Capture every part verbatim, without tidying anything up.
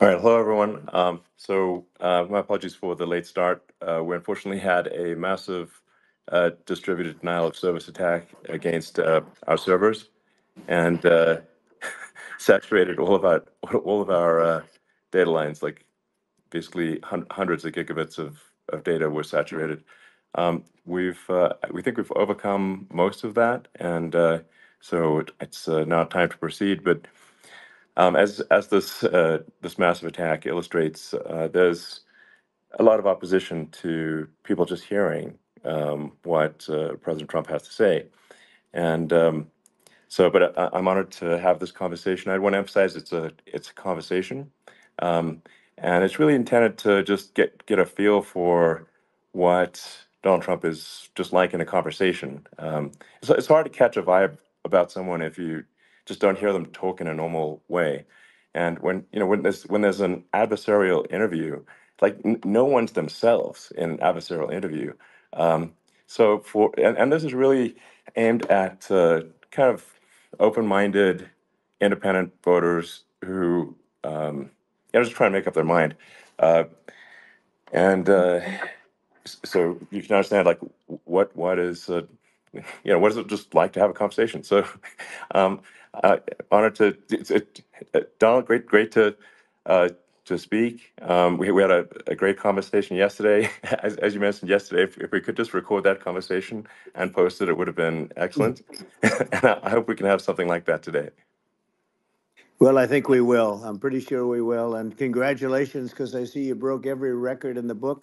All right, hello everyone. Um, so uh, my apologies for the late start. Uh, we unfortunately had a massive uh, distributed denial of service attack against uh, our servers, and uh, saturated all of our all of our uh, data lines. Like basically hun hundreds of gigabits of, of data were saturated. Um, we've uh, we think we've overcome most of that, and uh, so it, it's uh, now time to proceed. But Um, as as this uh, this massive attack illustrates, uh, there's a lot of opposition to people just hearing um, what uh, President Trump has to say, and um, so. But I, I'm honored to have this conversation. I want to emphasize it's a it's a conversation, um, and it's really intended to just get get a feel for what Donald Trump is just like in a conversation. Um, it's, it's hard to catch a vibe about someone if you just don't hear them talk in a normal way, and when you know when there's when there's an adversarial interview, like n no one's themselves in an adversarial interview. Um, so for and, and this is really aimed at uh, kind of open-minded, independent voters who um, you know just trying to make up their mind, uh, and uh, so you can understand like what what is. Uh, You know, what is it just like to have a conversation? So, um, uh, honored to it's, it, it, Donald. Great, great to uh, to speak. Um, we we had a, a great conversation yesterday, as, as you mentioned yesterday. If, if we could just record that conversation and post it, it would have been excellent. And I, I hope we can have something like that today. Well, I think we will. I'm pretty sure we will. And congratulations, because I see you broke every record in the book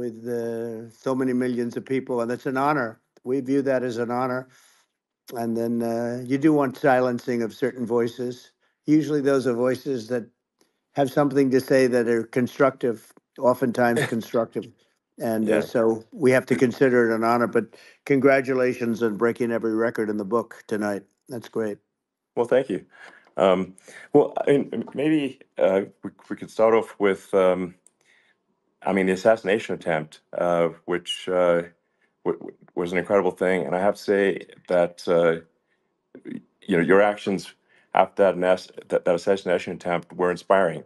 with uh, so many millions of people, and it's an honor. We view that as an honor. And then uh, you do want silencing of certain voices. Usually those are voices that have something to say that are constructive, oftentimes constructive. And yeah. uh, so we have to consider it an honor. But congratulations on breaking every record in the book tonight. That's great. Well, thank you. Um, well, I mean, maybe uh, we, we could start off with, um, I mean, the assassination attempt, uh, which... Uh, was an incredible thing, and I have to say that uh, you know your actions after that mess, that, that assassination attempt were inspiring.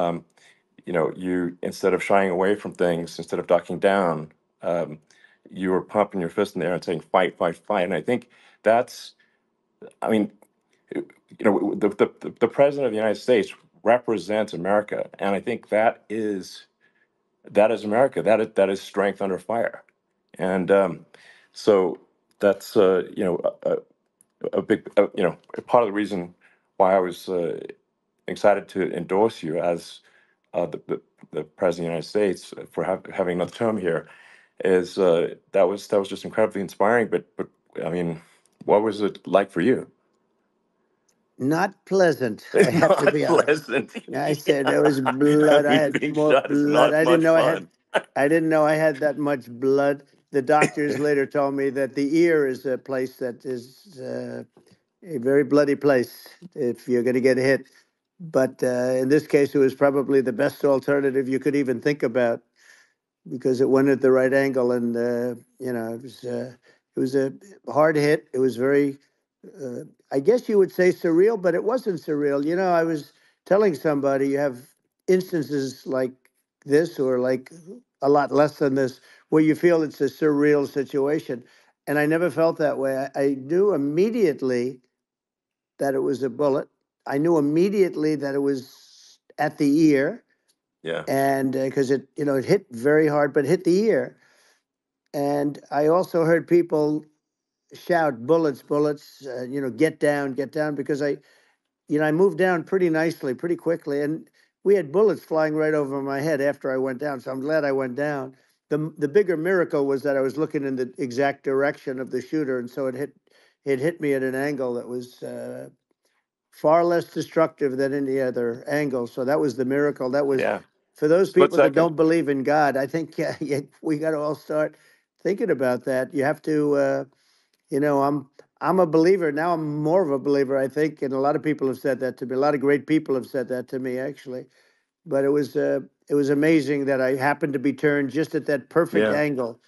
Um, you know, you instead of shying away from things, instead of ducking down, um, you were pumping your fist in the air and saying "fight, fight, fight." And I think that's, I mean, you know, the the, the president of the United States represents America, and I think that is that is America. That is, that is strength under fire. And um, so that's uh, you know a, a big uh, you know part of the reason why I was uh, excited to endorse you as uh, the, the the president of the United States for ha having another term here is uh, that was that was just incredibly inspiring. But but I mean, what was it like for you? Not pleasant. I have not to be pleasant. Honest. I said there was blood. I had more blood. I didn't know fun. I had. I didn't know I had that much blood. The doctors later told me that the ear is a place that is uh, a very bloody place if you're going to get hit. But uh, in this case, it was probably the best alternative you could even think about because it went at the right angle. And, uh, you know, it was, uh, it was a hard hit. It was very, uh, I guess you would say surreal, but it wasn't surreal. You know, I was telling somebody you have instances like this or like a lot less than this, where you feel it's a surreal situation. And I never felt that way. I, I knew immediately that it was a bullet. I knew immediately that it was at the ear. Yeah. And because uh, it, you know, it hit very hard, but hit the ear. And I also heard people shout bullets, bullets, uh, you know, get down, get down, because I, you know, I moved down pretty nicely, pretty quickly. And we had bullets flying right over my head after I went down, so I'm glad I went down. The the bigger miracle was that I was looking in the exact direction of the shooter, and so it hit it hit me at an angle that was uh, far less destructive than any other angle. So that was the miracle. That was yeah. For those people that don't believe in God. I think yeah, yeah, we got to all start thinking about that. You have to, uh, you know, I'm I'm a believer now. I'm more of a believer, I think, and a lot of people have said that to me. A lot of great people have said that to me, actually. But it was uh, it was amazing that I happened to be turned just at that perfect yeah. angle,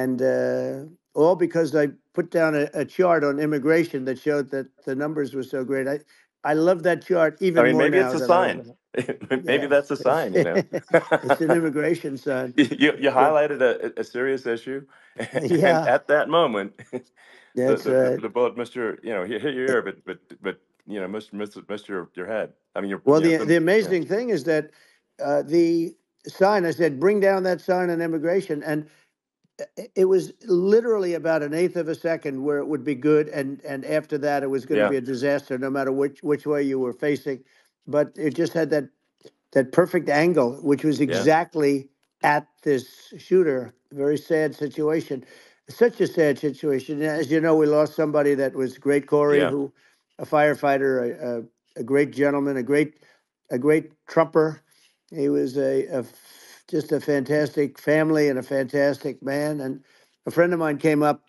and uh, all because I put down a, a chart on immigration that showed that the numbers were so great. I I love that chart even I mean, more maybe now. Maybe it's a sign. Maybe yeah. that's a sign, you know. It's an immigration sign. You, you yeah. highlighted a, a serious issue, and yeah. at that moment, that's the, the, right. the bullet missed your, you know, hit your ear, but but but you know, missed missed, missed your your head. I mean, your, well, you the know, the amazing yeah. thing is that uh, the sign, I said, bring down that sign on immigration, and it was literally about an eighth of a second where it would be good, and and after that, it was going yeah. to be a disaster, no matter which which way you were facing. But it just had that that perfect angle, which was exactly yeah. at this shooter. Very sad situation. Such a sad situation. As you know, we lost somebody that was great, Corey, yeah. who, a firefighter, a, a, a great gentleman, a great a great Trumper. He was a, a just a fantastic family and a fantastic man. And a friend of mine came up,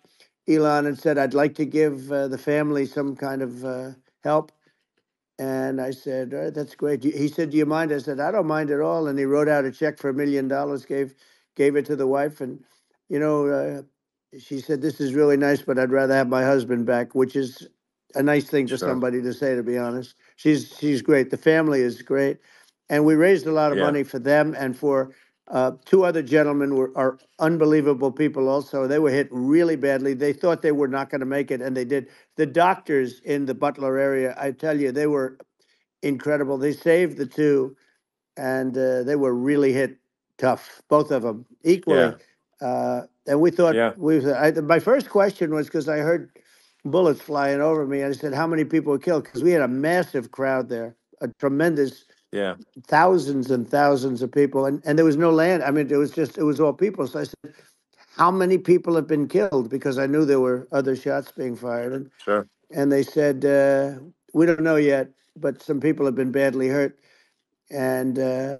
Elon, and said, I'd like to give uh, the family some kind of uh, help. And I said, oh, that's great. He said, do you mind? I said, I don't mind at all. And he wrote out a check for a million dollars, gave gave it to the wife. And, you know, uh, she said, this is really nice, but I'd rather have my husband back, which is a nice thing for sure. somebody to say, to be honest. She's she's great. The family is great. And we raised a lot of yeah. money for them and for uh, two other gentlemen were are unbelievable people also. They were hit really badly. They thought they were not going to make it, and they did. The doctors in the Butler area, I tell you, they were incredible. They saved the two, and uh, they were really hit tough, both of them, equally. Yeah. Uh, and we thought, yeah. we. I, my first question was, because I heard bullets flying over me, and I said, how many people were killed? Because we had a massive crowd there, a tremendous Yeah, thousands and thousands of people, and, and there was no land. I mean, it was just, it was all people. So I said, how many people have been killed? Because I knew there were other shots being fired. And, sure. and they said, uh, we don't know yet, but some people have been badly hurt. And uh,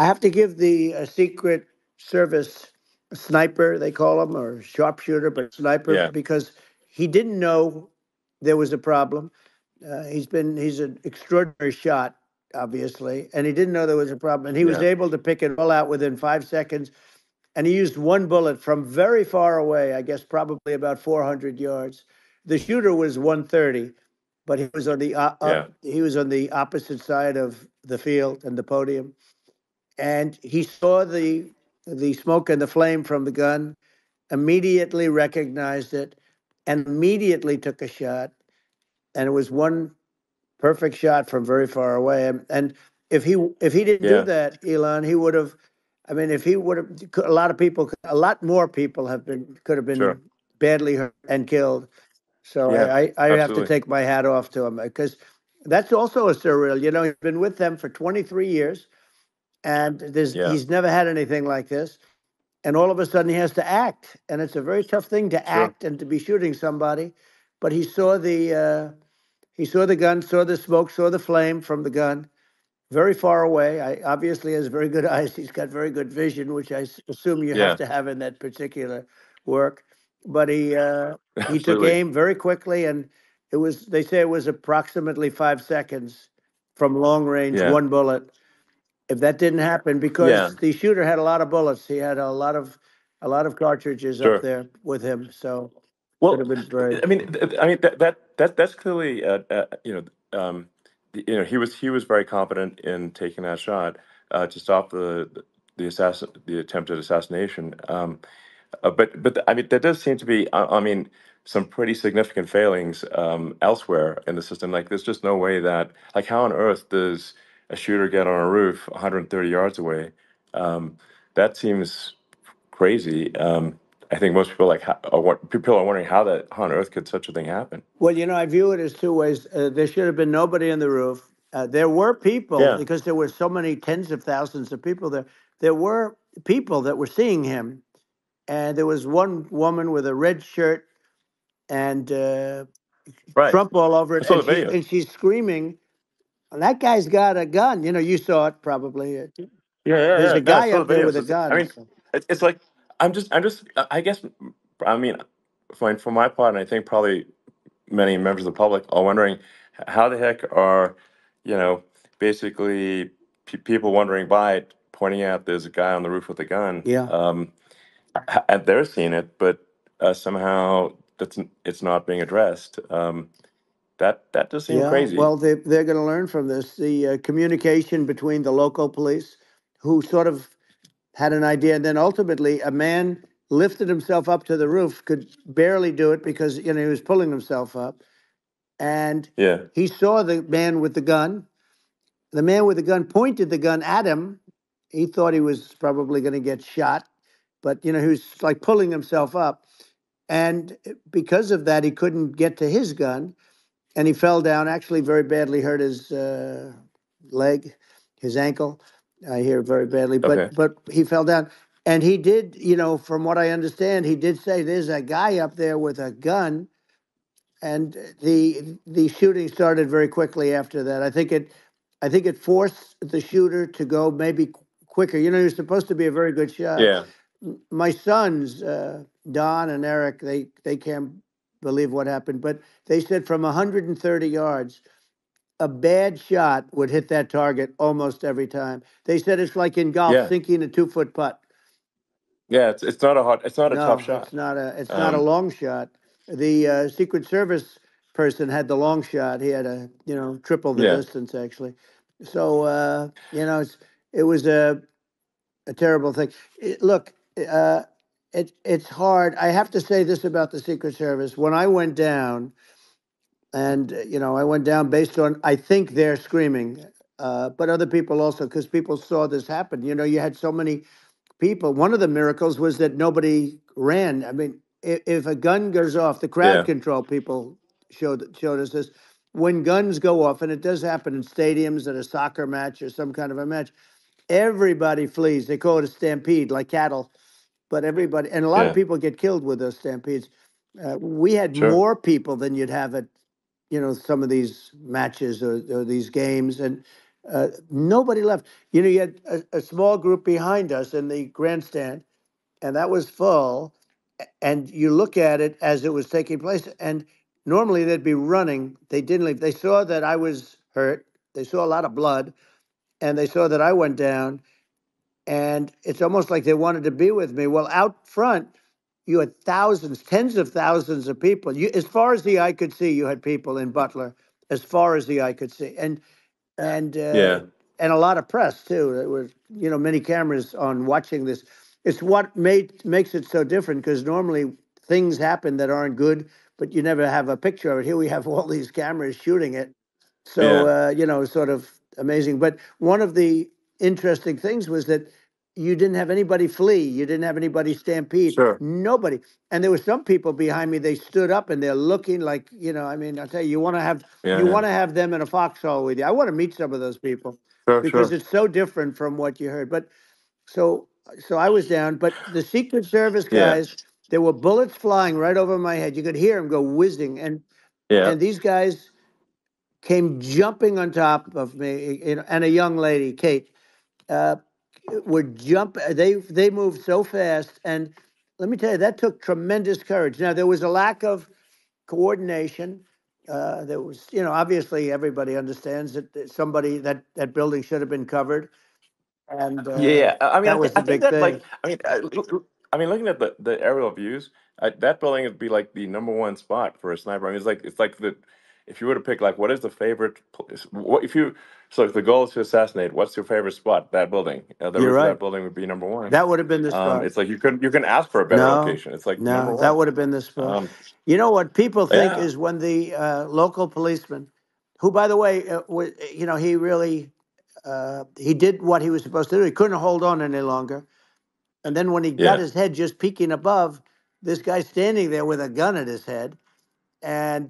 I have to give the uh, Secret Service sniper, they call him, or sharpshooter, but sniper, yeah. because he didn't know there was a problem. Uh, he's been, he's an extraordinary shot, obviously, and he didn't know there was a problem. And he yeah. was able to pick it all out within five seconds. And he used one bullet from very far away, I guess probably about four hundred yards. The shooter was one thirty, but he was on the uh, yeah. uh, he was on the opposite side of the field and the podium. And he saw the the smoke and the flame from the gun, immediately recognized it, and immediately took a shot. And it was one perfect shot from very far away. And, and if he if he didn't yeah. do that, Elon, he would have, I mean, if he would have, a lot of people, a lot more people have been, could have been sure. badly hurt and killed. So yeah, I, I, I have to take my hat off to him, because that's also a surreal, you know, he's been with them for twenty-three years, and there's, yeah. he's never had anything like this. And all of a sudden he has to act. And it's a very tough thing to sure. act and to be shooting somebody. But he saw the, uh, He saw the gun, saw the smoke, saw the flame from the gun, very far away. I obviously has very good eyes. He's got very good vision, which I assume you yeah. have to have in that particular work. But he uh, he took aim very quickly, and it was, they say it was approximately five seconds from long range, yeah. one bullet. If that didn't happen, because yeah. the shooter had a lot of bullets, he had a lot of a lot of cartridges sure. up there with him. So. Well, I mean, I mean that that, that that's clearly, uh, uh, you know, um, you know, he was he was very competent in taking that shot uh, to stop the the assassin the attempted assassination. Um, uh, but but I mean, there does seem to be, I, I mean, some pretty significant failings um, elsewhere in the system. Like, there's just no way that, like, how on earth does a shooter get on a roof one hundred thirty yards away? Um, that seems crazy. Um, I think most people like are, people are wondering how that how on earth could such a thing happen. Well, you know, I view it as two ways. Uh, there should have been nobody on the roof. Uh, there were people yeah. because there were so many tens of thousands of people there. There were people that were seeing him, and there was one woman with a red shirt and uh, right. Trump all over it, and, she, and she's screaming, "That guy's got a gun!" You know, you saw it probably. Yeah, yeah. There's yeah. a guy no, up the there with a gun. I mean, it's like. I'm just, I'm just, I guess, I mean, for, for my part, and I think probably many members of the public are wondering how the heck are, you know, basically p people wandering by pointing out there's a guy on the roof with a gun. Yeah. Um, and they're seeing it, but uh, somehow that's, it's not being addressed. Um, That that does seem yeah, crazy. Well, they, they're going to learn from this. The uh, communication between the local police, who sort of had an idea, and then ultimately a man lifted himself up to the roof, could barely do it because you know he was pulling himself up, and yeah. he saw the man with the gun. The man with the gun pointed the gun at him. He thought he was probably going to get shot, but you know he was like pulling himself up, and because of that, he couldn't get to his gun. And he fell down, actually very badly hurt his uh, leg, his ankle, I hear very badly, but okay. but he fell down. And he did, you know, from what I understand, he did say there's a guy up there with a gun, and the the shooting started very quickly after that. I think it I think it forced the shooter to go maybe quicker. You know, he was supposed to be a very good shot. Yeah. My sons, uh, Don and Eric, they, they came... believe what happened, but they said from one hundred thirty yards, a bad shot would hit that target almost every time. They said it's like in golf, yeah. sinking a two-foot putt. Yeah, it's it's not a hot, it's not a no, tough shot. It's not a it's um, not a long shot. The uh, Secret Service person had the long shot. He had a you know triple the yeah. distance actually. So uh, you know it's it was a a terrible thing. It, look. Uh, It, it's hard. I have to say this about the Secret Service. When I went down, and, you know, I went down based on, I think they're screaming, uh, but other people also, because people saw this happen. You know, you had so many people. One of the miracles was that nobody ran. I mean, if, if a gun goes off, the crowd yeah. control people showed, showed us this. When guns go off, and it does happen in stadiums at a soccer match or some kind of a match, everybody flees. They call it a stampede, like cattle. But everybody, and a lot yeah. of people get killed with those stampedes. Uh, we had sure. more people than you'd have at, you know, some of these matches or, or these games, and uh, nobody left. You know, you had a, a small group behind us in the grandstand, and that was full. And you look at it as it was taking place, and normally they'd be running. They didn't leave. They saw that I was hurt. They saw a lot of blood, and they saw that I went down. And it's almost like they wanted to be with me. Well, out front, you had thousands, tens of thousands of people. You, as far as the eye could see, you had people in Butler, as far as the eye could see. And and uh, yeah. and a lot of press, too. There were, you know, many cameras on watching this. It's what made makes it so different, because normally things happen that aren't good, but you never have a picture of it. Here we have all these cameras shooting it. So, yeah. uh, you know, sort of amazing. But one of the interesting things was that you didn't have anybody flee. You didn't have anybody stampede. Sure. Nobody. And there were some people behind me. They stood up and they're looking like, you know, I mean, I'll tell you, you want to have yeah, you yeah. want to have them in a foxhole with you. I want to meet some of those people sure, because sure. it's so different from what you heard. But so so I was down. But the Secret Service guys, yeah. there were bullets flying right over my head. You could hear them go whizzing. And yeah. and these guys came jumping on top of me, you know, and a young lady, Kate, uh, were jump they they moved so fast, and let me tell you, that took tremendous courage. Now, there was a lack of coordination. Uh, there was, you know, obviously everybody understands that somebody that that building should have been covered, and uh, yeah, I mean, that I, was th the I big think that thing. like I mean, I, I mean, looking at the the aerial views, I, that building would be like the number one spot for a sniper. I mean, it's like it's like the if you were to pick, like, what is the favorite place? What if you? So if the goal is to assassinate, what's your favorite spot? That building. Uh, the You're right. That building would be number one. That would have been the spot. Um, it's like you couldn't. You can ask for a better no, location. It's like no, number one. That would have been the spot. Um, you know what people think yeah. is when the uh, local policeman, who by the way, uh, was, you know, he really uh, he did what he was supposed to do. He couldn't hold on any longer, and then when he got yeah. his head just peeking above, this guy standing there with a gun at his head, and.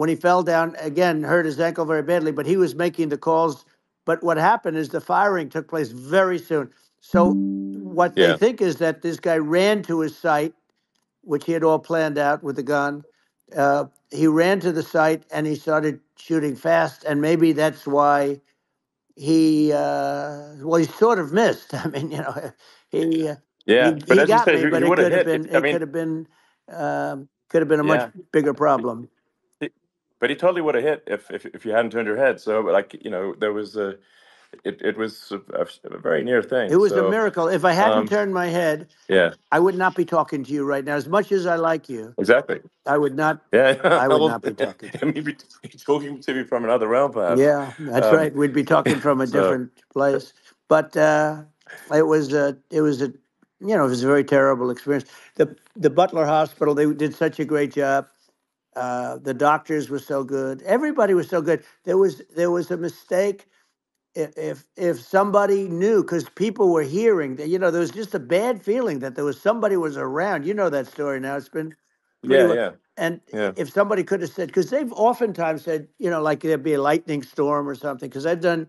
When he fell down, again, hurt his ankle very badly, but he was making the calls. But what happened is the firing took place very soon. So what yeah. they think is that this guy ran to his site, which he had all planned out with the gun. Uh, he ran to the site, and he started shooting fast, and maybe that's why he, uh, well, he sort of missed. I mean, you know, he, uh, yeah. he, but he got said, me, you, but you it could have been, it, I mean, could have been, um, could have been a yeah. much bigger problem. But he totally would have hit if, if if you hadn't turned your head. So, like, you know, there was a it, it was a, a very near thing. It was so, a miracle. If I hadn't um, turned my head, yeah, I would not be talking to you right now. As much as I like you, exactly, I would not. Yeah, I would well, not be talking. To you. I mean, you'd be talking to me from another realm, perhaps. Yeah, that's um, right. We'd be talking from a so. different place. But uh, it was a, it was a, you know, it was a very terrible experience. The the Butler Hospital, they did such a great job. Uh, the doctors were so good. Everybody was so good. There was there was a mistake. If if somebody knew, because people were hearing that, you know, there was just a bad feeling that there was somebody was around. You know that story now. It's been yeah, well. yeah. And yeah. if somebody could have said, because they've oftentimes said, you know, like there'd be a lightning storm or something. Because I've done,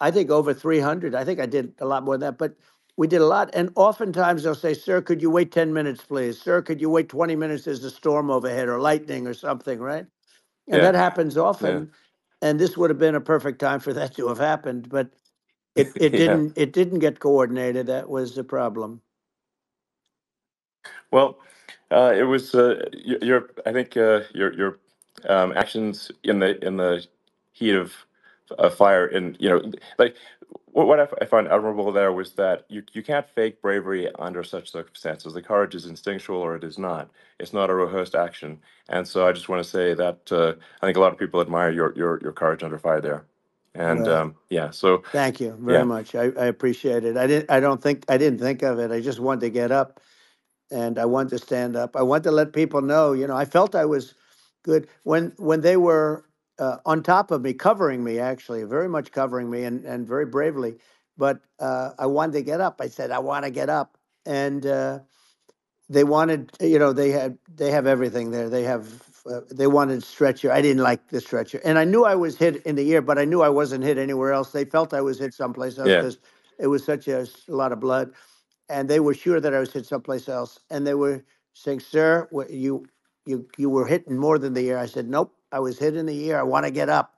I think over three hundred. I think I did a lot more than that, but. We did a lot, and oftentimes they'll say, sir, could you wait ten minutes, please? Sir, could you wait twenty minutes? There's a storm overhead or lightning or something, right? And yeah. that happens often, yeah. and this would have been a perfect time for that to have happened, but it, it yeah. didn't It didn't get coordinated. That was the problem. Well, uh, it was, uh, your, your, I think uh, your, your um, actions in the, in the heat of uh, fire, and, you know, like... What I found admirable there was that you, you can't fake bravery under such circumstances. The courage is instinctual or it is not. It's not a rehearsed action. And so I just want to say that uh, I think a lot of people admire your your, your courage under fire there. And well, um, yeah, so thank you very yeah. much. I, I appreciate it. I didn't. I don't think I didn't think of it. I just wanted to get up, and I wanted to stand up. I wanted to let people know. You know, I felt I was good when when they were. Uh, on top of me, covering me, actually, very much covering me and, and very bravely. But uh, I wanted to get up. I said, I want to get up. And uh, they wanted, you know, they had, they have everything there. They have, uh, they wanted stretcher. I didn't like the stretcher. And I knew I was hit in the ear, but I knew I wasn't hit anywhere else. They felt I was hit someplace else because yeah. it was such a, a lot of blood. And they were sure that I was hit someplace else. And they were saying, sir, you, you, you were hitting more than the ear. I said, nope. I was hit in the ear. I want to get up.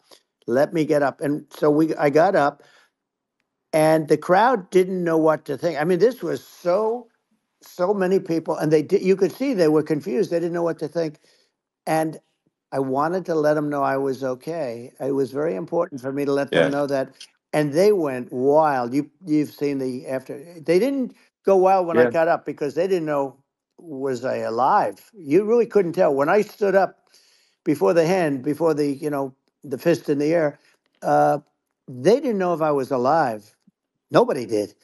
Let me get up. And so we, I got up, and the crowd didn't know what to think. I mean, this was so, so many people, and they did, you could see they were confused. They didn't know what to think. And I wanted to let them know I was okay. It was very important for me to let yeah. them know that. And they went wild. You, you've seen the after. They didn't go wild when yeah. I got up because they didn't know, was I alive? You really couldn't tell. When I stood up, before the hand, before the, you know, the fist in the air, uh, they didn't know if I was alive. Nobody did.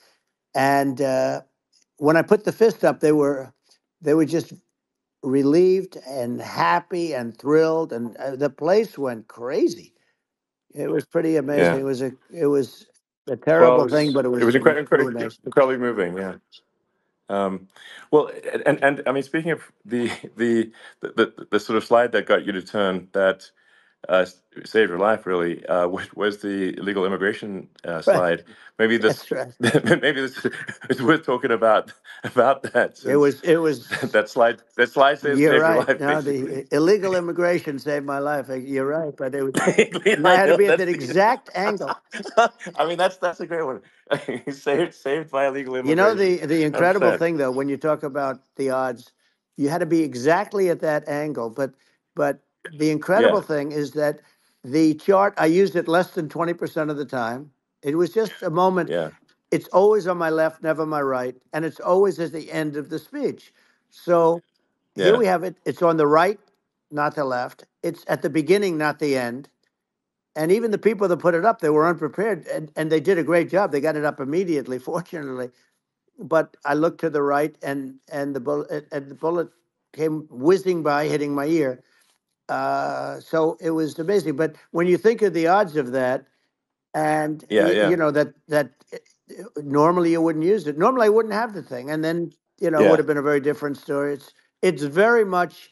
And uh, when I put the fist up, they were, they were just relieved and happy and thrilled. And uh, the place went crazy. It was pretty amazing. Yeah. It was a, it was a terrible well, was, thing, but it was, it was incredibly, incredibly, incredibly moving. Yeah. Um, well, and, and I mean, speaking of the, the the the sort of slide that got you to turn that uh, saved your life, really, uh, was the illegal immigration uh, slide. Right. Maybe this, right. maybe this is worth talking about about that. It was, it was that slide. That slide saved your right. life. No, the illegal immigration saved my life. You're right, but it was, I had to be at that exact angle. I mean, that's that's a great one. saved, saved by illegal immigration. You know, the, the incredible thing, though, when you talk about the odds, you had to be exactly at that angle. But but the incredible yeah. thing is that the chart, I used it less than twenty percent of the time. It was just a moment. Yeah. It's always on my left, never my right. And it's always at the end of the speech. So yeah. here we have it. It's on the right, not the left. It's at the beginning, not the end. And even the people that put it up, they were unprepared, and, and they did a great job. They got it up immediately, fortunately. But I looked to the right, and and the bullet and the bullet came whizzing by, hitting my ear. Uh, so it was amazing. But when you think of the odds of that, and yeah, yeah. you know that that normally you wouldn't use it. Normally I wouldn't have the thing, and then you know yeah. it would have been a very different story. It's it's very much,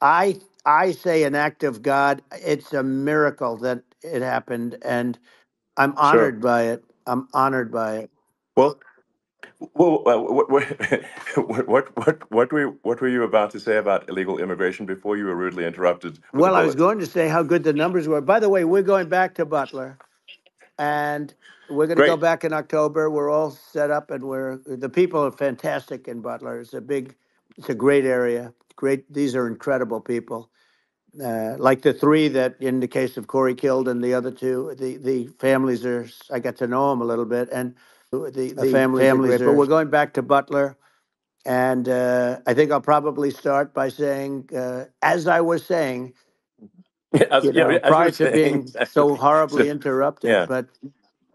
I. I say an act of God. It's a miracle that it happened, and I'm honored sure. by it. I'm honored by it. Well, well, what, what, what, what, what were you, what were you about to say about illegal immigration before you were rudely interrupted? Well, I was going to say how good the numbers were. By the way, we're going back to Butler, and we're going to Great. go back in October. We're all set up, and we're the people are fantastic in Butler. It's a big, it's a great area. Great. These are incredible people. uh, like the three that, in the case of Corey killed, and the other two, the, the families are, I got to know them a little bit, and the, the, the families, families are, but we're going back to Butler. And uh, I think I'll probably start by saying, uh, as I was saying, as, you know, yeah, prior to saying, being exactly. so horribly so, interrupted, yeah. but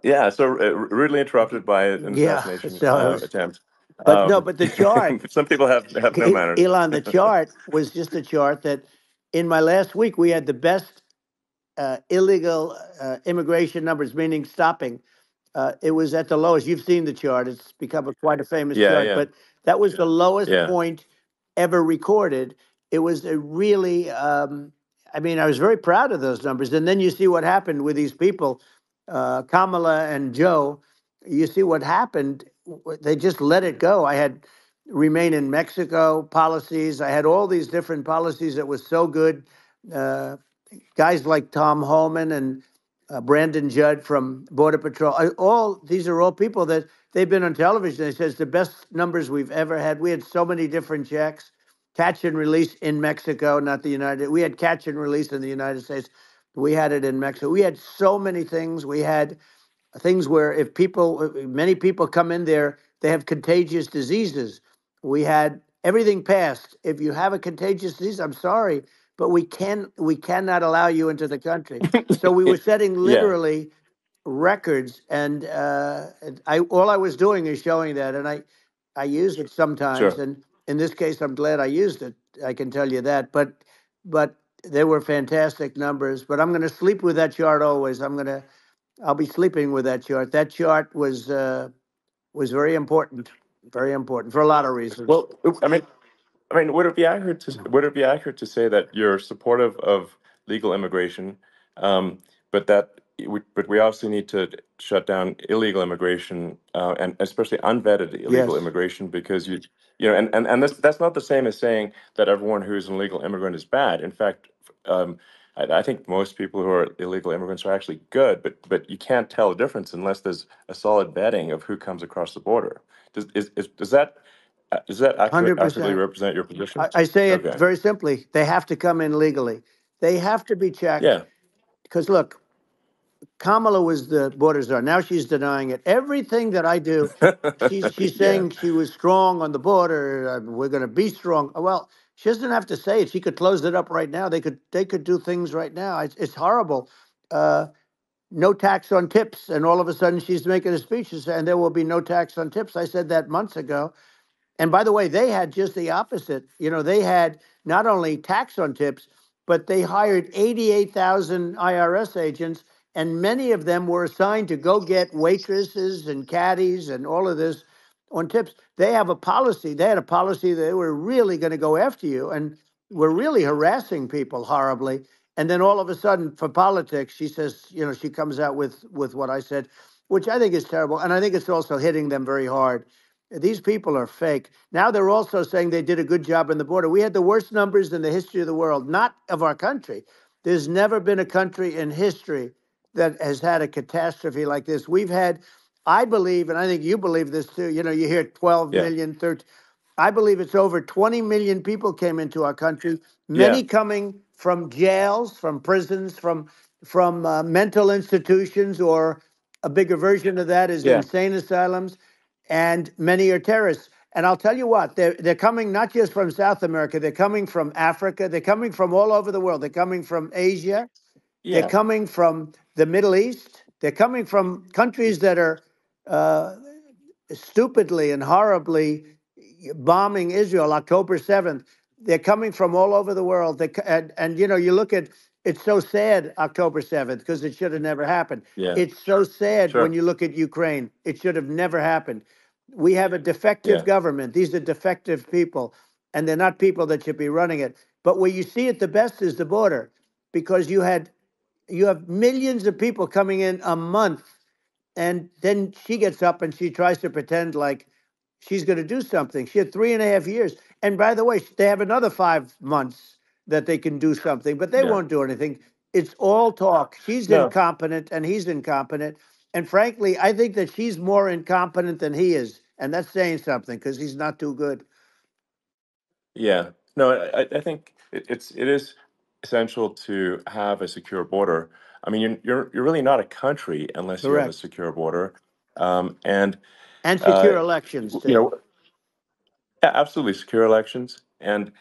yeah, so uh, rudely interrupted by an yeah, assassination so uh, was, attempt. But um, no, but the chart. Some people have have no manners. Elon, the chart was just a chart that, in my last week, we had the best uh, illegal uh, immigration numbers, meaning stopping. Uh, it was at the lowest. You've seen the chart; it's become a, quite a famous yeah, chart, yeah. but. That was the lowest yeah. point ever recorded. It was a really, um, I mean, I was very proud of those numbers. And then you see what happened with these people, uh, Kamala and Joe. You see what happened. They just let it go. I had remain in Mexico policies. I had all these different policies that was so good. Uh, guys like Tom Holman and uh, Brandon Judd from Border Patrol. I, all these are all people that. They've been on television. They says the best numbers we've ever had. We had so many different checks, catch and release in Mexico, not the United. We had catch and release in the United States. We had it in Mexico. We had so many things. We had things where if people, many people come in there, they have contagious diseases. We had everything passed. If you have a contagious disease, I'm sorry, but we can we cannot allow you into the country. So we were setting literally. Yeah. records, and uh, I all I was doing is showing that, and I, I use it sometimes, sure. and in this case, I'm glad I used it. I can tell you that, but but they were fantastic numbers. But I'm going to sleep with that chart always. I'm going to, I'll be sleeping with that chart. That chart was uh, was very important, very important for a lot of reasons. Well, I mean, I mean, would it be accurate to would it be accurate to say that you're supportive of legal immigration, um, but that. We, but we also need to shut down illegal immigration uh, and especially unvetted illegal yes. immigration, because you you know and and, and that's, that's not the same as saying that everyone who's an illegal immigrant is bad. In fact, um, I, I think most people who are illegal immigrants are actually good, but but you can't tell the difference unless there's a solid vetting of who comes across the border. Does is, is does that does that accurately, accurately represent your position? I, I say okay. it very simply. They have to come in legally. They have to be checked. Yeah. Because look. Kamala was the border czar. Now she's denying it. Everything that I do, she's, she's saying yeah. she was strong on the border. Uh, we're going to be strong. Well, she doesn't have to say it. She could close it up right now. They could they could do things right now. It's, it's horrible. Uh, no tax on tips. And all of a sudden she's making a speech and saying there will be no tax on tips. I said that months ago. And by the way, they had just the opposite. You know, they had not only tax on tips, but they hired eighty-eight thousand I R S agents. And many of them were assigned to go get waitresses and caddies and all of this on tips. They have a policy. They had a policy that they were really going to go after you and were really harassing people horribly. And then all of a sudden, for politics, she says, you know, she comes out with, with what I said, which I think is terrible. And I think it's also hitting them very hard. These people are fake. Now they're also saying they did a good job in the border. We had the worst numbers in the history of the world, not of our country. There's never been a country in history that has had a catastrophe like this. We've had, I believe, and I think you believe this too, you know, you hear twelve yeah. million, thirteen, I believe it's over twenty million people came into our country, many yeah. coming from jails, from prisons, from from uh, mental institutions, or a bigger version of that is yeah. insane asylums, and many are terrorists. And I'll tell you what, they're, they're coming not just from South America, they're coming from Africa, they're coming from all over the world, they're coming from Asia, yeah. they're coming from the Middle East. They're coming from countries that are uh, stupidly and horribly bombing Israel, October seventh. They're coming from all over the world. They, and, and, you know, you look at, it's so sad, October seventh, because it should have never happened. Yeah. It's so sad sure. when you look at Ukraine. It should have never happened. We have a defective yeah. government. These are defective people, and they're not people that should be running it. But where you see it the best is the border, because you had... You have millions of people coming in a month, and then she gets up and she tries to pretend like she's going to do something. She had three and a half years. And by the way, they have another five months that they can do something, but they yeah. won't do anything. It's all talk. She's yeah. incompetent, and he's incompetent. And frankly, I think that she's more incompetent than he is. And that's saying something, because he's not too good. Yeah. No, I, I think it, it's, it is... essential to have a secure border. I mean, you're you're, you're really not a country unless Correct. you have a secure border, um, and and secure uh, elections. Too. You know, yeah, absolutely secure elections, and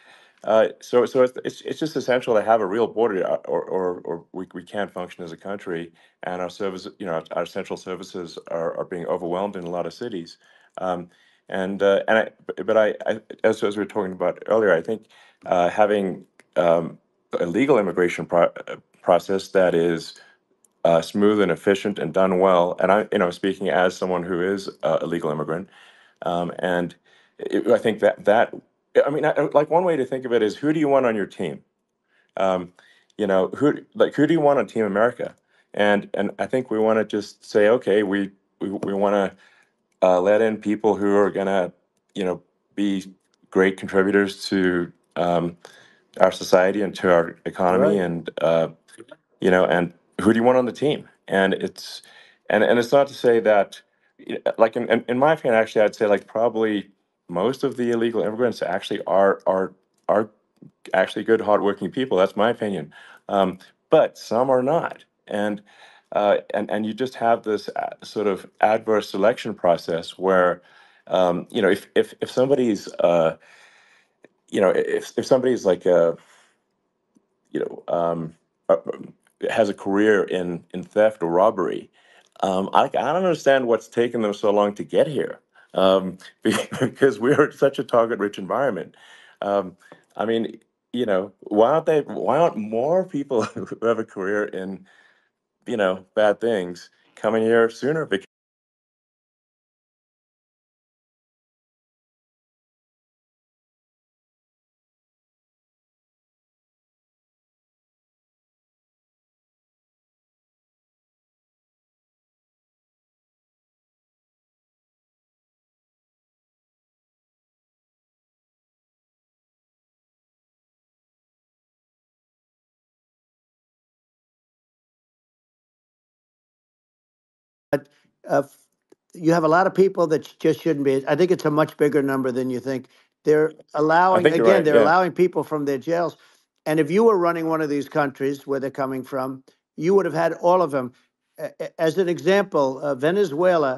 uh, so so it's, it's it's just essential to have a real border, or or, or we we can't function as a country, and our service, you know, our, our essential services are are being overwhelmed in a lot of cities, um, and uh, and I, but I, I as as we were talking about earlier, I think uh, having um, a legal immigration pro process that is uh, smooth and efficient and done well. And I, you know, speaking as someone who is uh, a legal immigrant, um, and it, I think that that I mean, I, like one way to think of it is, who do you want on your team? Um, you know, who like who do you want on Team America? And and I think we want to just say, okay, we we, we want to uh, let in people who are gonna, you know, be great contributors to Um, our society and to our economy, right. and uh, you know, and who do you want on the team? And it's and and it's not to say that, like in in my opinion, actually, I'd say like probably most of the illegal immigrants actually are are are actually good, hardworking people. That's my opinion, um, but some are not, and uh, and and you just have this sort of adverse selection process where, um, you know, if if if somebody's uh, you know, if if somebody's like a, you know, um, has a career in in theft or robbery, um, I I don't understand what's taken them so long to get here, um, because we're such a target-rich environment. Um, I mean, you know, why aren't they? Why aren't more people who have a career in, you know, bad things coming here sooner? Because But uh, you have a lot of people that just shouldn't be. I think it's a much bigger number than you think. They're allowing, think again, right. they're yeah. allowing people from their jails. And if you were running one of these countries where they're coming from, you would have had all of them. As an example, uh, Venezuela,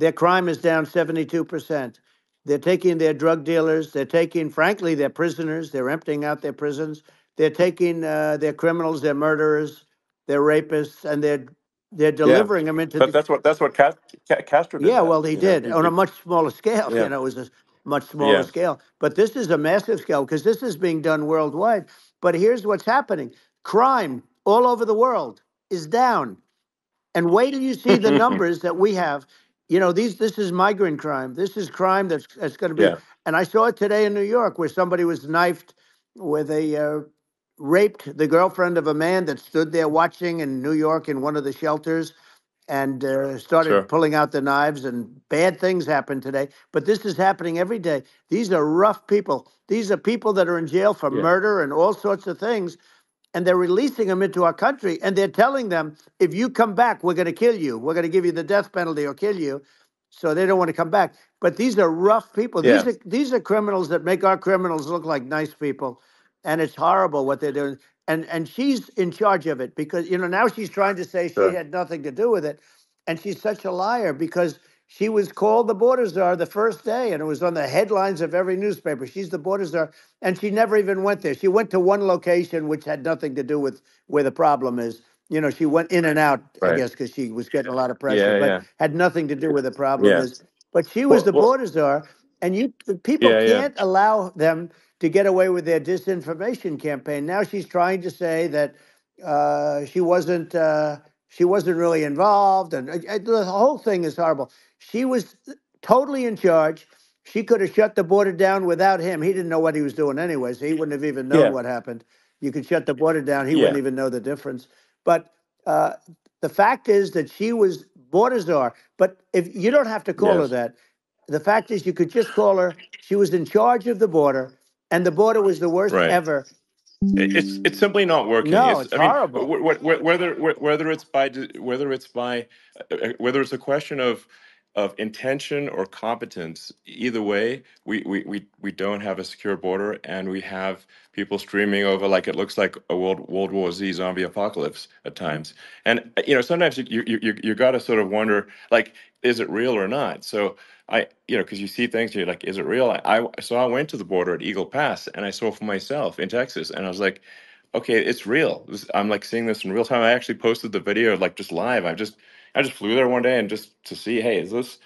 their crime is down seventy-two percent. They're taking their drug dealers. They're taking, frankly, their prisoners. They're emptying out their prisons. They're taking uh, their criminals, their murderers, their rapists, and their They're delivering yeah. them into. But the, that's what that's what Cast, Castro did. Yeah, well, he did know, he, on a much smaller scale. Yeah. You know, it was a much smaller yeah. scale. But this is a massive scale because this is being done worldwide. But here's what's happening: crime all over the world is down. And wait till you see the numbers that we have. You know, these this is migrant crime. This is crime that's that's going to be. Yeah. And I saw it today in New York where somebody was knifed with a. Uh, raped the girlfriend of a man that stood there watching in New York in one of the shelters and uh, started sure. pulling out the knives, and bad things happened today. But this is happening every day. These are rough people. These are people that are in jail for yeah. murder and all sorts of things. And they're releasing them into our country. And they're telling them, if you come back, we're going to kill you. We're going to give you the death penalty or kill you. So they don't want to come back. But these are rough people. Yeah. These are, these are criminals that make our criminals look like nice people. And it's horrible what they're doing. And and she's in charge of it because, you know, now she's trying to say she sure. had nothing to do with it. And she's such a liar because she was called the border czar the first day. And it was on the headlines of every newspaper. She's the border czar. And she never even went there. She went to one location, which had nothing to do with where the problem is. You know, she went in and out, right. I guess, because she was getting a lot of pressure, yeah, but yeah. had nothing to do with the problem. Yeah. is. But she was well, the well, border czar. And you people yeah, can't yeah. allow them to get away with their disinformation campaign. Now she's trying to say that uh, she wasn't uh, she wasn't really involved, and uh, the whole thing is horrible. She was totally in charge. She could have shut the border down without him. He didn't know what he was doing anyway, so he wouldn't have even known yeah. what happened. You could shut the border down. He yeah. wouldn't even know the difference. But uh, the fact is that she was border czar. But if you don't have to call yes. her that. The fact is you could just call her. She was in charge of the border. And the border was the worst right. ever. It's it's simply not working. No, it's, it's I mean, horrible. Whether whether it's by whether it's by whether it's a question of of intention or competence. Either way, we, we, we, we don't have a secure border, and we have people streaming over like it looks like a World, World War Z zombie apocalypse at times. And, you know, sometimes you, you, you, you got to sort of wonder, like, is it real or not? So I, you know, because you see things and you're like, is it real? I, I, so I went to the border at Eagle Pass and I saw for myself in Texas, and I was like, okay, it's real. This, I'm like seeing this in real time. I actually posted the video like just live. I just, I just flew there one day and just to see, hey, is this,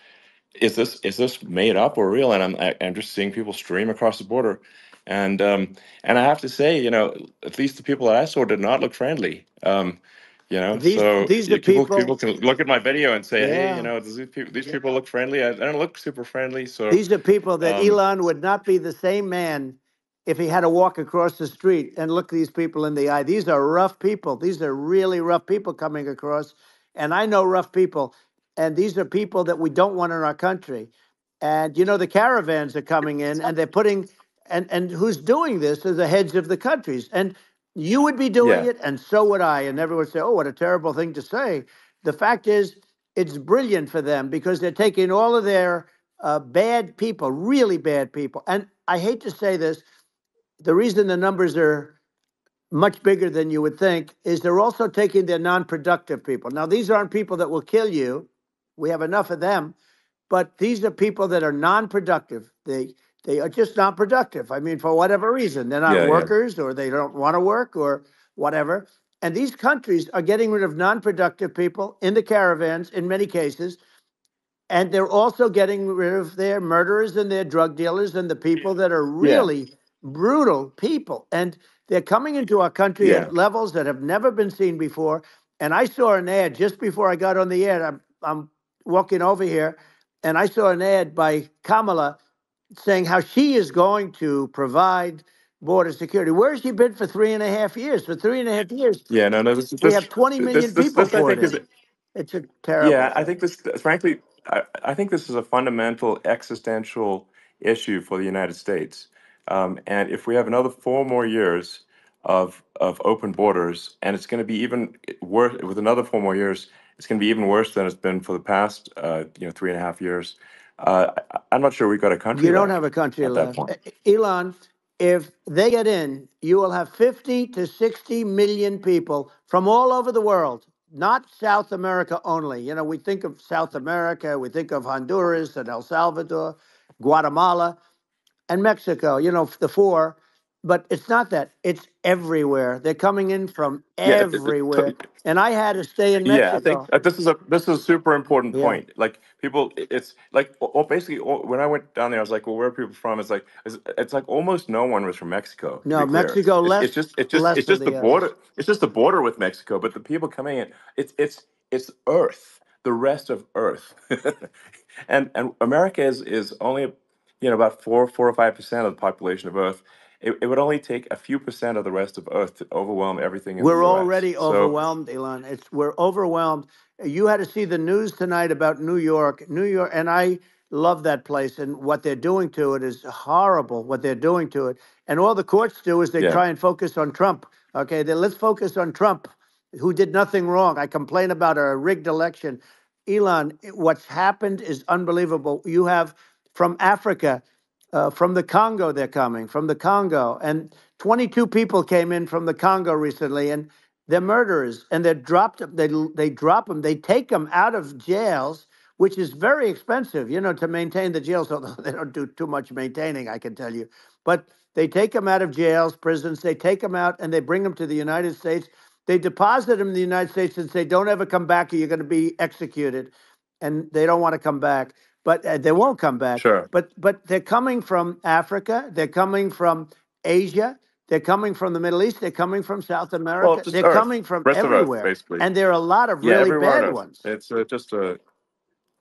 is this, is this made up or real? And I'm, I, I'm just seeing people stream across the border, and um, and I have to say, you know, at least the people that I saw did not look friendly. Um, you know, these, so these you, the people, people, people can look at my video and say, yeah, hey, you know, these people, these yeah. people look friendly. I, I don't look super friendly. So these are people that um, Elon would not be the same man if he had to walk across the street and look these people in the eye. These are rough people. These are really rough people coming across. And I know rough people. And these are people that we don't want in our country. And, you know, the caravans are coming in and they're putting, and, and who's doing this are the heads of the countries. And you would be doing yeah. it, and so would I. And everyone would say, oh, what a terrible thing to say. The fact is, it's brilliant for them because they're taking all of their uh, bad people, really bad people. And I hate to say this, the reason the numbers are much bigger than you would think is they're also taking their non-productive people. Now, these aren't people that will kill you. We have enough of them. But these are people that are non-productive. They they are just not productive. I mean, for whatever reason. They're not yeah, workers yeah. or they don't want to work or whatever. And these countries are getting rid of non-productive people in the caravans in many cases. And they're also getting rid of their murderers and their drug dealers and the people that are really... Yeah. brutal people, and they're coming into our country yeah. at levels that have never been seen before. And I saw an ad just before I got on the air. I'm, I'm walking over here, and I saw an ad by Kamala saying how she is going to provide border security. Where has she been for three and a half years? For three and a half years, yeah, no, no, this, we this, have twenty million this, this, people this, for it. Is, it's a terrible. Yeah, thing. I think this. Frankly, I, I think this is a fundamental existential issue for the United States. Um, and if we have another four more years of of open borders, and it's going to be even worse with another four more years, it's going to be even worse than it's been for the past, uh, you know, three and a half years. Uh, I, I'm not sure we've got a country. You don't have a country at that point. Elon, if they get in, you will have fifty to sixty million people from all over the world, not South America only. You know, we think of South America, we think of Honduras and El Salvador, Guatemala, and Mexico, you know, the four, but it's not that. It's everywhere. They're coming in from everywhere. Yeah, and I had to stay in Mexico. Yeah, I think uh, this is a this is a super important yeah. point. Like people, it's like well, basically when I went down there, I was like, well, where are people from? It's like it's, it's like almost no one was from Mexico. No, Mexico less. It's just it's just it's just the, the border. It's just the border with Mexico. But the people coming in, it's it's it's Earth, the rest of Earth, and and America is is only a you know, about four, four or five percent of the population of Earth. It, it would only take a few percent of the rest of Earth to overwhelm everything. In we're the already so, overwhelmed, Elon. It's we're overwhelmed. You had to see the news tonight about New York, New York, and I love that place. And what they're doing to it is horrible. What they're doing to it, and all the courts do is they yeah. try and focus on Trump. Okay, then let's focus on Trump, who did nothing wrong. I complain about a rigged election. Elon, what's happened is unbelievable. You have. From Africa, uh, from the Congo, they're coming, from the Congo. And twenty-two people came in from the Congo recently, and they're murderers. And they're dropped, they, they drop them, they take them out of jails, which is very expensive, you know, to maintain the jails, although they don't do too much maintaining, I can tell you. But they take them out of jails, prisons, they take them out, and they bring them to the United States. They deposit them in the United States and say, don't ever come back or you're going to be executed. And they don't want to come back. But uh, they won't come back. Sure. But but they're coming from Africa. They're coming from Asia. They're coming from the Middle East. They're coming from South America. Well, they're Earth. coming from Rest everywhere. Earth, and there are a lot of yeah, really bad on ones. It's uh, just a,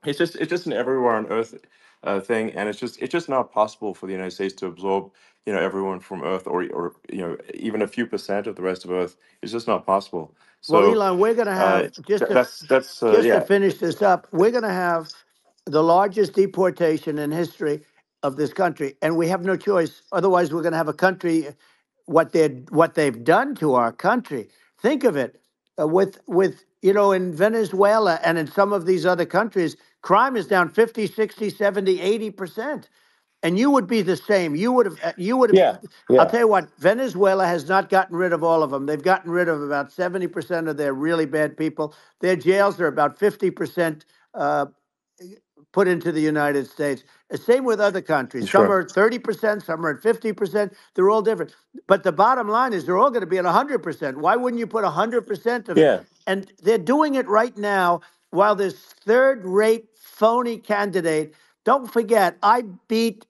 it's just it's just an everywhere on Earth uh, thing, and it's just it's just not possible for the United States to absorb you know everyone from Earth or or you know even a few percent of the rest of Earth. It's just not possible. So, well, Elon, we're going to have uh, just to, that's that's uh, just yeah. to finish this up. We're going to have the largest deportation in history of this country, and we have no choice. Otherwise, we're going to have a country. What they what they've done to our country. Think of it uh, with with you know in Venezuela and in some of these other countries, Crime is down fifty, sixty, seventy, eighty percent. And you would be the same. You would have, you would have, yeah, yeah. I'll tell you what, Venezuela has not gotten rid of all of them. They've gotten rid of about seventy percent of their really bad people. Their jails are about fifty percent uh, put into the United States. Same with other countries. Sure. Some are at thirty percent, some are at fifty percent. They're all different. But the bottom line is they're all going to be at one hundred percent. Why wouldn't you put one hundred percent of yeah. it? And they're doing it right now while this third-rate phony candidate. Don't forget, I beat,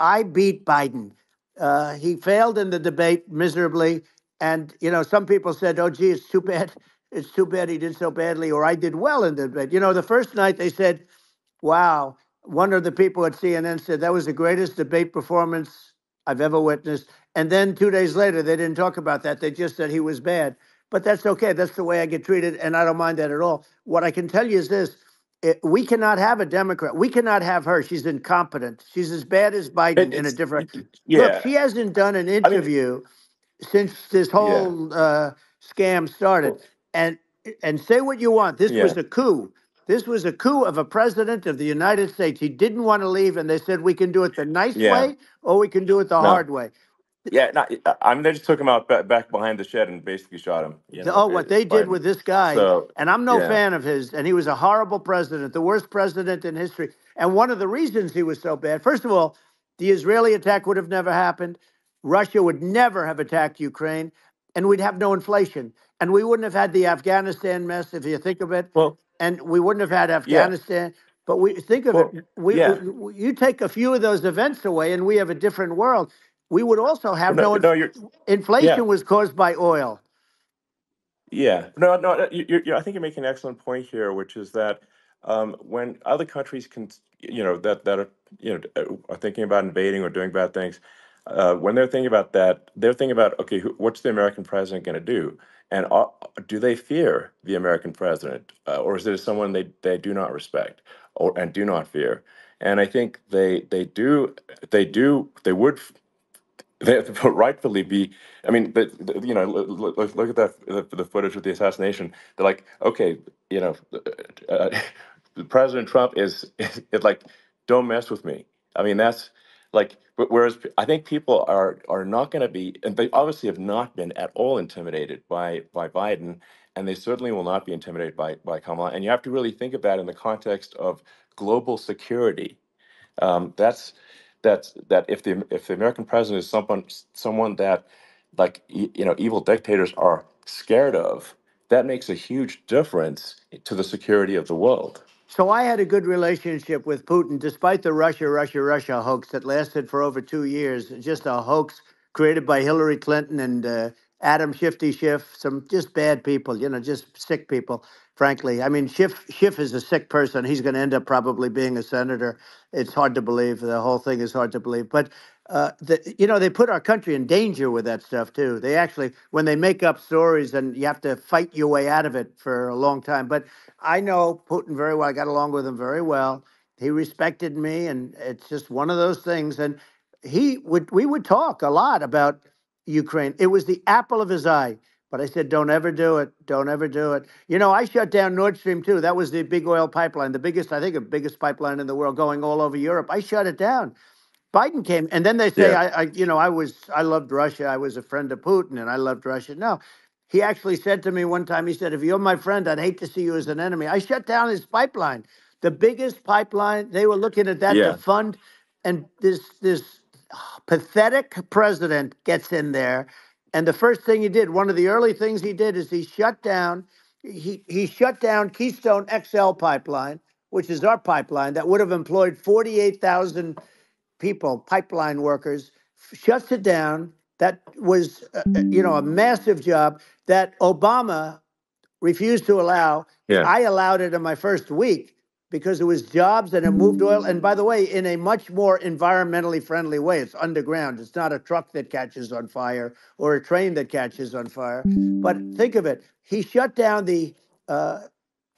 I beat Biden. Uh, he failed in the debate miserably, and you know some people said, "Oh, gee, it's too bad. It's too bad he did so badly," or "I did well in the debate." You know, the first night they said, "Wow!" One of the people at C N N said that was the greatest debate performance I've ever witnessed. And then two days later, they didn't talk about that. They just said he was bad. But that's okay. That's the way I get treated, and I don't mind that at all. What I can tell you is this. It, we cannot have a Democrat. We cannot have her. She's incompetent. She's as bad as Biden in a different... Yeah. Look, she hasn't done an interview I mean, since this whole yeah. uh, scam started. And and say what you want. This yeah. was a coup. This was a coup of a president of the United States. He didn't want to leave, and they said, we can do it the nice yeah. way or we can do it the no. hard way. Yeah, not, I mean, they just took him out back behind the shed and basically shot him. You know, oh, what they did with this guy, so, and I'm no yeah. fan of his, and he was a horrible president, the worst president in history. And one of the reasons he was so bad, first of all, the Israeli attack would have never happened. Russia would never have attacked Ukraine, and we'd have no inflation. And we wouldn't have had the Afghanistan mess, if you think of it, well, and we wouldn't have had Afghanistan. Yeah. But we think of well, it, we, yeah. we, we, you take a few of those events away, and we have a different world. We would also have no, no, no inflation yeah. was caused by oil. Yeah, no, no. You're, you're, I think you're making an excellent point here, which is that um, when other countries can, you know, that that are you know are thinking about invading or doing bad things, uh, when they're thinking about that, they're thinking about okay, who, what's the American president going to do, and are, do they fear the American president, uh, or is there someone they they do not respect or and do not fear? And I think they they do they do they would. They rightfully be, I mean, but, you know, look, look at that, the footage of the assassination. They're like, okay, you know, uh, President Trump is, is, is like, don't mess with me. I mean, that's like, whereas I think people are are not going to be, and they obviously have not been at all intimidated by, by Biden, and they certainly will not be intimidated by, by Kamala. And you have to really think of that in the context of global security. Um, that's... That's that if the if the American president is someone someone that like you know evil dictators are scared of, that makes a huge difference to the security of the world. So I had a good relationship with Putin, despite the Russia, Russia, Russia hoax that lasted for over two years. Just a hoax created by Hillary Clinton and uh, Adam Shifty Schiff, some just bad people, you know, just sick people. Frankly, I mean, Schiff, Schiff is a sick person. He's going to end up probably being a senator. It's hard to believe. The whole thing is hard to believe. But, uh, the, you know, they put our country in danger with that stuff, too. They actually, when they make up stories, and you have to fight your way out of it for a long time. But I know Putin very well. I got along with him very well. He respected me. And it's just one of those things. And he would we would talk a lot about Ukraine. It was the apple of his eye. But I said, don't ever do it. Don't ever do it. You know, I shut down Nord Stream two. That was the big oil pipeline, the biggest, I think, the biggest pipeline in the world going all over Europe. I shut it down. Biden came. And then they say, yeah. I, I, you know, I was, I loved Russia. I was a friend of Putin and I loved Russia. No, he actually said to me one time, he said, if you're my friend, I'd hate to see you as an enemy. I shut down his pipeline, the biggest pipeline. They were looking at that yeah. to fund. And this, this pathetic president gets in there. And the first thing he did, one of the early things he did is he shut down, he, he shut down Keystone X L pipeline, which is our pipeline that would have employed forty-eight thousand people, pipeline workers, shuts it down. That was, uh, you know, a massive job that Obama refused to allow. Yeah. I allowed it in my first week because it was jobs and it moved oil. And by the way, in a much more environmentally friendly way, it's underground. It's not a truck that catches on fire or a train that catches on fire. But think of it. He shut down the uh,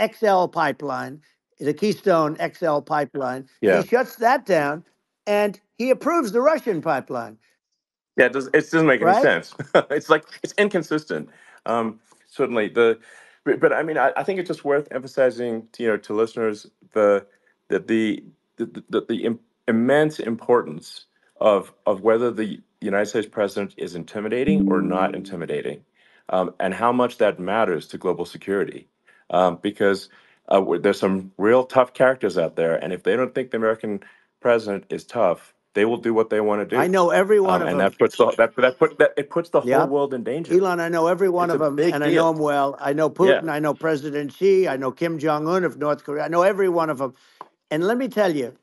X L pipeline, the Keystone X L pipeline. Yeah. He shuts that down and he approves the Russian pipeline. Yeah, it doesn't, it doesn't make any right? sense. It's like, it's inconsistent. Um, certainly the... But, but I mean, I, I think it's just worth emphasizing, to, you know, to listeners the that the the, the, the im- immense importance of of whether the United States president is intimidating or not intimidating, um, and how much that matters to global security, um, because uh, there's some real tough characters out there, and if they don't think the American president is tough, they will do what they want to do. I know every one um, of and them. And that puts the, that, that put, that, it puts the yep. whole world in danger. Elon, I know every one it's of them, and deal. I know them well. I know Putin. Yeah. I know President Xi. I know Kim Jong-un of North Korea. I know every one of them. And let me tell you,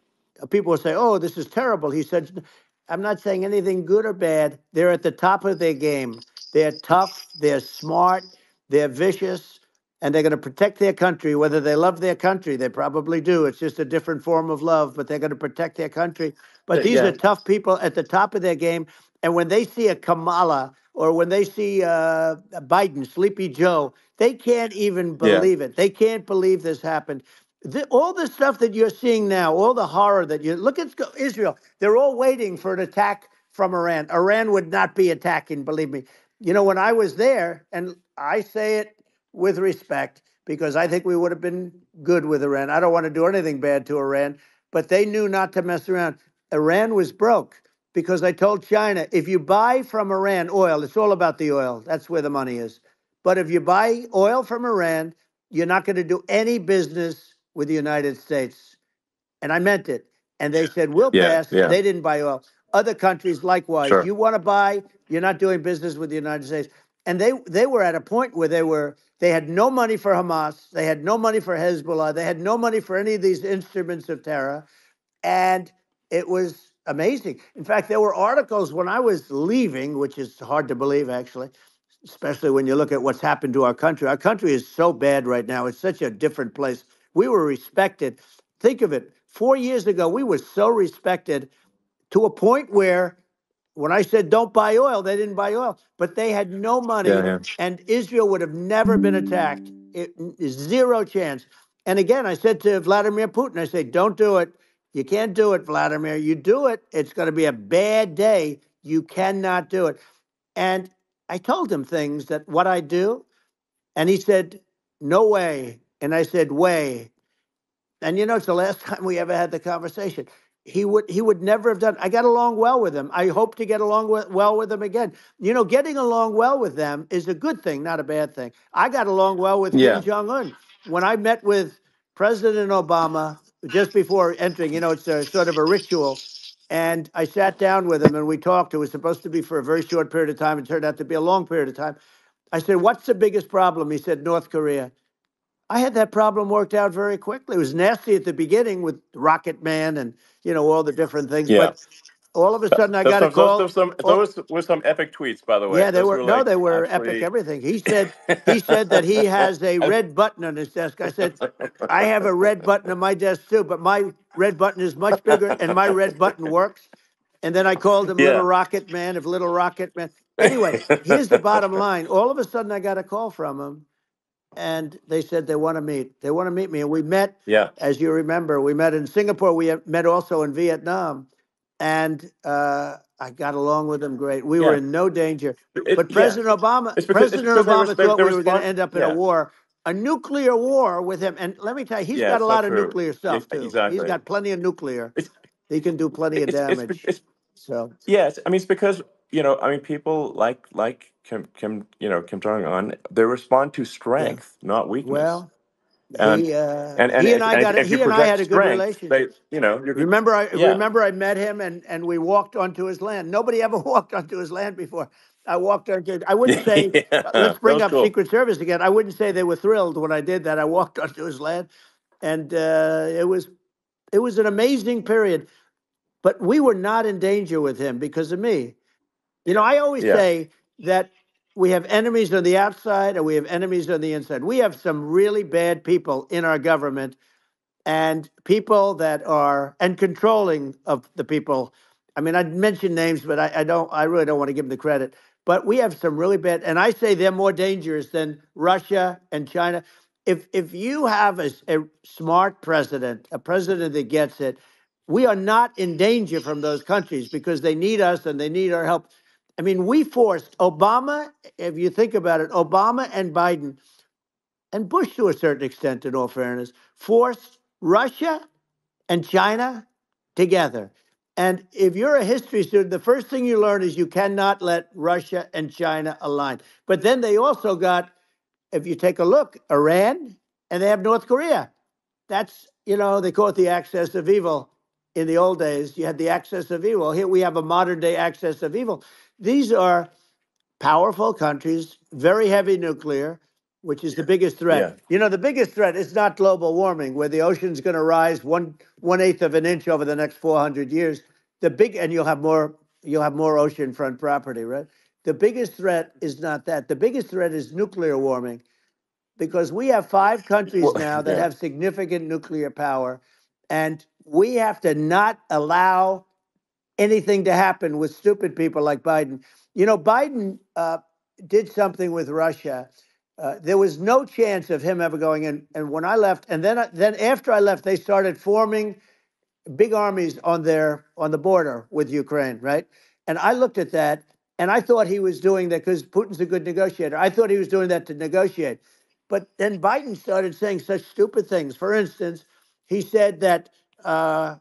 people will say, oh, this is terrible. He said, I'm not saying anything good or bad. They're at the top of their game. They're tough. They're smart. They're vicious. And they're going to protect their country, whether they love their country. They probably do. It's just a different form of love, but they're going to protect their country. But these yeah. are tough people at the top of their game. And when they see a Kamala or when they see uh, Biden, Sleepy Joe, they can't even believe yeah. it. They can't believe this happened. The, all the stuff that you're seeing now, all the horror that you look at Israel, they're all waiting for an attack from Iran. Iran would not be attacking, believe me. You know, when I was there, and I say it with respect, because I think we would have been good with Iran. I don't want to do anything bad to Iran, but they knew not to mess around. Iran was broke because I told China, if you buy from Iran oil, it's all about the oil. That's where the money is. But if you buy oil from Iran, you're not going to do any business with the United States. And I meant it. And they said, we'll yeah, pass. Yeah. They didn't buy oil. Other countries, likewise. Sure. You want to buy, you're not doing business with the United States. And they they were at a point where they were they had no money for Hamas, they had no money for Hezbollah, they had no money for any of these instruments of terror, and it was amazing. In fact, there were articles when I was leaving, which is hard to believe actually, especially when you look at what's happened to our country. Our country is so bad right now. It's such a different place. We were respected. Think of it. Four years ago, we were so respected to a point where when I said don't buy oil, they didn't buy oil, but they had no money, yeah, yeah. and Israel would have never been attacked. It, zero chance. And again, I said to Vladimir Putin, I said, don't do it. You can't do it, Vladimir. You do it, it's going to be a bad day. You cannot do it. And I told him things that what I do, and he said, no way. And I said, way. And you know, it's the last time we ever had the conversation. He would he would never have done. I got along well with them. I hope to get along with, well with them again. You know, getting along well with them is a good thing, not a bad thing. I got along well with yeah. Kim Jong-un. When I met with President Obama just before entering, you know, it's a sort of a ritual. And I sat down with him and we talked. It was supposed to be for a very short period of time. It turned out to be a long period of time. I said, what's the biggest problem? He said, North Korea. I had that problem worked out very quickly. It was nasty at the beginning with Rocket Man and, you know, all the different things. Yeah. But all of a sudden, I got a call. Those, those, those, those were some epic tweets, by the way. Yeah, they were, were. No, like, they were absolutely epic everything. He said he said that he has a red button on his desk. I said, I have a red button on my desk, too, but my red button is much bigger, and my red button works. And then I called him yeah. Little Rocket Man of Little Rocket Man. Anyway, here's the bottom line. All of a sudden, I got a call from him. And they said they want to meet. They want to meet me. And we met, yeah. as you remember, we met in Singapore. We met also in Vietnam. And uh, I got along with them great. We yeah. were in no danger. It, but President yeah. Obama because, President Obama they, thought they, they we were going to end up in yeah. a war, a nuclear war with him. And let me tell you, he's yeah, got a lot so of true. nuclear stuff, yeah, too. Exactly. He's got plenty of nuclear. It's, he can do plenty it's, of damage. It's, it's, it's, so Yes, I mean, it's because, you know, I mean, people like like Kim, Kim, you know, Kim Jong-un, they respond to strength, yeah. not weakness. Well, and, he, uh, and, and, he and I got and, a, he and I had a good strength, relationship. They, you know, remember, I yeah. remember I met him and, and we walked onto his land. Nobody ever walked onto his land before. I walked onto. I wouldn't say. yeah, let's bring up cool. Secret Service again. I wouldn't say they were thrilled when I did that. I walked onto his land, and uh, it was it was an amazing period. But we were not in danger with him because of me. You know, I always yeah. say that we have enemies on the outside and we have enemies on the inside. We have some really bad people in our government and people that are and controlling of the people. I mean, I'd mention names, but I, I don't I really don't want to give them the credit. But we have some really bad. And I say they're more dangerous than Russia and China. If if you have a, a smart president, a president that gets it, we are not in danger from those countries because they need us and they need our help. I mean, we forced Obama, if you think about it, Obama and Biden, and Bush to a certain extent, in all fairness, forced Russia and China together. And if you're a history student, the first thing you learn is you cannot let Russia and China align. But then they also got, if you take a look, Iran, and they have North Korea. That's, you know, they call it the axis of evil. In the old days, you had the axis of evil. Here we have a modern-day axis of evil. These are powerful countries, very heavy nuclear, which is the biggest threat. Yeah. You know, the biggest threat is not global warming, where the ocean's going to rise one one-eighth of an inch over the next four hundred years. The big, and you'll have more, you'll have more oceanfront property, right? The biggest threat is not that. The biggest threat is nuclear warming, because we have five countries well, now that yeah. have significant nuclear power, and we have to not allow anything to happen with stupid people like Biden. You know, Biden uh, did something with Russia. Uh, there was no chance of him ever going in. And when I left, and then I, then after I left, they started forming big armies on their on the border with Ukraine, right? And I looked at that, and I thought he was doing that because Putin's a good negotiator. I thought he was doing that to negotiate. But then Biden started saying such stupid things. For instance, he said that uh,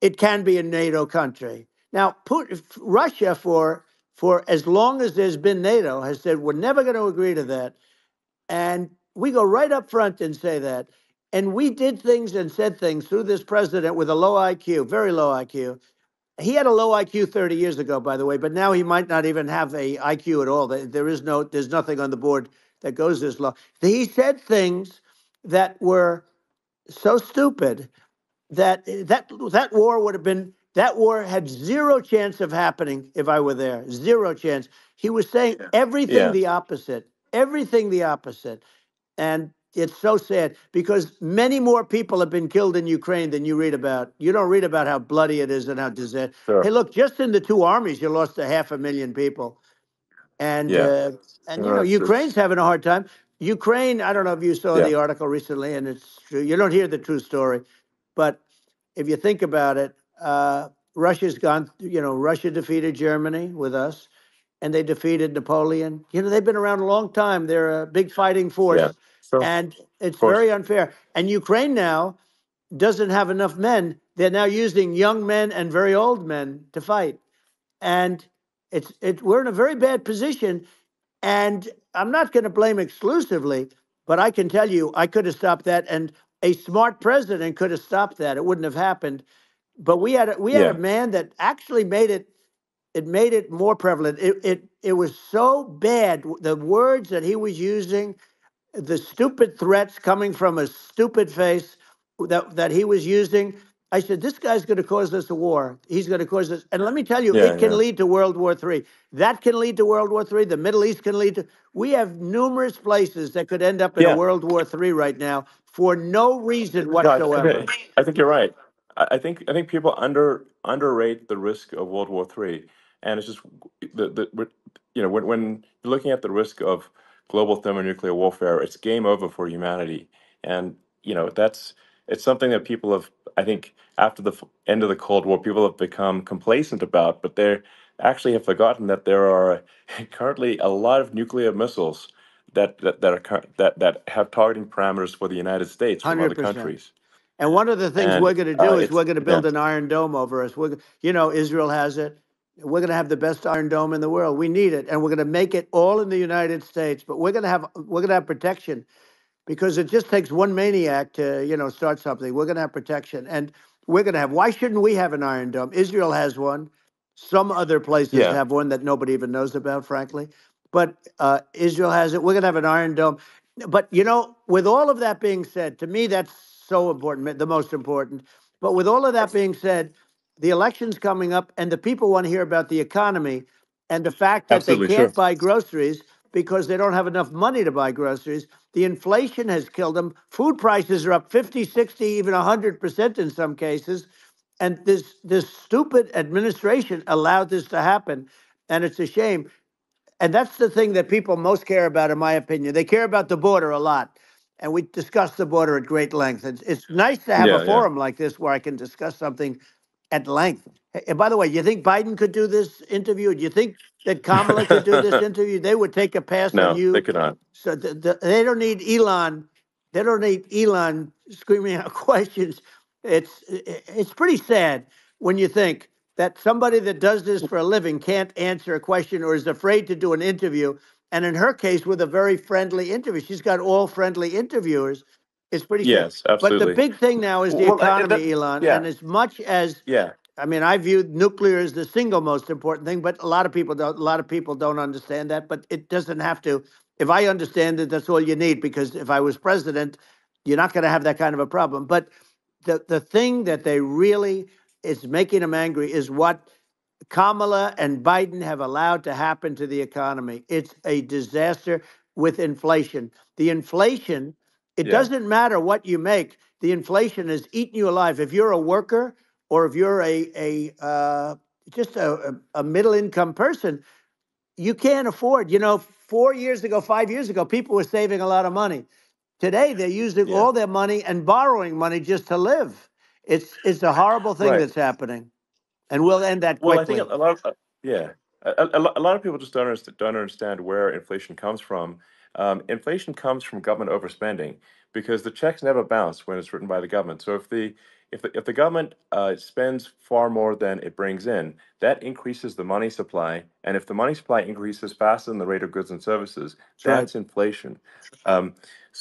it can be a NATO country. Now, Putin, Russia, for for as long as there's been NATO, has said we're never going to agree to that. And we go right up front and say that. And we did things and said things through this president with a low I Q, very low I Q. He had a low I Q thirty years ago, by the way, but now he might not even have a I Q at all. There is no, there's nothing on the board that goes this low. He said things that were so stupid that that that war would have been, that war had zero chance of happening if I were there, zero chance. He was saying everything yeah. the opposite. Everything the opposite. And it's so sad because many more people have been killed in Ukraine than you read about. You don't read about how bloody it is and how disaster. Sure. Hey, look, just in the two armies, you lost a half a million people. And, yeah. uh, and you know, Ukraine's having a hard time. Ukraine, I don't know if you saw yeah. the article recently, and it's true. You don't hear the true story. But if you think about it, uh, Russia's gone, you know, Russia defeated Germany with us. And they defeated Napoleon. You know, they've been around a long time. They're a big fighting force. Yeah, so, and it's very unfair. And Ukraine now doesn't have enough men. They're now using young men and very old men to fight. And it's it we're in a very bad position. And I'm not going to blame exclusively, but I can tell you I could have stopped that. And a smart president could have stopped that. It wouldn't have happened. But we had a, we had yeah. a man that actually made it It made it more prevalent. It, it it was so bad, the words that he was using, the stupid threats coming from a stupid face that, that he was using. I said, this guy's going to cause us a war. He's going to cause us. And let me tell you, yeah, it can yeah. lead to World War Three. That can lead to World War Three. The Middle East can lead to. We have numerous places that could end up in yeah. a World War Three right now for no reason whatsoever. No, I, think, I think you're right. I think I think people under underrate the risk of World War Three. And it's just the the you know when when you're looking at the risk of global thermonuclear warfare, it's game over for humanity. And you know that's it's something that people have, I think, after the end of the Cold War, people have become complacent about, but they actually have forgotten that there are currently a lot of nuclear missiles that that that are that that have targeting parameters for the United States from one hundred percent. Other countries. And one of the things and, we're going to do uh, is we're going to build yeah. an iron dome over us. We're, you know, Israel has it. We're going to have the best iron dome in the world. We need it, and we're going to make it all in the United States. But we're going to have we're going to have protection, because it just takes one maniac to you know start something. We're going to have protection, and we're going to have. Why shouldn't we have an iron dome? Israel has one. Some other places yeah. have one that nobody even knows about, frankly. But uh, Israel has it. We're going to have an iron dome. But you know, with all of that being said, to me that's so important, the most important. But with all of that being said. The election's coming up, and the people want to hear about the economy and the fact that Absolutely, they can't sure. buy groceries because they don't have enough money to buy groceries. The inflation has killed them. Food prices are up fifty, sixty, even one hundred percent in some cases. And this this stupid administration allowed this to happen, and it's a shame. And that's the thing that people most care about, in my opinion. They care about the border a lot. And we discuss the border at great length. It's, it's nice to have yeah, a forum yeah. like this where I can discuss something at length. And by the way, you think Biden could do this interview? Do you think that Kamala could do this interview? They would take a pass no, on you. No, they could not. So the, the, they don't need Elon. They don't need Elon screaming out questions. It's it's pretty sad when you think that somebody that does this for a living can't answer a question or is afraid to do an interview. And in her case, with a very friendly interview, she's got all friendly interviewers. It's pretty sad. Yes, absolutely. But the big thing now is the well, economy, the, Elon. Yeah. And as much as yeah. I mean, I view nuclear as the single most important thing, but a lot of people don't. A lot of people don't understand that. But it doesn't have to. If I understand it, that's all you need. Because if I was president, you're not going to have that kind of a problem. But the the thing that they really is making them angry is what Kamala and Biden have allowed to happen to the economy. It's a disaster with inflation. The inflation. It yeah. doesn't matter what you make. The inflation is eating you alive. If you're a worker. Or if you're a a uh, just a, a middle income person, you can't afford. You know, four years ago, five years ago, people were saving a lot of money. Today, they're using yeah. all their money and borrowing money just to live. It's it's a horrible thing right. that's happening, and we'll end that quickly. Well, I think a lot of yeah, a, a, a lot of people just don't understand, don't understand where inflation comes from. Um, inflation comes from government overspending because the checks never bounce when it's written by the government. So if the If the, if the government uh, spends far more than it brings in, that increases the money supply. And if the money supply increases faster than the rate of goods and services, that's right. inflation. Um,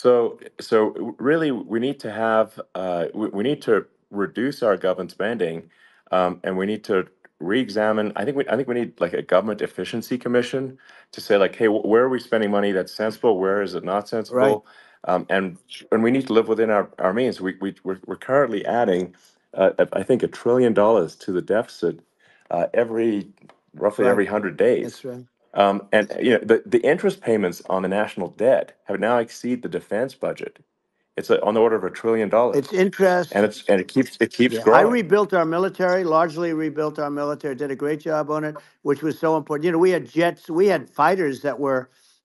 so, so really, we need to have uh, we, we need to reduce our government spending, um, and we need to re-examine. I think we I think we need like a government efficiency commission to say like, hey, where are we spending money that's sensible? Where is it not sensible? Right. Um, and and we need to live within our, our means. We, we, we're, we're currently adding, uh, I think, a trillion dollars to the deficit uh, every, roughly right. every hundred days. That's right. Um, and you know the, the interest payments on the national debt have now exceed the defense budget. It's a, on the order of a trillion dollars. It's interest, and it's and it keeps it keeps yeah. growing. I rebuilt our military, largely rebuilt our military. Did a great job on it, which was so important. You know, we had jets, we had fighters that were.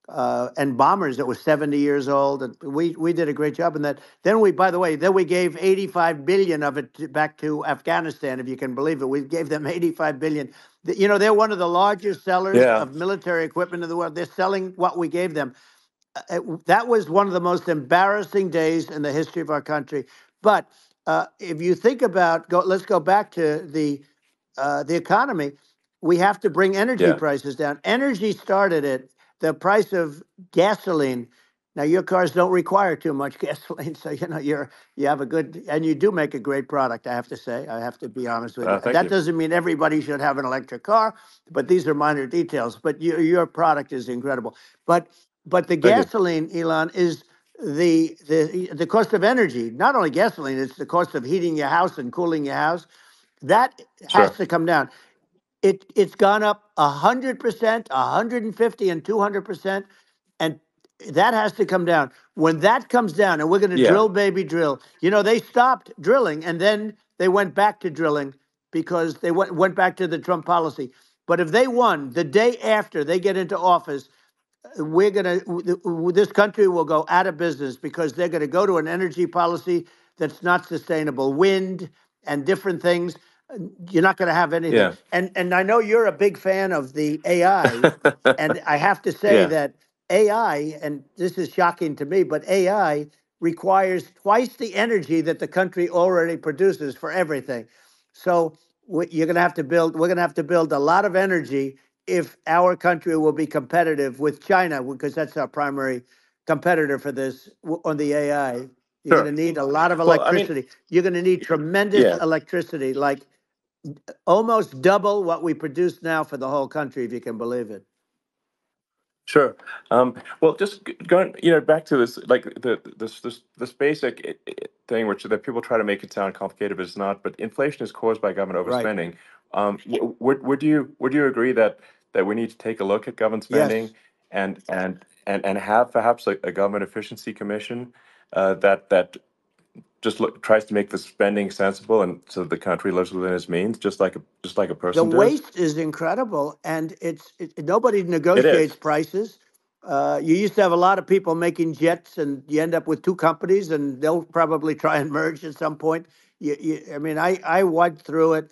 Uh, and bombers that were seventy years old. And we, we did a great job in that. Then we, by the way, then we gave eighty-five billion of it to, back to Afghanistan, if you can believe it. We gave them eighty-five billion. The, you know, they're one of the largest sellers yeah. of military equipment in the world. They're selling what we gave them. Uh, that was one of the most embarrassing days in the history of our country. But uh, if you think about, go, let's go back to the uh, the economy. We have to bring energy yeah. prices down. Energy started it. The price of gasoline. Now your cars don't require too much gasoline, so you know you're you have a good and you do make a great product. I have to say, I have to be honest with uh, you. That you. doesn't mean everybody should have an electric car, but these are minor details. But you, your product is incredible. But but the thank gasoline, you. Elon, is the the the cost of energy. Not only gasoline, it's the cost of heating your house and cooling your house. That sure. has to come down. It, it's gone up one hundred percent, one hundred fifty percent, and two hundred percent, and that has to come down. When that comes down, and we're going to yeah. drill, baby, drill. You know, they stopped drilling, and then they went back to drilling because they went, went back to the Trump policy. But if they won, the day after they get into office, we're going to – this country will go out of business because they're going to go to an energy policy that's not sustainable, wind and different things. You're not going to have anything. Yeah. And and I know you're a big fan of the A I. And I have to say yeah. that A I, and this is shocking to me, but A I requires twice the energy that the country already produces for everything. So you're going to have to build, we're going to have to build a lot of energy if our country will be competitive with China, because that's our primary competitor for this on the A I. You're sure. going to need a lot of electricity. Well, I mean, you're going to need tremendous yeah. electricity, like almost double what we produce now for the whole country, if you can believe it. Sure. Um, well, just going, you know, back to this, like the this this this basic thing, which that people try to make it sound complicated, but it's not. But inflation is caused by government overspending. Right. Um, would would you would you agree that that we need to take a look at government spending yes. and and and and have perhaps a, a government efficiency commission uh, that that. Just look, tries to make the spending sensible, and so the country lives within its means, just like a just like a person. The does. waste is incredible, and it's it, nobody negotiates it prices. Uh, you used to have a lot of people making jets, and you end up with two companies, and they'll probably try and merge at some point. You, you, I mean, I I went through it,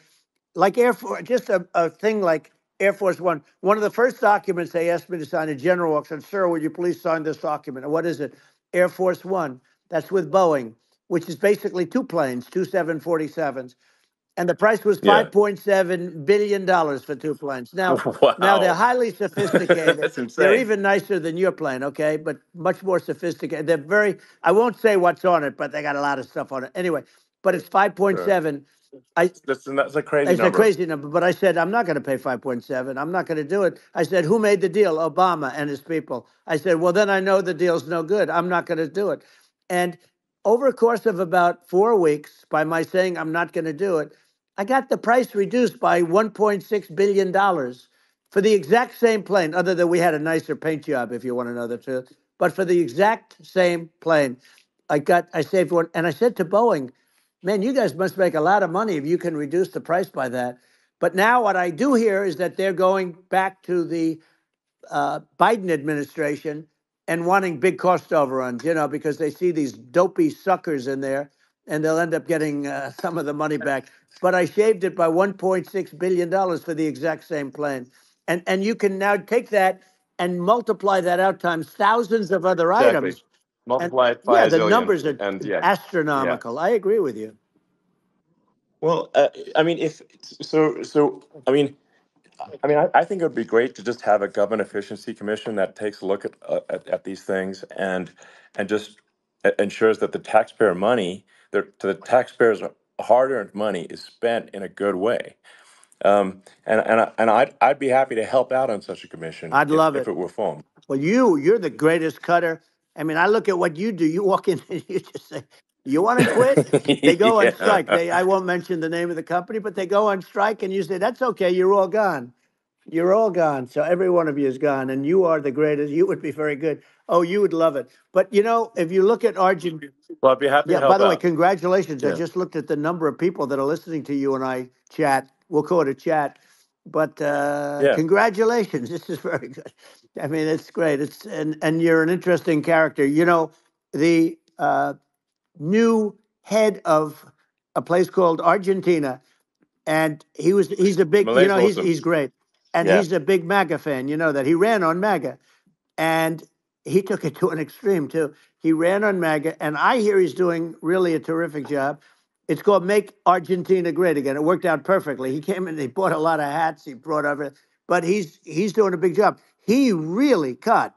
like Air Force, just a, a thing like Air Force One. One of the first documents they asked me to sign, a general walked, said, "Sir, would you please sign this document?" "What is it?" "Air Force One." "That's with Boeing." which is basically two planes, two seven forty-sevens. And the price was five point seven billion dollars for two planes. Now, wow. now they're highly sophisticated. That's insane. They're even nicer than your plane, okay? But much more sophisticated. They're very, I won't say what's on it, but they got a lot of stuff on it. Anyway, but it's five point seven. I, that's, that's a crazy number. It's a crazy number. But I said, I'm not going to pay five point seven. I'm not going to do it. I said, who made the deal? Obama and his people. I said, well, then I know the deal's no good. I'm not going to do it. And over a course of about four weeks, by my saying I'm not going to do it, I got the price reduced by one point six billion dollars for the exact same plane, other than we had a nicer paint job, if you want to know the truth. But for the exact same plane, I got, I saved one. And I said to Boeing, man, you guys must make a lot of money if you can reduce the price by that. But now what I do hear is that they're going back to the uh, Biden administration and wanting big cost overruns, you know, because they see these dopey suckers in there, and they'll end up getting uh, some of the money back. But I shaved it by one point six billion dollars for the exact same plane. And and you can now take that and multiply that out times thousands of other exactly. items. Multiply it by yeah, a the zillion. numbers are and, yeah. astronomical. Yeah. I agree with you. Well, uh, I mean, if so, so I mean. I mean, I, I think it would be great to just have a government efficiency commission that takes a look at, uh, at at these things and and just ensures that the taxpayer money, the, the taxpayers' hard-earned money, is spent in a good way. Um, and and I, and I'd I'd be happy to help out on such a commission. I'd if, love it if it were formed. Well, you you're the greatest cutter. I mean, I look at what you do. You walk in and you just say, you want to quit? They go yeah. on strike. They, I won't mention the name of the company, but they go on strike and you say, that's okay, you're all gone. You're all gone. So every one of you is gone, and you are the greatest. You would be very good. Oh, you would love it. But, you know, if you look at Argentina. Well, I'd be happy yeah, to help By the out. way, congratulations. Yeah. I just looked at the number of people that are listening to you and I chat. We'll call it a chat. But uh, yeah. congratulations. This is very good. I mean, it's great. It's and, and you're an interesting character. You know, the... Uh, new head of a place called Argentina, and he was he's a big Malay's you know he's awesome. he's great and yeah. he's a big MAGA fan. You know that he ran on MAGA, and he took it to an extreme too. He ran on MAGA, and I hear he's doing really a terrific job. It's called Make Argentina Great Again. It worked out perfectly. He came in, he bought a lot of hats, he brought over, but he's he's doing a big job. He really cut.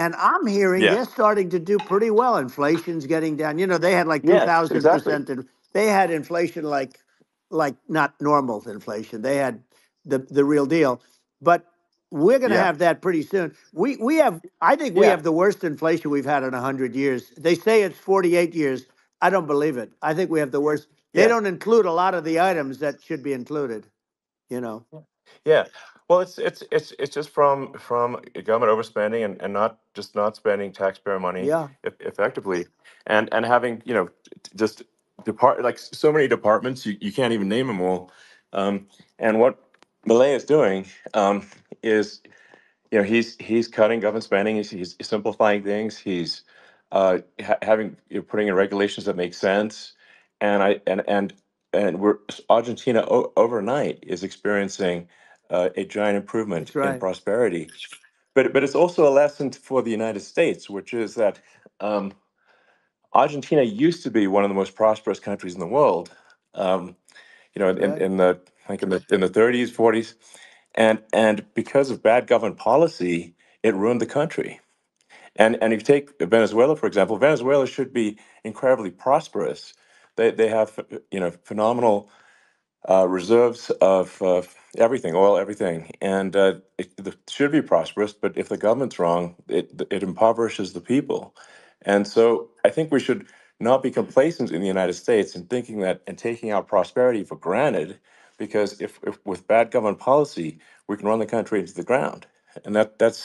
And I'm hearing yeah. they're starting to do pretty well. Inflation's getting down. You know, they had like two thousand percent. They had inflation like, like not normal inflation. They had the the real deal. But we're going to yeah. have that pretty soon. We we have. I think we yeah. have the worst inflation we've had in a hundred years. They say it's forty-eight years. I don't believe it. I think we have the worst. They yeah. don't include a lot of the items that should be included. You know. Yeah. Well, it's it's it's it's just from from government overspending and, and not just not spending taxpayer money yeah. e effectively, and and having you know just depart like so many departments you, you can't even name them all, um, and what Milei is doing um, is you know he's he's cutting government spending, he's, he's simplifying things, he's uh, ha having you know, putting in regulations that make sense, and I and and and we're Argentina o overnight is experiencing. Uh, a giant improvement right. in prosperity, but but it's also a lesson for the United States, which is that um, Argentina used to be one of the most prosperous countries in the world. Um, you know, in, right. in, in the like in the in the thirties, forties, and and because of bad government policy, it ruined the country. And and if you take Venezuela, for example, Venezuela should be incredibly prosperous. They they have you know phenomenal. Uh, reserves of uh, everything, oil, everything, and uh, it, it should be prosperous. But if the government's wrong, it it impoverishes the people. And so I think we should not be complacent in the United States in thinking that and taking our prosperity for granted, because if, if with bad government policy, we can run the country into the ground. And that that's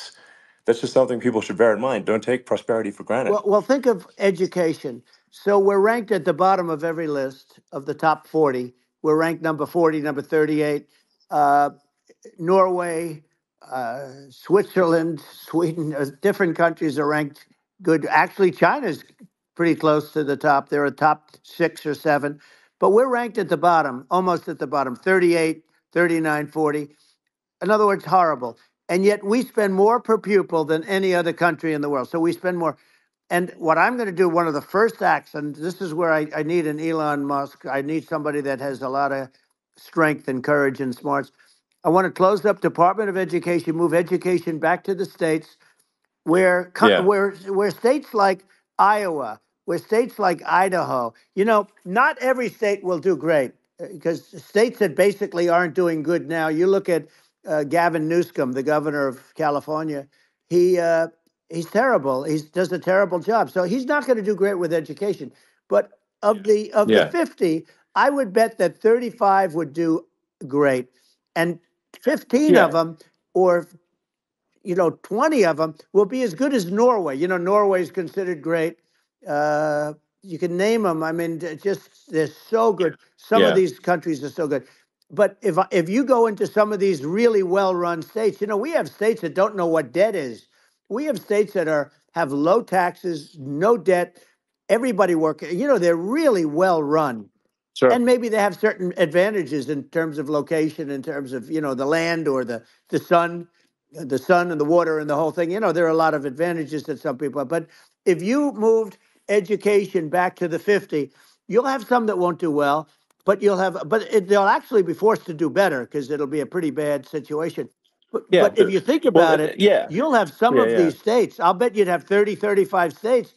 that's just something people should bear in mind. Don't take prosperity for granted. Well, well think of education. So we're ranked at the bottom of every list of the top forty. We're ranked number forty, number thirty-eight. Uh, Norway, uh, Switzerland, Sweden, uh, different countries are ranked good. Actually, China's pretty close to the top. They're a top six or seven. But we're ranked at the bottom, almost at the bottom, thirty-eight, thirty-nine, forty. In other words, horrible. And yet we spend more per pupil than any other country in the world. So we spend more. And what I'm going to do, one of the first acts, and this is where I, I need an Elon Musk. I need somebody that has a lot of strength and courage and smarts. I want to close up Department of Education, move education back to the states where, yeah. where, where states like Iowa, where states like Idaho, you know, not every state will do great because states that basically aren't doing good now. You look at uh, Gavin Newsom, the governor of California, he uh, he's terrible. He does a terrible job. So he's not going to do great with education. But of the of yeah. the fifty, I would bet that thirty-five would do great. And fifteen yeah. of them, or, you know, twenty of them will be as good as Norway. You know, Norway is considered great. Uh, you can name them. I mean, just they're so good. Some yeah. of these countries are so good. But if if you go into some of these really well-run states, you know, we have states that don't know what debt is. We have states that are have low taxes, no debt, everybody working. You know, they're really well-run. Sure. And maybe they have certain advantages in terms of location, in terms of, you know, the land or the, the sun, the sun and the water and the whole thing. You know, there are a lot of advantages that some people have. But if you moved education back to the fifty, you'll have some that won't do well, but you'll have, but it, they'll actually be forced to do better because it'll be a pretty bad situation. But, yeah, but if you think about well, it, yeah. you'll have some yeah, of yeah. these states. I'll bet you'd have thirty, thirty-five states.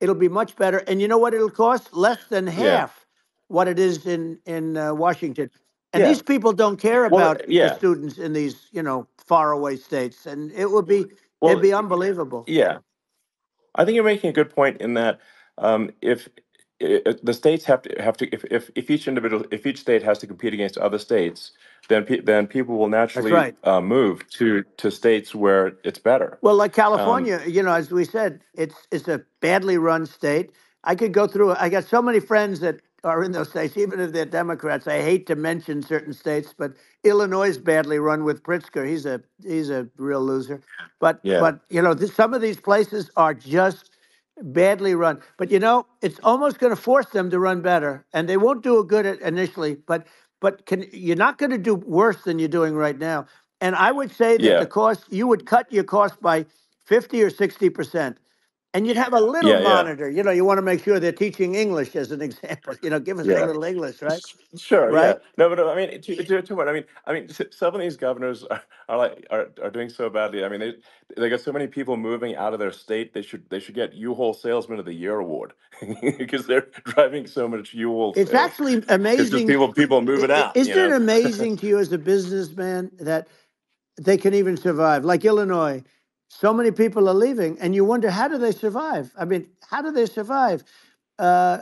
It'll be much better. And you know what it'll cost? Less than half. Yeah. What it is in in uh, Washington, and yeah. these people don't care about well, yeah. the students in these you know faraway states, and it would be well, it'd be unbelievable. Yeah, I think you're making a good point in that um, if, if the states have to have to if, if if each individual if each state has to compete against other states, then pe then people will naturally right. uh, move to to states where it's better. Well, like California, um, you know, as we said, it's it's a badly run state. I could go through. I got so many friends that. Are in those states, even if they're Democrats. I hate to mention certain states, but Illinois is badly run with Pritzker. He's a he's a real loser. But yeah. but you know this, some of these places are just badly run. But you know it's almost going to force them to run better, and they won't do a good at initially. But but can, you're not going to do worse than you're doing right now. And I would say that yeah. the cost you would cut your cost by fifty or sixty percent. And you'd have a little yeah, monitor. Yeah. You know, you want to make sure they're teaching English as an example. You know, give us yeah. a little English, right? Sure. Right. Yeah. No, but I mean, too, too, too much. I mean, I mean, some of these governors are, are like are, are doing so badly. I mean, they they got so many people moving out of their state. They should they should get U-Haul Salesman of the Year award because they're driving so much U-Haul. It's sales. Actually amazing. People people moving out. Isn't it know? amazing to you as a businessman that they can even survive? Like Illinois. So many people are leaving, and you wonder, how do they survive? I mean, how do they survive? Uh,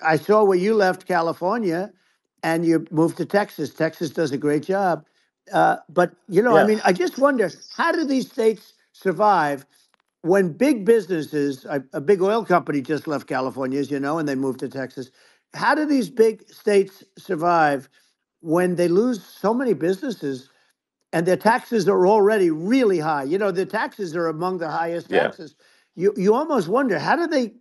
I saw where you left California, and you moved to Texas. Texas does a great job. Uh, but, you know, yeah. I mean, I just wonder, how do these states survive when big businesses, a, a big oil company just left California, as you know, and they moved to Texas. How do these big states survive when they lose so many businesses? And their taxes are already really high. You know, their taxes are among the highest taxes. Yeah. You you almost wonder, how do they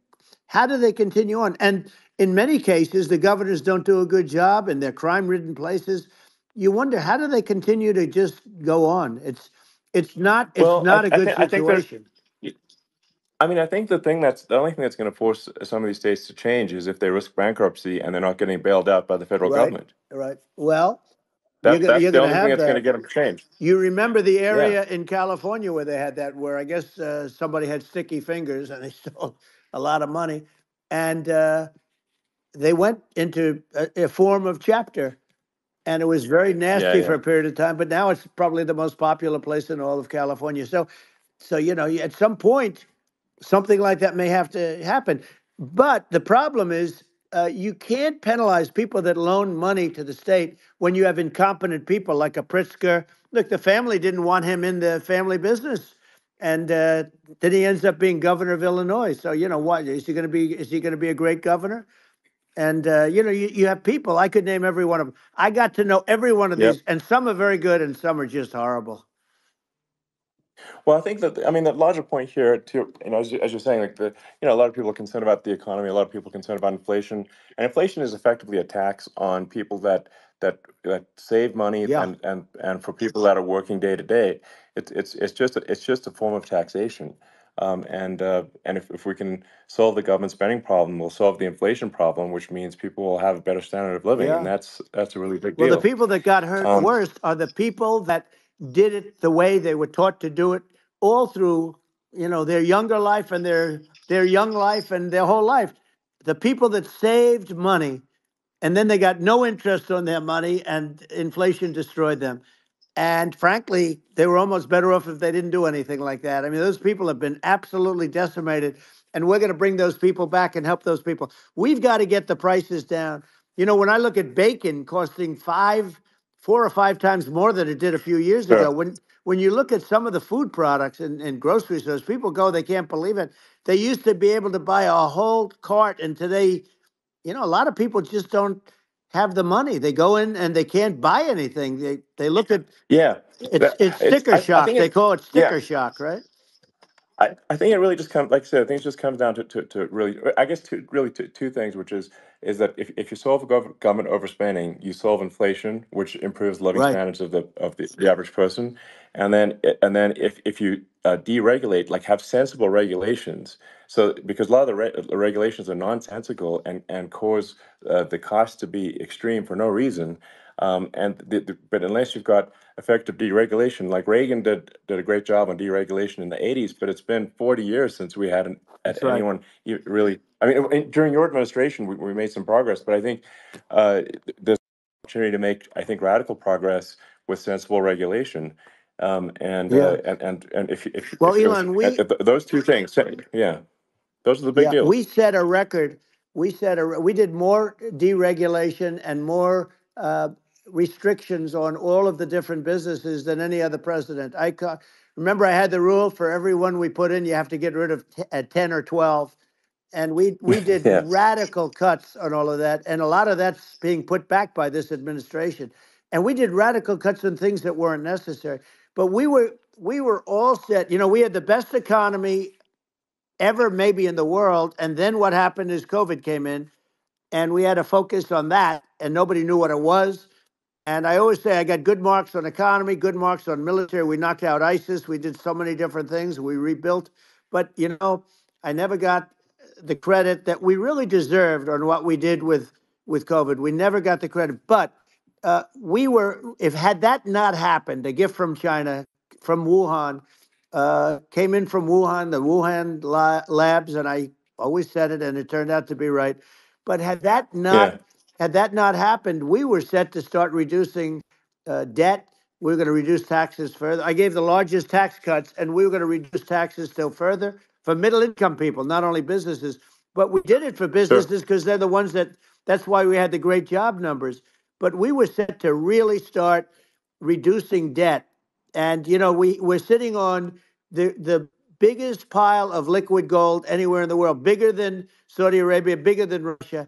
how do they continue on? And in many cases, the governors don't do a good job in their crime-ridden places. You wonder, how do they continue to just go on? It's it's not it's well, not I, a good I th situation. I, think I mean, I think the thing that's the only thing that's going to force some of these states to change is if they risk bankruptcy and they're not getting bailed out by the federal right. government. Right. Well. That, you're, that's you're the only thing that's that. going to get them changed. You remember the area yeah. in California where they had that, where I guess uh, somebody had sticky fingers and they stole a lot of money. And uh, they went into a, a form of chapter. And it was very nasty yeah, yeah. for a period of time. But now it's probably the most popular place in all of California. So, so you know, at some point, something like that may have to happen. But the problem is, Uh, you can't penalize people that loan money to the state when you have incompetent people like a Pritzker. Look, the family didn't want him in the family business, and uh, then he ends up being governor of Illinois. So you know what? Is he going to be? Is he going to be a great governor? And uh, you know, you, you have people. I could name every one of them. I got to know every one of yep. these, and some are very good, and some are just horrible. Well, I think that I mean the larger point here, too, you know, as, as you're saying, like the you know, a lot of people are concerned about the economy, a lot of people are concerned about inflation, and inflation is effectively a tax on people that that that save money, yeah. and and and for people that are working day to day, it's it's it's just a, it's just a form of taxation. Um, and uh, and if, if we can solve the government spending problem, we'll solve the inflation problem, which means people will have a better standard of living. Yeah. And that's that's a really big deal. Well, the people that got hurt um, worst are the people that did it the way they were taught to do it all through, you know, their younger life and their their young life and their whole life. The people that saved money and then they got no interest on their money and inflation destroyed them. And frankly, they were almost better off if they didn't do anything like that. I mean, those people have been absolutely decimated, and we're going to bring those people back and help those people. We've got to get the prices down. You know, when I look at bacon costing five, four or five times more than it did a few years sure. ago, when when you look at some of the food products and, and grocery stores, people go, they can't believe it. They used to be able to buy a whole cart, and today, you know, a lot of people just don't have the money. They go in and they can't buy anything. They they look at yeah. It's, it's sticker it's, shock. I, I they call it sticker yeah. shock, right? I, I think it really just comes, like I said, I think it just comes down to to, to really, I guess, to really to, two things, which is is that if, if you solve government overspending, you solve inflation, which improves living right. standards of the of the, the average person, and then and then if if you uh, deregulate, like have sensible regulations. So because a lot of the re regulations are nonsensical and and cause uh, the cost to be extreme for no reason, um, and the, the, but unless you've got effective deregulation, like Reagan did did a great job on deregulation in the eighties, but it's been forty years since we had an, right. anyone really. I mean, in, during your administration, we, we made some progress, but I think uh, there's an opportunity to make, I think, radical progress with sensible regulation. Um, and, yeah. uh, and and and if if well, if Elon, was, we those two things, yeah. Those are the big yeah, deals. We set a record. We set a. We did more deregulation and more uh, restrictions on all of the different businesses than any other president. I remember I had the rule for everyone we put in, you have to get rid of ten or twelve, and we we did yeah. radical cuts on all of that, and a lot of that's being put back by this administration. And we did radical cuts on things that weren't necessary. But we were we were all set. You know, we had the best economy ever maybe in the world. And then what happened is COVID came in and we had to focus on that and nobody knew what it was. And I always say I got good marks on economy, good marks on military. We knocked out ISIS. We did so many different things. We rebuilt. But, you know, I never got the credit that we really deserved on what we did with, with COVID. We never got the credit. But uh, we were, if had that not happened, a gift from China, from Wuhan, Uh, came in from Wuhan, the Wuhan la labs, and I always said it, and it turned out to be right. But had that not yeah. had that not happened, we were set to start reducing uh, debt. We were going to reduce taxes further. I gave the largest tax cuts, and we were going to reduce taxes still further for middle-income people, not only businesses. But we did it for businesses because sure. they're the ones that – that's why we had the great job numbers. But we were set to really start reducing debt. And, you know, we, we're sitting on the, the biggest pile of liquid gold anywhere in the world, bigger than Saudi Arabia, bigger than Russia.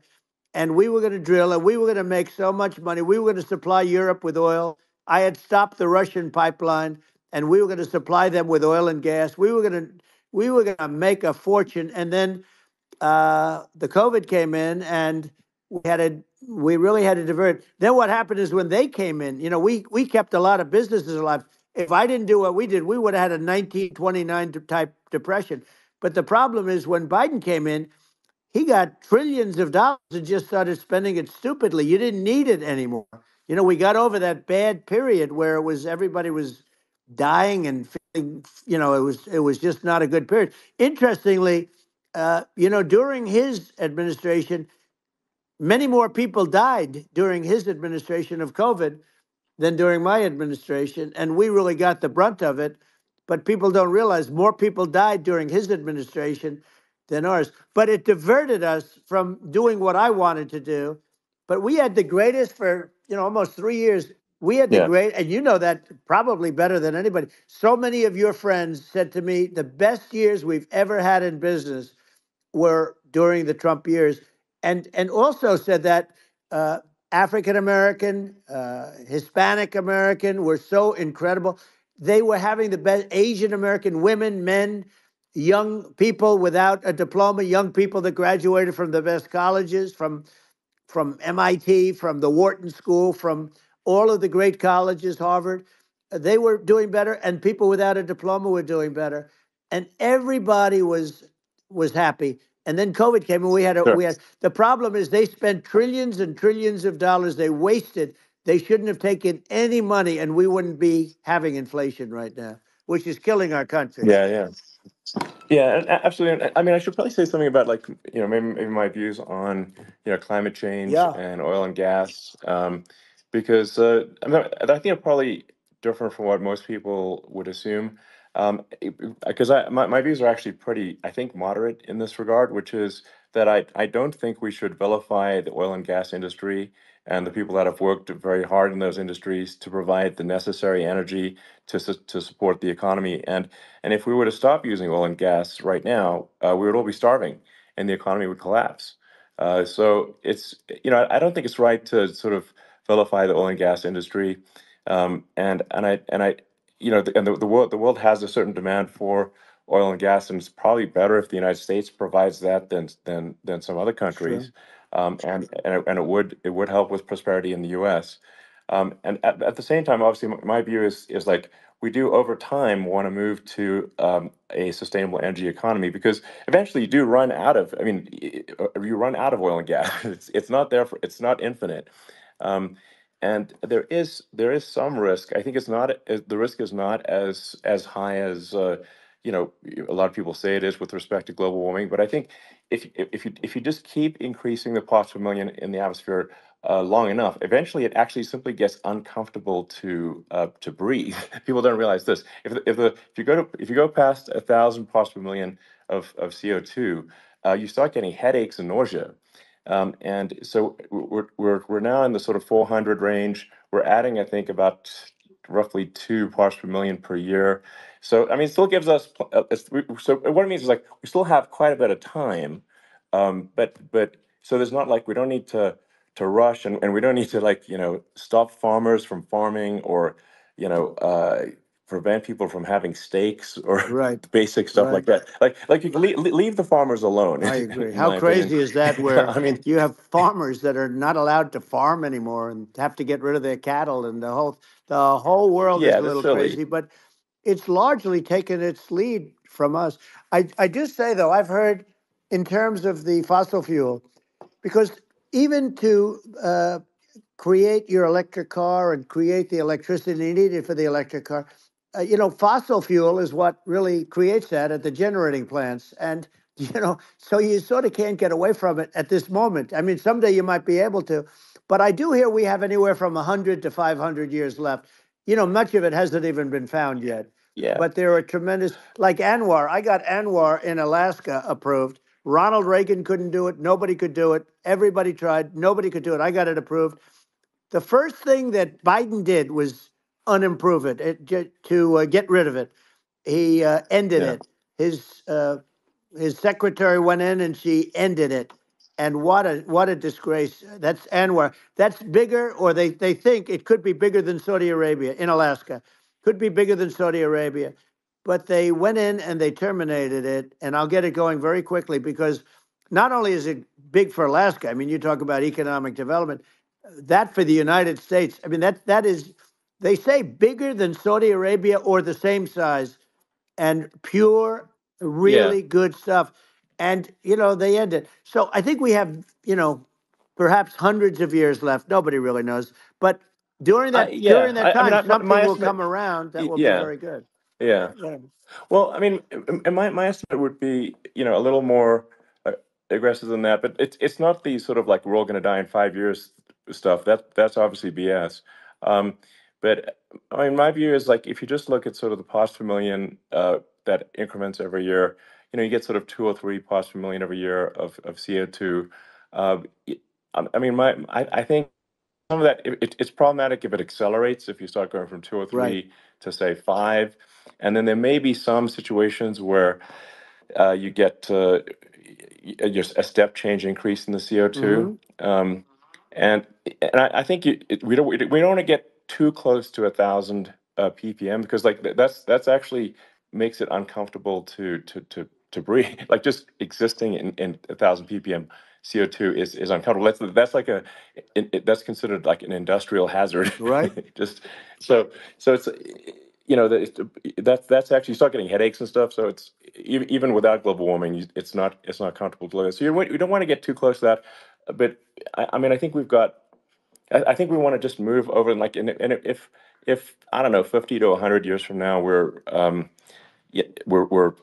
And we were going to drill and we were going to make so much money. We were going to supply Europe with oil. I had stopped the Russian pipeline and we were going to supply them with oil and gas. We were going to we were going to make a fortune. And then uh, the COVID came in and we had a we really had to divert. Then what happened is when they came in, you know, we, we kept a lot of businesses alive. If I didn't do what we did, we would have had a nineteen twenty-nine type depression. But the problem is when Biden came in, he got trillions of dollars and just started spending it stupidly. You didn't need it anymore. You know, we got over that bad period where it was everybody was dying and feeling, you know, it was it was just not a good period. Interestingly, uh, you know, during his administration, many more people died during his administration of COVID than during my administration, and we really got the brunt of it, but people don't realize more people died during his administration than ours. But it diverted us from doing what I wanted to do, but we had the greatest for, you know, almost three years. We had the yeah. great, and you know that probably better than anybody. So many of your friends said to me, the best years we've ever had in business were during the Trump years, and and also said that, uh, African-American, uh, Hispanic-American were so incredible. They were having the best Asian-American women, men, young people without a diploma, young people that graduated from the best colleges, from, from M I T, from the Wharton School, from all of the great colleges, Harvard. They were doing better, and people without a diploma were doing better. and everybody was was happy. And then COVID came, and we had a, sure. we had the problem is they spent trillions and trillions of dollars. They wasted. They shouldn't have taken any money, and we wouldn't be having inflation right now, which is killing our country. Yeah, yeah. Yeah, and absolutely. I mean, I should probably say something about, like, you know, maybe, maybe my views on, you know, climate change yeah. and oil and gas, um, because uh, I think I'm probably different from what most people would assume, because um, I my, my views are actually pretty, I think, moderate in this regard, which is that I, I don't think we should vilify the oil and gas industry and the people that have worked very hard in those industries to provide the necessary energy to to support the economy. And and if we were to stop using oil and gas right now, uh, we would all be starving and the economy would collapse. Uh, so it's, you know, I don't think it's right to sort of vilify the oil and gas industry. Um, and and I and I you know the, and the, the world the world has a certain demand for oil and gas, and it's probably better if the United States provides that than than than some other countries. Sure. Um, and and it, and it would it would help with prosperity in the U S Um, and at, at the same time, obviously, my view is is like we do over time want to move to um, a sustainable energy economy, because eventually you do run out of. I mean, you run out of oil and gas. It's it's not there for, it's not infinite, um, and there is there is some risk. I think it's not the risk is not as as high as. Uh, You know, a lot of people say it is with respect to global warming, but I think if if you if you just keep increasing the parts per million in the atmosphere uh, long enough, eventually it actually simply gets uncomfortable to uh, to breathe. People don't realize this. If the, if the if you go to if you go past a thousand parts per million of of C O two, uh, you start getting headaches and nausea, um, and so we're we're we're now in the sort of four hundred range. We're adding, I think, about roughly two parts per million per year. So, I mean, it still gives us, uh, so what it means is, like, we still have quite a bit of time, um, but, but, so there's not, like, we don't need to, to rush, and, and we don't need to, like, you know, stop farmers from farming, or, you know, uh, prevent people from having steaks, or right. basic stuff right. like that. Like, like you leave, leave the farmers alone. I agree. How crazy opinion. Is that where I mean, you have farmers that are not allowed to farm anymore and have to get rid of their cattle, and the whole, the whole world yeah, is a little silly. Crazy, but it's largely taken its lead from us. I, I just say, though, I've heard in terms of the fossil fuel, because even to uh, create your electric car and create the electricity needed for the electric car, uh, you know, fossil fuel is what really creates that at the generating plants. And, you know, so you sort of can't get away from it at this moment. I mean, someday you might be able to. But I do hear we have anywhere from one hundred to five hundred years left. You know, much of it hasn't even been found yet. Yeah. But there are tremendous, like Anwar. I got Anwar in Alaska approved. Ronald Reagan couldn't do it. Nobody could do it. Everybody tried. Nobody could do it. I got it approved. The first thing that Biden did was unimprove it, it to uh, get rid of it. He uh, ended yeah. it. His uh, his secretary went in and she ended it. And what a what a disgrace. That's Anwar. That's bigger, or they, they think it could be bigger than Saudi Arabia in Alaska. Could be bigger than Saudi Arabia. But they went in and they terminated it. And I'll get it going very quickly, because not only is it big for Alaska, I mean, you talk about economic development, that for the United States, I mean, that that is, they say bigger than Saudi Arabia or the same size, and pure, really yeah. good stuff. And, you know, they end it. So I think we have, you know, perhaps hundreds of years left. Nobody really knows. But during that uh, yeah. during that time, I, I mean, something my, my will estimate, come around that will yeah. be very good. Yeah. yeah. Well, I mean, my, my estimate would be, you know, a little more uh, aggressive than that. But it's it's not the sort of, like, we're all going to die in five years stuff. That That's obviously B S. Um, but, I mean, my view is, like, if you just look at sort of the parts per million uh, that increments every year, you know, you get sort of two or three parts per million every year of, of C O two. Uh, I mean, my I, I think some of that, it, it's problematic if it accelerates, if you start going from two or three right. to, say, five. And then there may be some situations where uh, you get uh, just a step change increase in the C O two. Mm-hmm. um, and and I, I think you, it, we don't we don't want to get too close to one thousand uh, P P M, because, like, that's that's actually makes it uncomfortable to to to. to breathe. Like, just existing in, in one thousand P P M C O two is, is uncomfortable. That's, that's like a, it, it, that's considered like an industrial hazard. Right. just, so, so it's, you know, that that's that's actually start getting headaches and stuff. So it's even without global warming, it's not it's not comfortable to live. So you we don't want to get too close to that. But I, I mean, I think we've got. I think we want to just move over and like, and if if I don't know, fifty to a hundred years from now, we're um, we're we're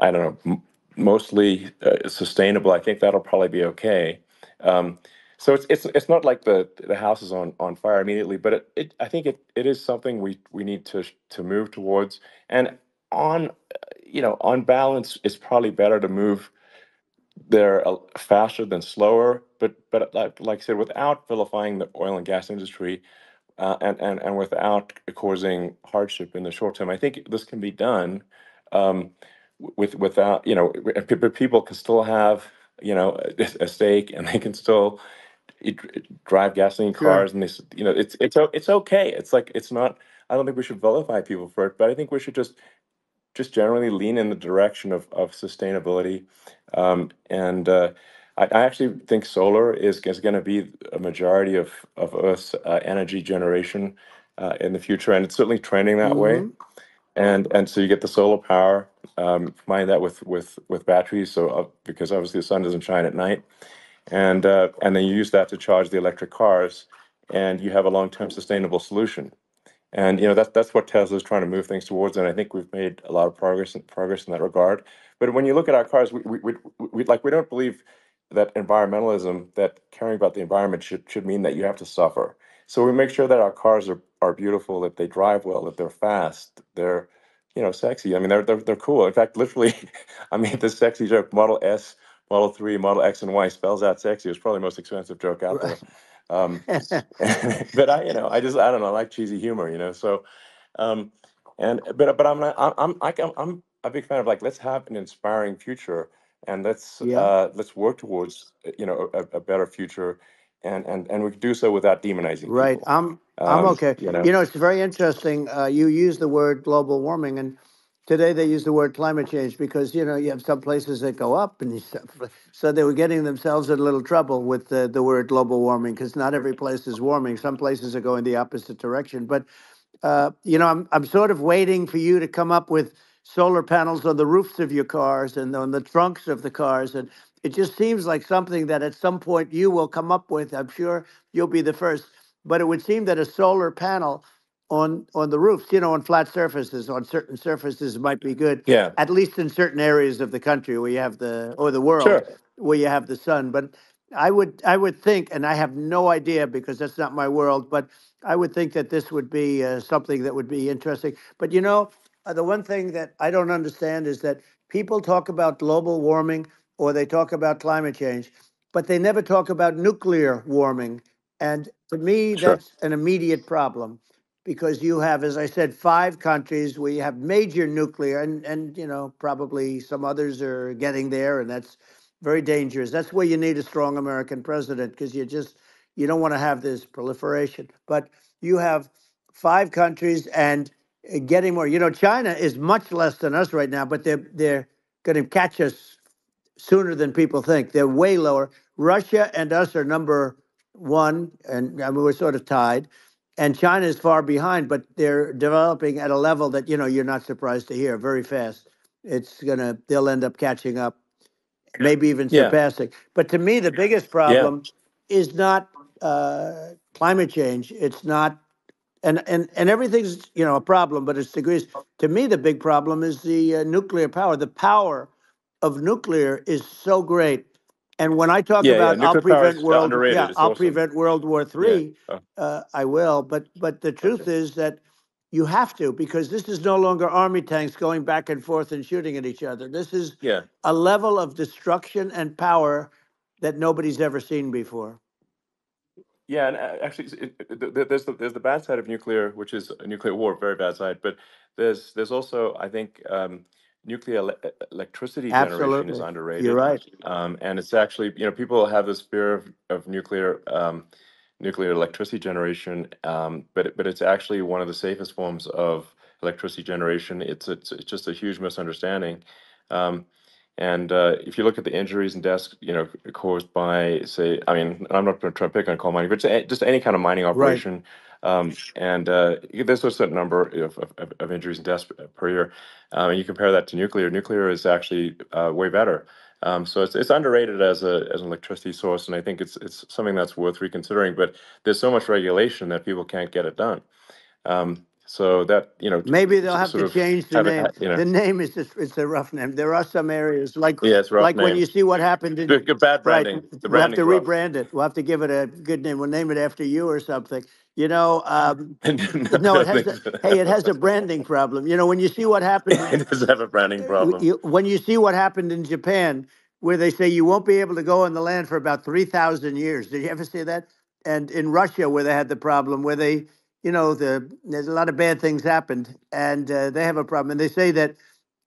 I don't know, mostly uh, sustainable. I think that'll probably be okay. Um, so it's it's it's not like the the house is on on fire immediately, but it, it I think it it is something we we need to to move towards. And on you know on balance, it's probably better to move there faster than slower. But but like, like I said, without vilifying the oil and gas industry, uh, and and and without causing hardship in the short term, I think this can be done. Um, with without you know, but people can still have you know a, a stake, and they can still it, it, drive gasoline cars, yeah. and they you know it's it's it's okay. It's like it's not. I don't think we should vilify people for it, but I think we should just just generally lean in the direction of of sustainability, um, and. Uh, I actually think solar is, is going to be a majority of, of Earth's uh, energy generation uh, in the future, and it's certainly trending that mm-hmm. way. And and so you get the solar power, um, combine that with with with batteries, so uh, because obviously the sun doesn't shine at night, and uh, and then you use that to charge the electric cars, and you have a long-term sustainable solution. And you know that's that's what Tesla is trying to move things towards, and I think we've made a lot of progress in, progress in that regard. But when you look at our cars, we we, we, we like we don't believe. That environmentalism, that caring about the environment should, should mean that you have to suffer. So we make sure that our cars are, are beautiful, that they drive well, that they're fast, they're, you know, sexy. I mean, they're, they're, they're cool. In fact, literally, I mean, this sexy joke, Model S, Model three, Model X and Y spells out sexy. It's probably the most expensive joke out there. Um, but I, you know, I just, I don't know, I like cheesy humor, you know, so, um, and, but, but I'm not, I'm, I'm, I'm a big fan of like, let's have an inspiring future. And let's yeah. uh, let's work towards you know a, a better future, and and and we can do so without demonizing. Right, people. I'm I'm um, okay. You know? you know, it's very interesting. Uh, you use the word global warming, and today they use the word climate change because you know you have some places that go up, and so they were getting themselves in a little trouble with the the word global warming because not every place is warming. Some places are going the opposite direction. But uh, you know, I'm I'm sort of waiting for you to come up with. Solar panels on the roofs of your cars and on the trunks of the cars. And it just seems like something that at some point you will come up with. I'm sure you'll be the first. But it would seem that a solar panel on on the roofs, you know, on flat surfaces, on certain surfaces might be good. Yeah. At least in certain areas of the country where you have the, or the world, sure. where you have the sun. But I would, I would think, and I have no idea because that's not my world, but I would think that this would be uh, something that would be interesting. But, you know, the one thing that I don't understand is that people talk about global warming or they talk about climate change, but they never talk about nuclear warming. And to me, sure. that's an immediate problem because you have, as I said, five countries where you have major nuclear and, and you know, probably some others are getting there and that's very dangerous. That's where you need a strong American president because you just, you don't want to have this proliferation. But you have five countries and getting more, you know, China is much less than us right now, but they're they're going to catch us sooner than people think. They're way lower. Russia and us are number one, and I mean, we're sort of tied. And China is far behind, but they're developing at a level that you know you're not surprised to hear. Very fast, it's gonna they'll end up catching up, maybe even yeah. surpassing. But to me, the biggest problem yeah. is not uh, climate change. It's not. And, and and everything's, you know, a problem, but it's degrees. To me, the big problem is the uh, nuclear power. The power of nuclear is so great. And when I talk yeah, about yeah. I'll, prevent world, yeah, I'll awesome. prevent World War Three, yeah. oh. uh, I will. But, but the truth okay. is that you have to, because this is no longer army tanks going back and forth and shooting at each other. This is yeah. a level of destruction and power that nobody's ever seen before. Yeah, and actually, it, there's the there's the bad side of nuclear, which is a nuclear war, very bad side. But there's there's also, I think, um, nuclear ele electricity Absolutely. generation is underrated. You're right. Um, and it's actually, you know, people have this fear of of nuclear um, nuclear electricity generation, um, but but it's actually one of the safest forms of electricity generation. It's it's, it's just a huge misunderstanding. Um, And uh, if you look at the injuries and deaths, you know, caused by, say, I mean, I'm not going to try to pick on coal mining, but just any kind of mining operation, Um, and uh, there's a certain number of, of, of injuries and deaths per year. Um, and you compare that to nuclear. Nuclear is actually uh, way better. Um, so it's it's underrated as a as an electricity source, and I think it's it's something that's worth reconsidering. But there's so much regulation that people can't get it done. Um, so that you know maybe they'll have to change the name. It, you know. The name is just, it's a rough name. There are some areas like yeah, it's rough like name. When you see what happened in good, good bad branding. Right, the we'll have to rough. rebrand it. We'll have to give it a good name. We'll name it after you or something. You know, um, no, no, it has a, hey, it has a branding problem. You know, when you see what happened, it does have a branding problem. You, when you see what happened in Japan, where they say you won't be able to go on the land for about three thousand years. Did you ever see that? And in Russia, where they had the problem, where they, you know, the there's a lot of bad things happened, and uh, they have a problem. And they say that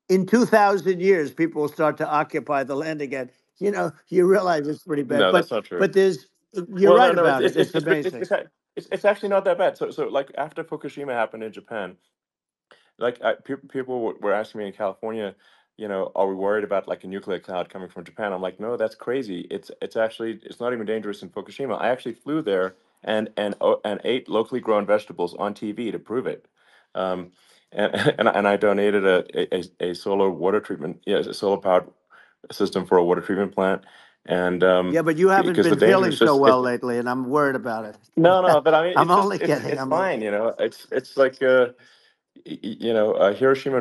in two thousand years, people will start to occupy the land again. You know, you realize it's pretty bad. No, but, that's not true. But there's, you're well, right no, no, about it's, it. It's, it's amazing. It's, it's, it's, It's, it's actually not that bad. So, so like after Fukushima happened in Japan, like I, pe people were asking me in California, you know, are we worried about like a nuclear cloud coming from Japan? I'm like, no, that's crazy. It's it's actually it's not even dangerous in Fukushima. I actually flew there and and and ate locally grown vegetables on T V to prove it. Um, and and and I donated a a, a solar water treatment, yes, yeah, a solar powered system for a water treatment plant. And um, yeah, but you haven't been feeling so well lately, and I'm worried about it. No, no, but I mean, I'm only kidding. It's fine, you know. It's it's like uh, you know, uh, Hiroshima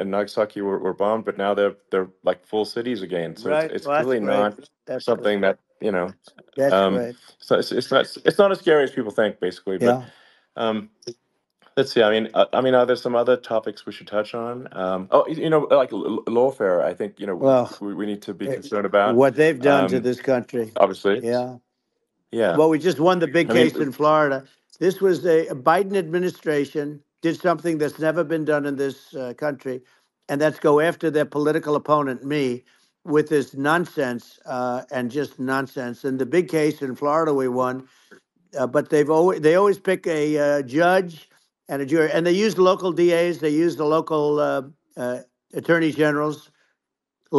and Nagasaki were, were bombed, but now they're they're like full cities again. So right. it's, it's well, really not that's something great. that you know. That's um, right. So it's it's not it's not as scary as people think, basically. But yeah. um, let's see. I mean, uh, I mean, are there some other topics we should touch on? Um, oh, you know, like lawfare. I think you know well, we, we need to be concerned about what they've done um, to this country. Obviously, yeah, yeah. Well, we just won the big I case mean, in Florida. This was a, a Biden administration did something that's never been done in this uh, country, and that's go after their political opponent, me, with this nonsense uh, and just nonsense. And the big case in Florida we won, uh, but they've always they always pick a uh, judge. And a jury, and they use local D As, they use the local uh, uh, attorney generals,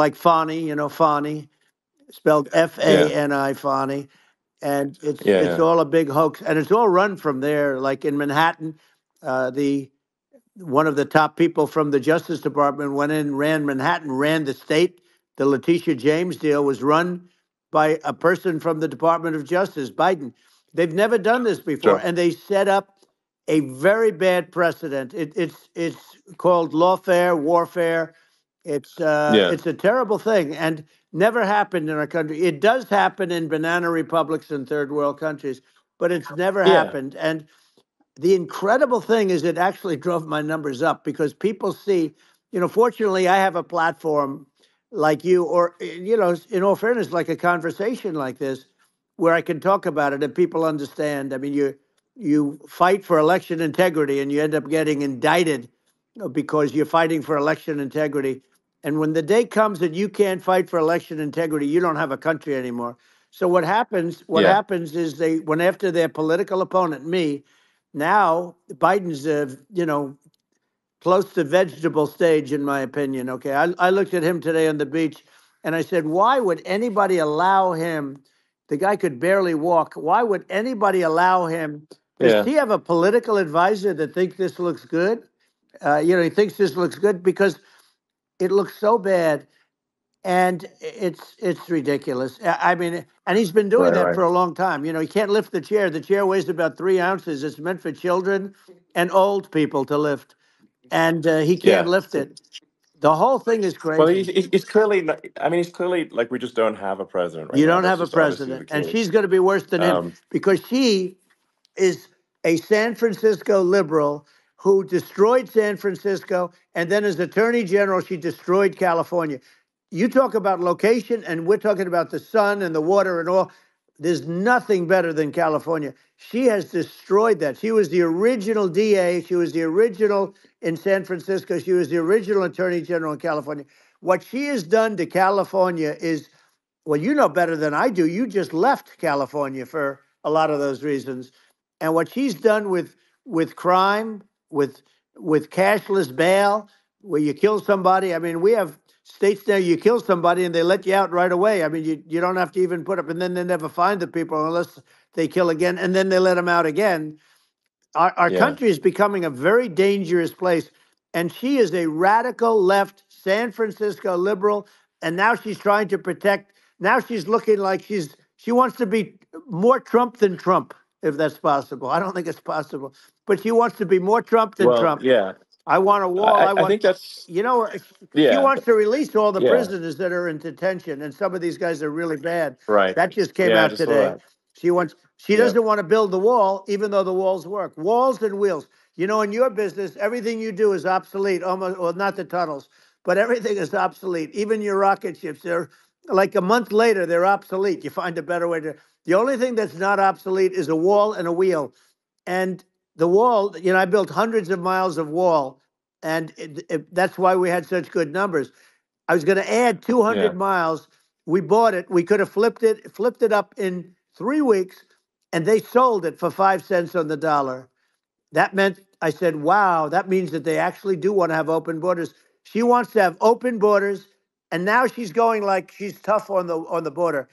like Fani, you know, Fani, spelled F A N I, Fani, and it's yeah, it's yeah. all a big hoax, and it's all run from there. Like in Manhattan, uh, the one of the top people from the Justice Department went in, ran Manhattan, ran the state. The Letitia James deal was run by a person from the Department of Justice, Biden. They've never done this before, sure. and they set up a very bad precedent. It, it's it's called lawfare, warfare. It's uh, yeah. it's a terrible thing, and never happened in our country. It does happen in banana republics and third world countries, but it's never yeah. happened. And the incredible thing is, it actually drove my numbers up because people see, you know, fortunately, I have a platform like you, or you know, in all fairness, like a conversation like this, where I can talk about it and people understand. I mean, you're. You fight for election integrity and you end up getting indicted because you're fighting for election integrity. And when the day comes that you can't fight for election integrity, you don't have a country anymore. So what happens, what yeah. happens is they went after their political opponent, me. Now Biden's, uh, you know, close to vegetable stage, in my opinion. Okay, I, I looked at him today on the beach and I said, why would anybody allow him? The guy could barely walk. Why would anybody allow him? Does yeah. he have a political advisor that thinks this looks good? Uh, you know, he thinks this looks good because it looks so bad, and it's it's ridiculous. I mean, and he's been doing right, that right. for a long time. You know, he can't lift the chair. The chair weighs about three ounces. It's meant for children and old people to lift, and uh, he can't yeah. lift it. The whole thing is crazy. Well, he's, he's clearly, not, I mean, he's clearly like we just don't have a president. Right you don't now. have That's a president. And she's going to be worse than um, him because she is a San Francisco liberal who destroyed San Francisco. And then as attorney general, she destroyed California. You talk about location and we're talking about the sun and the water and all. There's nothing better than California. She has destroyed that. She was the original D A. She was the original in San Francisco. She was the original attorney general in California. What she has done to California is, well, you know better than I do. You just left California for a lot of those reasons. And what she's done with with crime, with with cashless bail, where you kill somebody. I mean, we have states now you kill somebody and they let you out right away. I mean, you, you don't have to even put up, and then they never find the people unless they kill again, and then they let them out again. Our, our yeah. country is becoming a very dangerous place. And she is a radical left San Francisco liberal. And now she's trying to protect. Now she's looking like she's she wants to be more Trump than Trump, if that's possible. I don't think it's possible. But she wants to be more Trump than well, Trump. Yeah. I want a wall. I, I, I want, think that's... You know, yeah. she wants to release all the yeah. prisoners that are in detention, and some of these guys are really bad. Right. That just came yeah, out just today. She wants. She yeah. doesn't want to build the wall, even though the walls work. Walls and wheels. You know, in your business, everything you do is obsolete. Almost, well, not the tunnels, but everything is obsolete. Even your rocket ships, they're like a month later, they're obsolete. You find a better way to... The only thing that's not obsolete is a wall and a wheel. And the wall, you know, I built hundreds of miles of wall, and it, it, that's why we had such good numbers. I was going to add two hundred yeah. miles. We bought it. We could have flipped it, flipped it up in three weeks, and they sold it for five cents on the dollar. That meant, I said, wow, that means that they actually do want to have open borders. She wants to have open borders, and now she's going like she's tough on the on the border.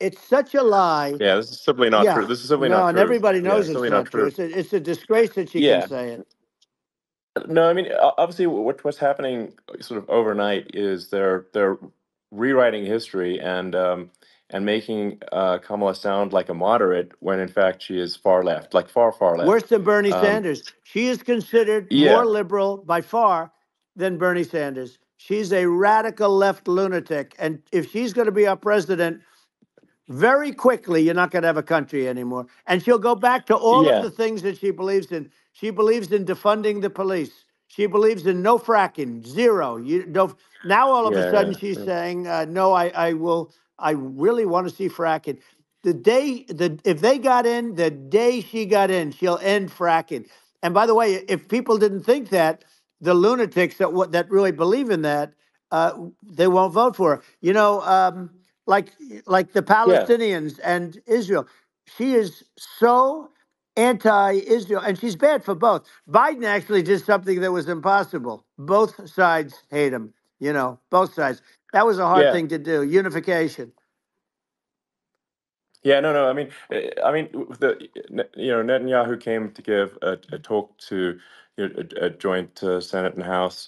It's such a lie. Yeah, this is simply not yeah. true. This is simply no, not true. No, and everybody knows yeah, it's, it's not true. It's a, it's a disgrace that she yeah. can say it. No, I mean, obviously what, what's happening sort of overnight is they're they're rewriting history and um, and making uh, Kamala sound like a moderate when in fact she is far left, like far, far left. Worse than Bernie um, Sanders. She is considered yeah. more liberal by far than Bernie Sanders. She's a radical left lunatic. And if she's going to be our president... very quickly, you're not going to have a country anymore. And she'll go back to all yeah. of the things that she believes in. She believes in defunding the police. She believes in no fracking, zero. You don't, now all of yeah, a sudden she's yeah. saying, uh, no, I, I will. I really want to see fracking. The day, the, if they got in, the day she got in, she'll end fracking. And by the way, if people didn't think that, the lunatics that, that really believe in that, uh, they won't vote for her. You know... Um, Like, like the Palestinians yeah. and Israel. She is so anti-Israel, and she's bad for both. Biden actually did something that was impossible. Both sides hate him, you know, both sides. That was a hard yeah. thing to do, unification. Yeah, no, no, I mean, I mean, the, you know, Netanyahu came to give a, a talk to you know, a, a joint uh, Senate and House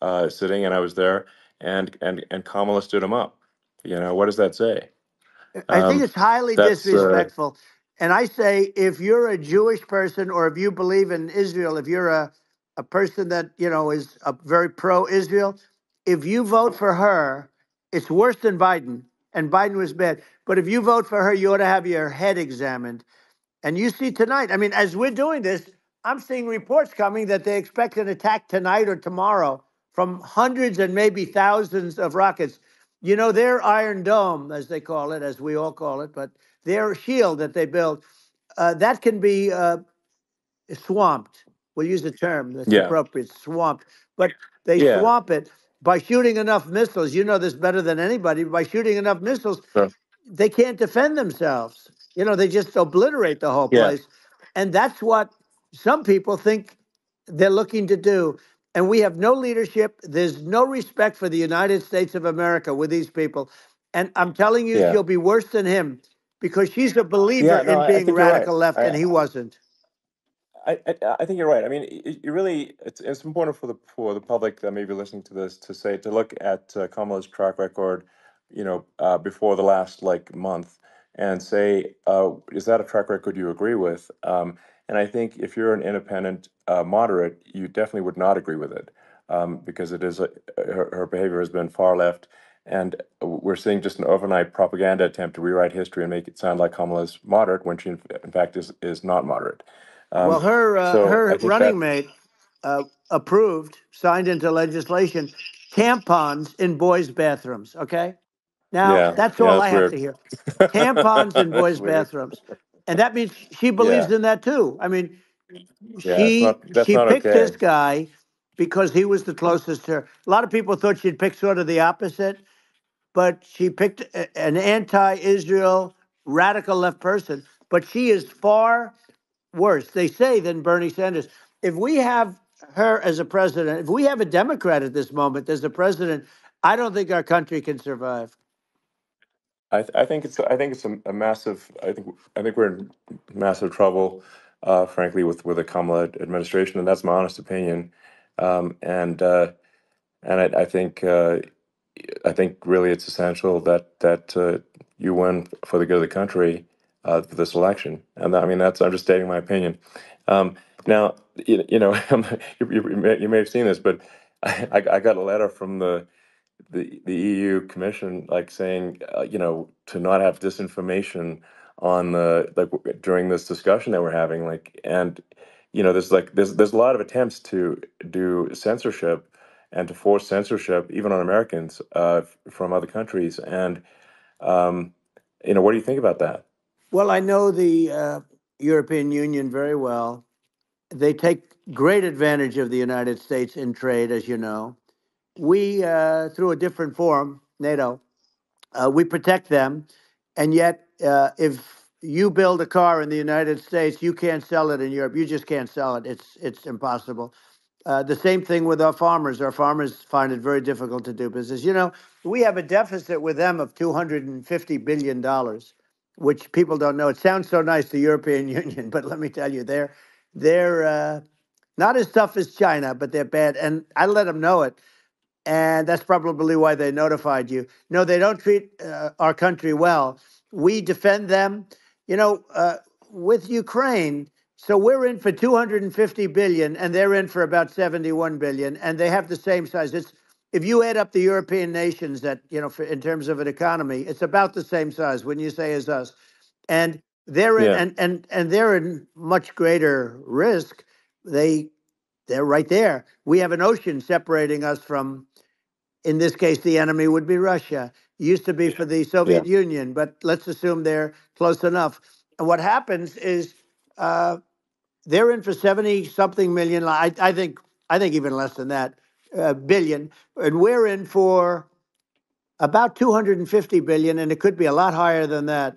uh, sitting, and I was there, and, and, and Kamala stood him up. You know, what does that say? I um, think it's highly disrespectful. Uh, and I say, if you're a Jewish person or if you believe in Israel, if you're a, a person that, you know, is a very pro-Israel, if you vote for her, it's worse than Biden. And Biden was bad. But if you vote for her, you ought to have your head examined. And you see tonight, I mean, as we're doing this, I'm seeing reports coming that they expect an attack tonight or tomorrow from hundreds and maybe thousands of rockets. You know, their Iron Dome, as they call it, as we all call it, but their shield that they build, uh, that can be uh, swamped. We'll use the term that's yeah. appropriate, swamped. But they yeah. swamp it by shooting enough missiles. You know this better than anybody. By shooting enough missiles, sure. they can't defend themselves. You know, they just obliterate the whole yeah. place. And that's what some people think they're looking to do. And we have no leadership. There's no respect for the United States of America with these people. And I'm telling you, yeah. she'll be worse than him because she's a believer yeah, no, in being radical right. left, I, and he wasn't. I, I, I think you're right. I mean, it, it really, it's, it's important for the for the public that may be listening to this to say, to look at uh, Kamala's track record, you know, uh, before the last, like, month and say, uh, is that a track record you agree with? Um And I think if you're an independent uh, moderate, you definitely would not agree with it um, because it is a, her, her behavior has been far left. And we're seeing just an overnight propaganda attempt to rewrite history and make it sound like Kamala's moderate when she, in, in fact, is is not moderate. Um, well, her, uh, so her running that... mate uh, approved, signed into legislation, tampons in boys' bathrooms, okay? Now, yeah. that's all yeah, that's I weird. have to hear. Tampons in boys' weird. bathrooms. And that means she believes yeah. in that, too. I mean, yeah, she, that's not, that's she picked okay. this guy because he was the closest to her. A lot of people thought she'd pick sort of the opposite, but she picked a, an anti-Israel, radical left person. But she is far worse, they say, than Bernie Sanders. If we have her as a president, if we have a Democrat at this moment as a president, I don't think our country can survive. I, th I think it's I think it's a, a massive I think I think we're in massive trouble. uh, frankly, with with the Kamala administration, and that's my honest opinion. Um, and uh, and I, I think uh, I think really it's essential that that uh, you win for the good of the country uh, for this election. And I mean, that's I'm just stating my opinion. Um, now, you, you know, you, you, may, you may have seen this, but I, I got a letter from the. The, the E U Commission, like saying, uh, you know, to not have disinformation on the like during this discussion that we're having, like, and you know, there's like there's there's a lot of attempts to do censorship and to force censorship even on Americans uh, from other countries, and um, you know, what do you think about that? Well, I know the uh, European Union very well. They take great advantage of the United States in trade, as you know. We, uh, through a different forum, NATO, uh, we protect them. And yet, uh, if you build a car in the United States, you can't sell it in Europe. You just can't sell it. It's it's impossible. Uh, the same thing with our farmers. Our farmers find it very difficult to do business. You know, we have a deficit with them of two hundred fifty billion dollars, which people don't know. It sounds so nice, the European Union, but let me tell you, they're, they're uh, not as tough as China, but they're bad. And I let them know it. And that's probably why they notified you. No, they don't treat uh, our country well. We defend them, you know, uh, with Ukraine. So we're in for two hundred fifty billion dollars, and they're in for about seventy-one billion dollars, and they have the same size. It's, if you add up the European nations that, you know, for, in terms of an economy, it's about the same size, wouldn't you say, as us? And they're in, yeah. and, and, and they're in much greater risk. They, they're right there. We have an ocean separating us from... In this case, the enemy would be Russia. It used to be for the Soviet yeah. Union, but let's assume they're close enough. And what happens is uh, they're in for seventy-something million, I, I think I think even less than that, uh, billion. And we're in for about two hundred fifty billion, and it could be a lot higher than that.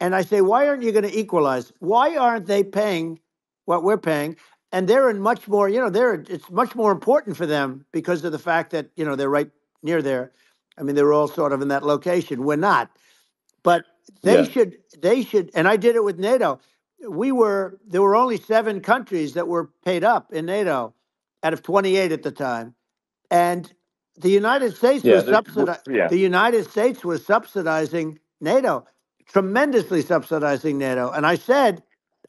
And I say, why aren't you going to equalize? Why aren't they paying what we're paying? And they're in much more, you know, they're it's much more important for them because of the fact that, you know, they're right near there. I mean, they're all sort of in that location. We're not. But they yeah. should, they should, and I did it with NATO. We were, there were only seven countries that were paid up in NATO out of twenty-eight at the time. And the United States yeah, was subsidizing, yeah. the United States was subsidizing NATO, tremendously subsidizing NATO. And I said,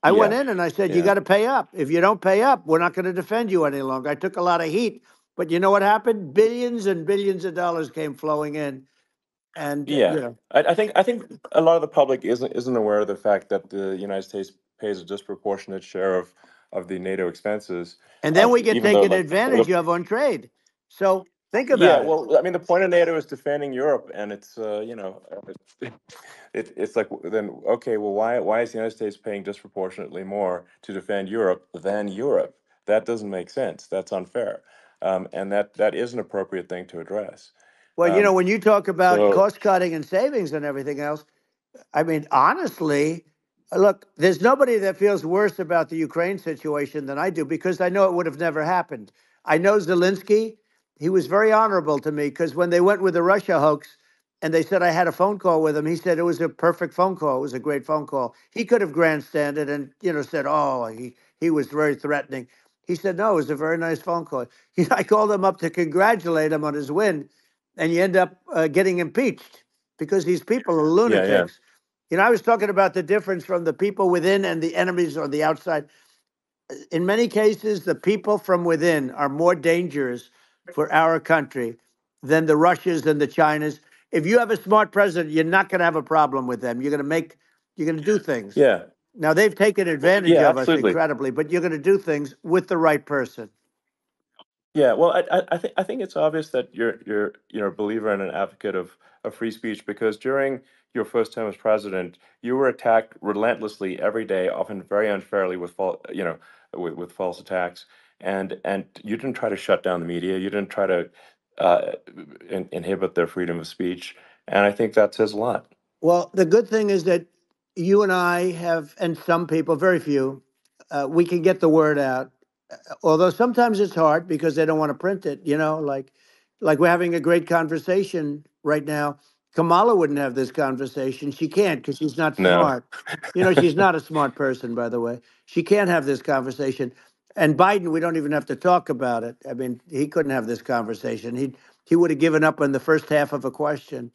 I yeah. went in and I said, yeah. you got to pay up. If you don't pay up, we're not going to defend you any longer. I took a lot of heat, but you know what happened? Billions and billions of dollars came flowing in. And yeah, uh, you know. I, I think I think a lot of the public isn't isn't aware of the fact that the United States pays a disproportionate share of, of the NATO expenses. And then uh, we get taken though, like, advantage of on trade. So think about yeah, it. Yeah, well, I mean, the point of NATO is defending Europe, and it's uh, you know, it, it, it's like then okay, well, why why is the United States paying disproportionately more to defend Europe than Europe? That doesn't make sense. That's unfair, um, and that that is an appropriate thing to address. Well, um, you know, when you talk about so, cost cutting and savings and everything else, I mean, honestly, look, there's nobody that feels worse about the Ukraine situation than I do because I know it would have never happened. I know Zelensky. He was very honorable to me because when they went with the Russia hoax and they said I had a phone call with him, he said it was a perfect phone call. It was a great phone call. He could have grandstanded and, you know, said, oh, he, he was very threatening. He said, no, it was a very nice phone call. He, I called him up to congratulate him on his win, and you end up uh, getting impeached because these people are lunatics. Yeah, yeah. You know, I was talking about the difference from the people within and the enemies on the outside. In many cases, the people from within are more dangerous for our country than the Russians and the Chinas. If you have a smart president, you're not going to have a problem with them. You're going to make, you're going to do things. Yeah. Now, they've taken advantage yeah, of absolutely. us incredibly, but you're going to do things with the right person. Yeah, well, I, I, th I think it's obvious that you're, you're, you're a believer and an advocate of, of free speech because during your first term as president, you were attacked relentlessly every day, often very unfairly with, you know, with, with false attacks. And and you didn't try to shut down the media. You didn't try to uh, in, inhibit their freedom of speech. And I think that says a lot. Well, the good thing is that you and I have, and some people, very few, uh, we can get the word out. Although sometimes it's hard because they don't want to print it, you know, like, like we're having a great conversation right now. Kamala wouldn't have this conversation. She can't, because she's not smart. No. You know, she's not a smart person, by the way. She can't have this conversation. And Biden, we don't even have to talk about it. I mean, he couldn't have this conversation. He he would have given up on the first half of a question.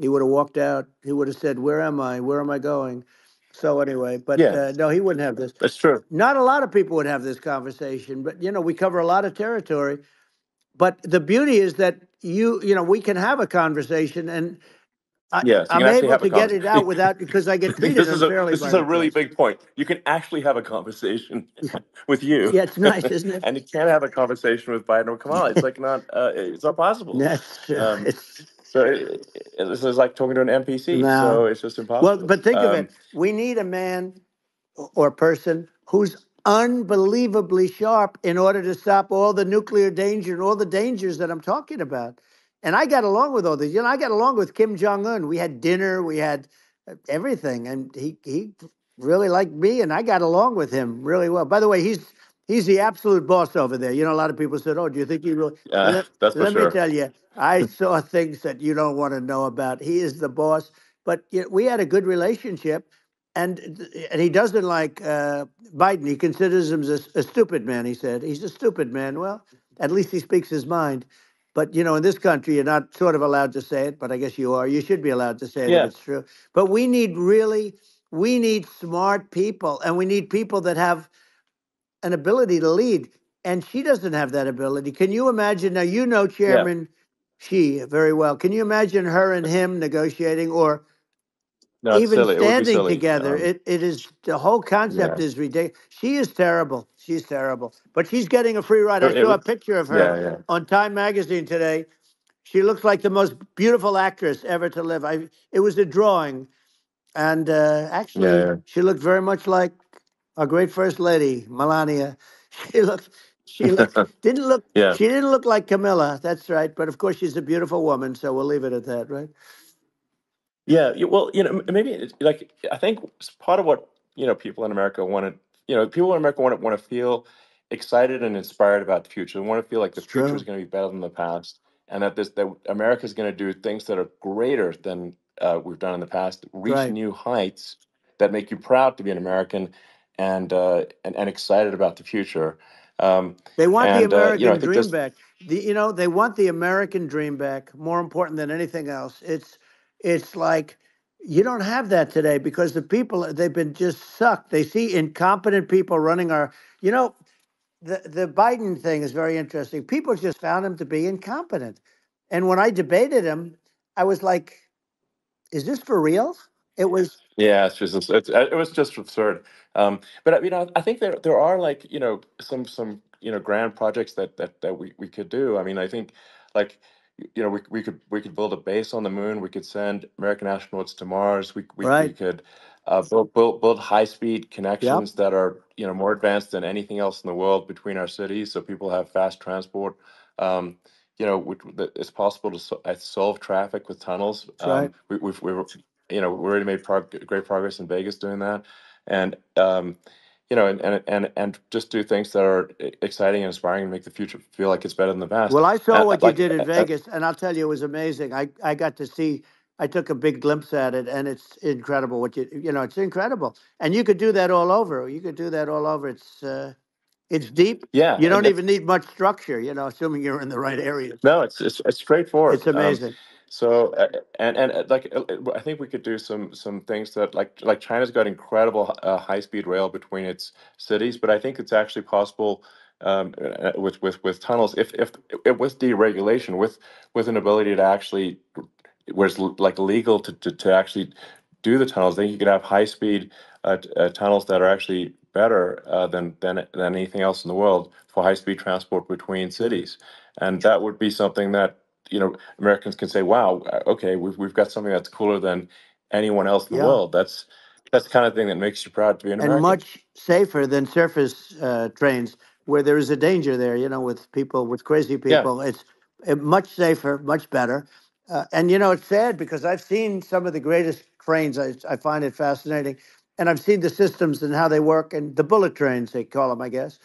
He would have walked out. He would have said, where am I? Where am I going? So anyway, but yeah. uh, no, he wouldn't have this. That's true. Not a lot of people would have this conversation, but, you know, we cover a lot of territory. But the beauty is that, you you know, we can have a conversation, and I, yes, I'm able to get it out without, because I get treated unfairly. This is a really big point. You can actually have a conversation with you. Yeah, it's nice, isn't it? And you can't have a conversation with Biden or Kamala. It's like not, uh, it's not possible. That's true. Um, so it, it, this is like talking to an N P C. No. So it's just impossible. Well, but think um, of it. We need a man or a person who's unbelievably sharp in order to stop all the nuclear danger and all the dangers that I'm talking about. And I got along with all this. You know, I got along with Kim Jong-un. We had dinner, we had everything, and he he really liked me, and I got along with him really well. By the way, he's he's the absolute boss over there. You know, a lot of people said, "Oh, do you think he really?" Uh, let that's for let sure. me tell you, I saw things that you don't want to know about. He is the boss, but you know, we had a good relationship. And and he doesn't like uh, Biden. He considers him a, a stupid man, he said. He's a stupid man. Well, at least he speaks his mind. But, you know, in this country, you're not sort of allowed to say it, but I guess you are. You should be allowed to say it yeah. if it's true. But we need really, we need smart people, and we need people that have an ability to lead. And she doesn't have that ability. Can you imagine? Now, you know Chairman yeah. Xi very well. Can you imagine her and him negotiating, or... No, even standing it together, um, it, it is the whole concept yeah. is ridiculous. She is terrible. She's terrible. But she's getting a free ride. I saw would, a picture of her yeah, yeah. on Time magazine today. She looks like the most beautiful actress ever to live. I, it was a drawing. And uh, actually, yeah, yeah. she looked very much like our great first lady, Melania. She looked... She looked, didn't look. Yeah. She didn't look like Camilla. That's right. But, of course, she's a beautiful woman, so we'll leave it at that, right? Yeah, well, you know, maybe it's like, I think part of what, you know, people in America want to, you know, people in America want to want to feel excited and inspired about the future. They want to feel like the True. future is going to be better than the past, and that this that America is going to do things that are greater than uh, we've done in the past, reach right. new heights that make you proud to be an American and uh, and, and excited about the future. Um, they want and, the American uh, you know, dream this, back. The, you know, they want the American dream back. More important than anything else, it's. It's like you don't have that today because the people, they've been just sucked. They see incompetent people running our, you know, the, the Biden thing is very interesting. People just found him to be incompetent. And when I debated him, I was like, is this for real? It was. Yeah, it's just, it's, it was just absurd. Um, but, you know, I think there there are like, you know, some, some you know, grand projects that, that, that we, we could do. I mean, I think like. You know, we we could we could build a base on the moon. We could send American astronauts to Mars. We we, right. we could uh, build build build high speed connections yep. that are you know more advanced than anything else in the world between our cities, so people have fast transport. Um, you know, we, it's possible to so, uh, solve traffic with tunnels. Um, right. We we've, we've you know we already made prog great progress in Vegas doing that, and um, you know and, and and and just do things that are exciting and inspiring and make the future feel like it's better than the past. Well, I saw what uh, like, you did in uh, Vegas, and I'll tell you, it was amazing. I, I got to see, I took a big glimpse at it, and it's incredible what you, you know, it's incredible. And you could do that all over. You could do that all over. It's uh, it's deep. Yeah. You don't even need much structure, you know, assuming you're in the right area. No, it's it's, it's straightforward. It's amazing. Um, So and and like I think we could do some some things that like like China's got incredible uh, high speed rail between its cities, but I think it's actually possible um, with with with tunnels if if with deregulation with with an ability to actually where it's like legal to to, to actually do the tunnels. I think you could have high speed uh, uh, tunnels that are actually better uh, than than than anything else in the world for high speed transport between cities, and that would be something that. You know, Americans can say, "Wow, okay, we've we've got something that's cooler than anyone else in yeah. the world." That's that's the kind of thing that makes you proud to be an American. And much safer than surface uh, trains, where there is a danger there. You know, with people, with crazy people, yeah. it's it, much safer, much better. Uh, and you know, it's sad because I've seen some of the greatest trains. I I find it fascinating, and I've seen the systems and how they work, and the bullet trains they call them, I guess,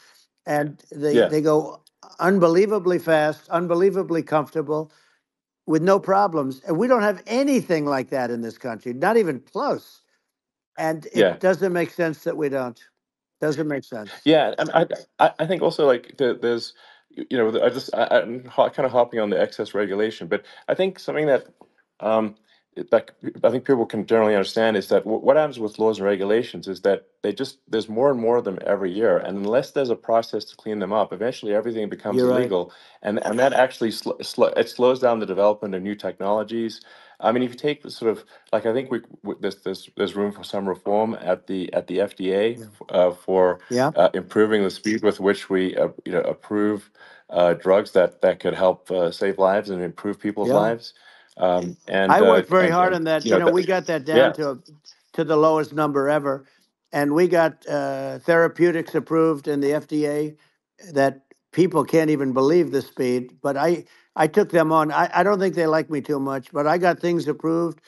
and they yeah. they go. Unbelievably fast, unbelievably comfortable, with no problems. And we don't have anything like that in this country, not even close. And it yeah. doesn't make sense that we don't. Doesn't make sense. Yeah, and I, I I think also like there's, you know, I just I, I'm kind of hopping on the excess regulation, but I think something that um that I think people can generally understand is that what happens with laws and regulations is that they just there's more and more of them every year, and unless there's a process to clean them up, eventually everything becomes You're illegal, right. and and that actually sl sl it slows down the development of new technologies. I mean, if you take sort of like I think we, we there's, there's there's room for some reform at the at the F D A yeah. uh, for yeah. uh, improving the speed with which we uh, you know approve uh, drugs that that could help uh, save lives and improve people's yeah. lives. Um, and I worked uh, very and, hard and, on that. You know, know that, we got that down yeah. to a, to the lowest number ever, and we got uh, therapeutics approved in the F D A that people can't even believe the speed. But I. I took them on. I, I don't think they like me too much, but I got things approved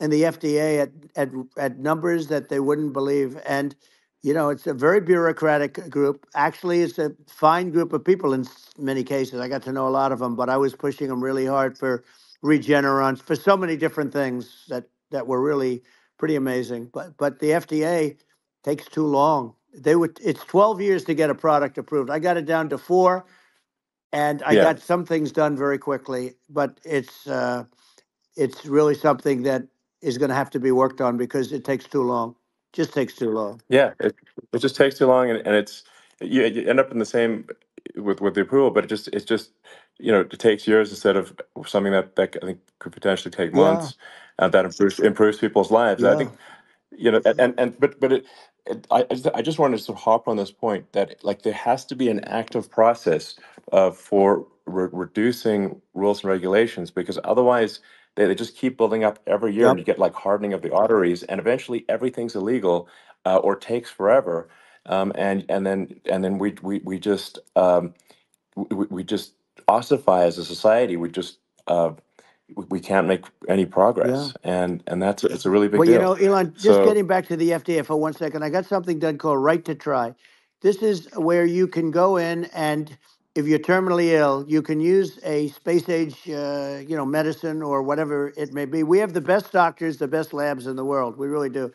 in the F D A at, at at numbers that they wouldn't believe. And, you know, it's a very bureaucratic group. Actually, it's a fine group of people in many cases. I got to know a lot of them, but I was pushing them really hard for Regenerons, for so many different things that, that were really pretty amazing. But but the F D A takes too long. They would. It's twelve years to get a product approved. I got it down to four. And I yeah. got some things done very quickly, but it's uh, it's really something that is going to have to be worked on because it takes too long. It just takes too long. Yeah, it, it just takes too long, and, and it's you, you end up in the same with with the approval, but it just it's just you know it takes years instead of something that, that I think could potentially take months, yeah. and that improves improves people's lives. Yeah. I think you know, and and but but it. I, I just wanted to sort of hop on this point that like there has to be an active process uh, for re reducing rules and regulations, because otherwise they, they just keep building up every year, yep. and you get like hardening of the arteries, and eventually everything's illegal uh, or takes forever, um, and and then and then we we we just um, we, we just ossify as a society. We just uh, we can't make any progress, yeah. and and that's it's a really big well, deal. Well, you know, Elon, just so, getting back to the F D A for one second, I got something done called Right to Try. This is where you can go in, and if you're terminally ill, you can use a space age, uh, you know, medicine or whatever it may be. We have the best doctors, the best labs in the world. We really do,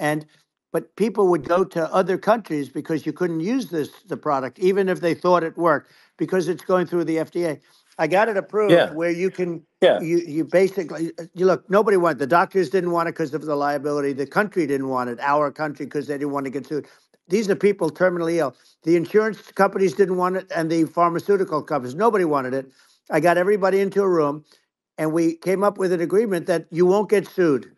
and but people would go to other countries because you couldn't use this the product, even if they thought it worked, because it's going through the F D A. I got it approved yeah. where you can, yeah. you, you basically, you look, nobody wanted, the doctors didn't want it because of the liability. The country didn't want it, our country, because they didn't want to get sued. These are people terminally ill. The insurance companies didn't want it, and the pharmaceutical companies, nobody wanted it. I got everybody into a room, and we came up with an agreement that you won't get sued.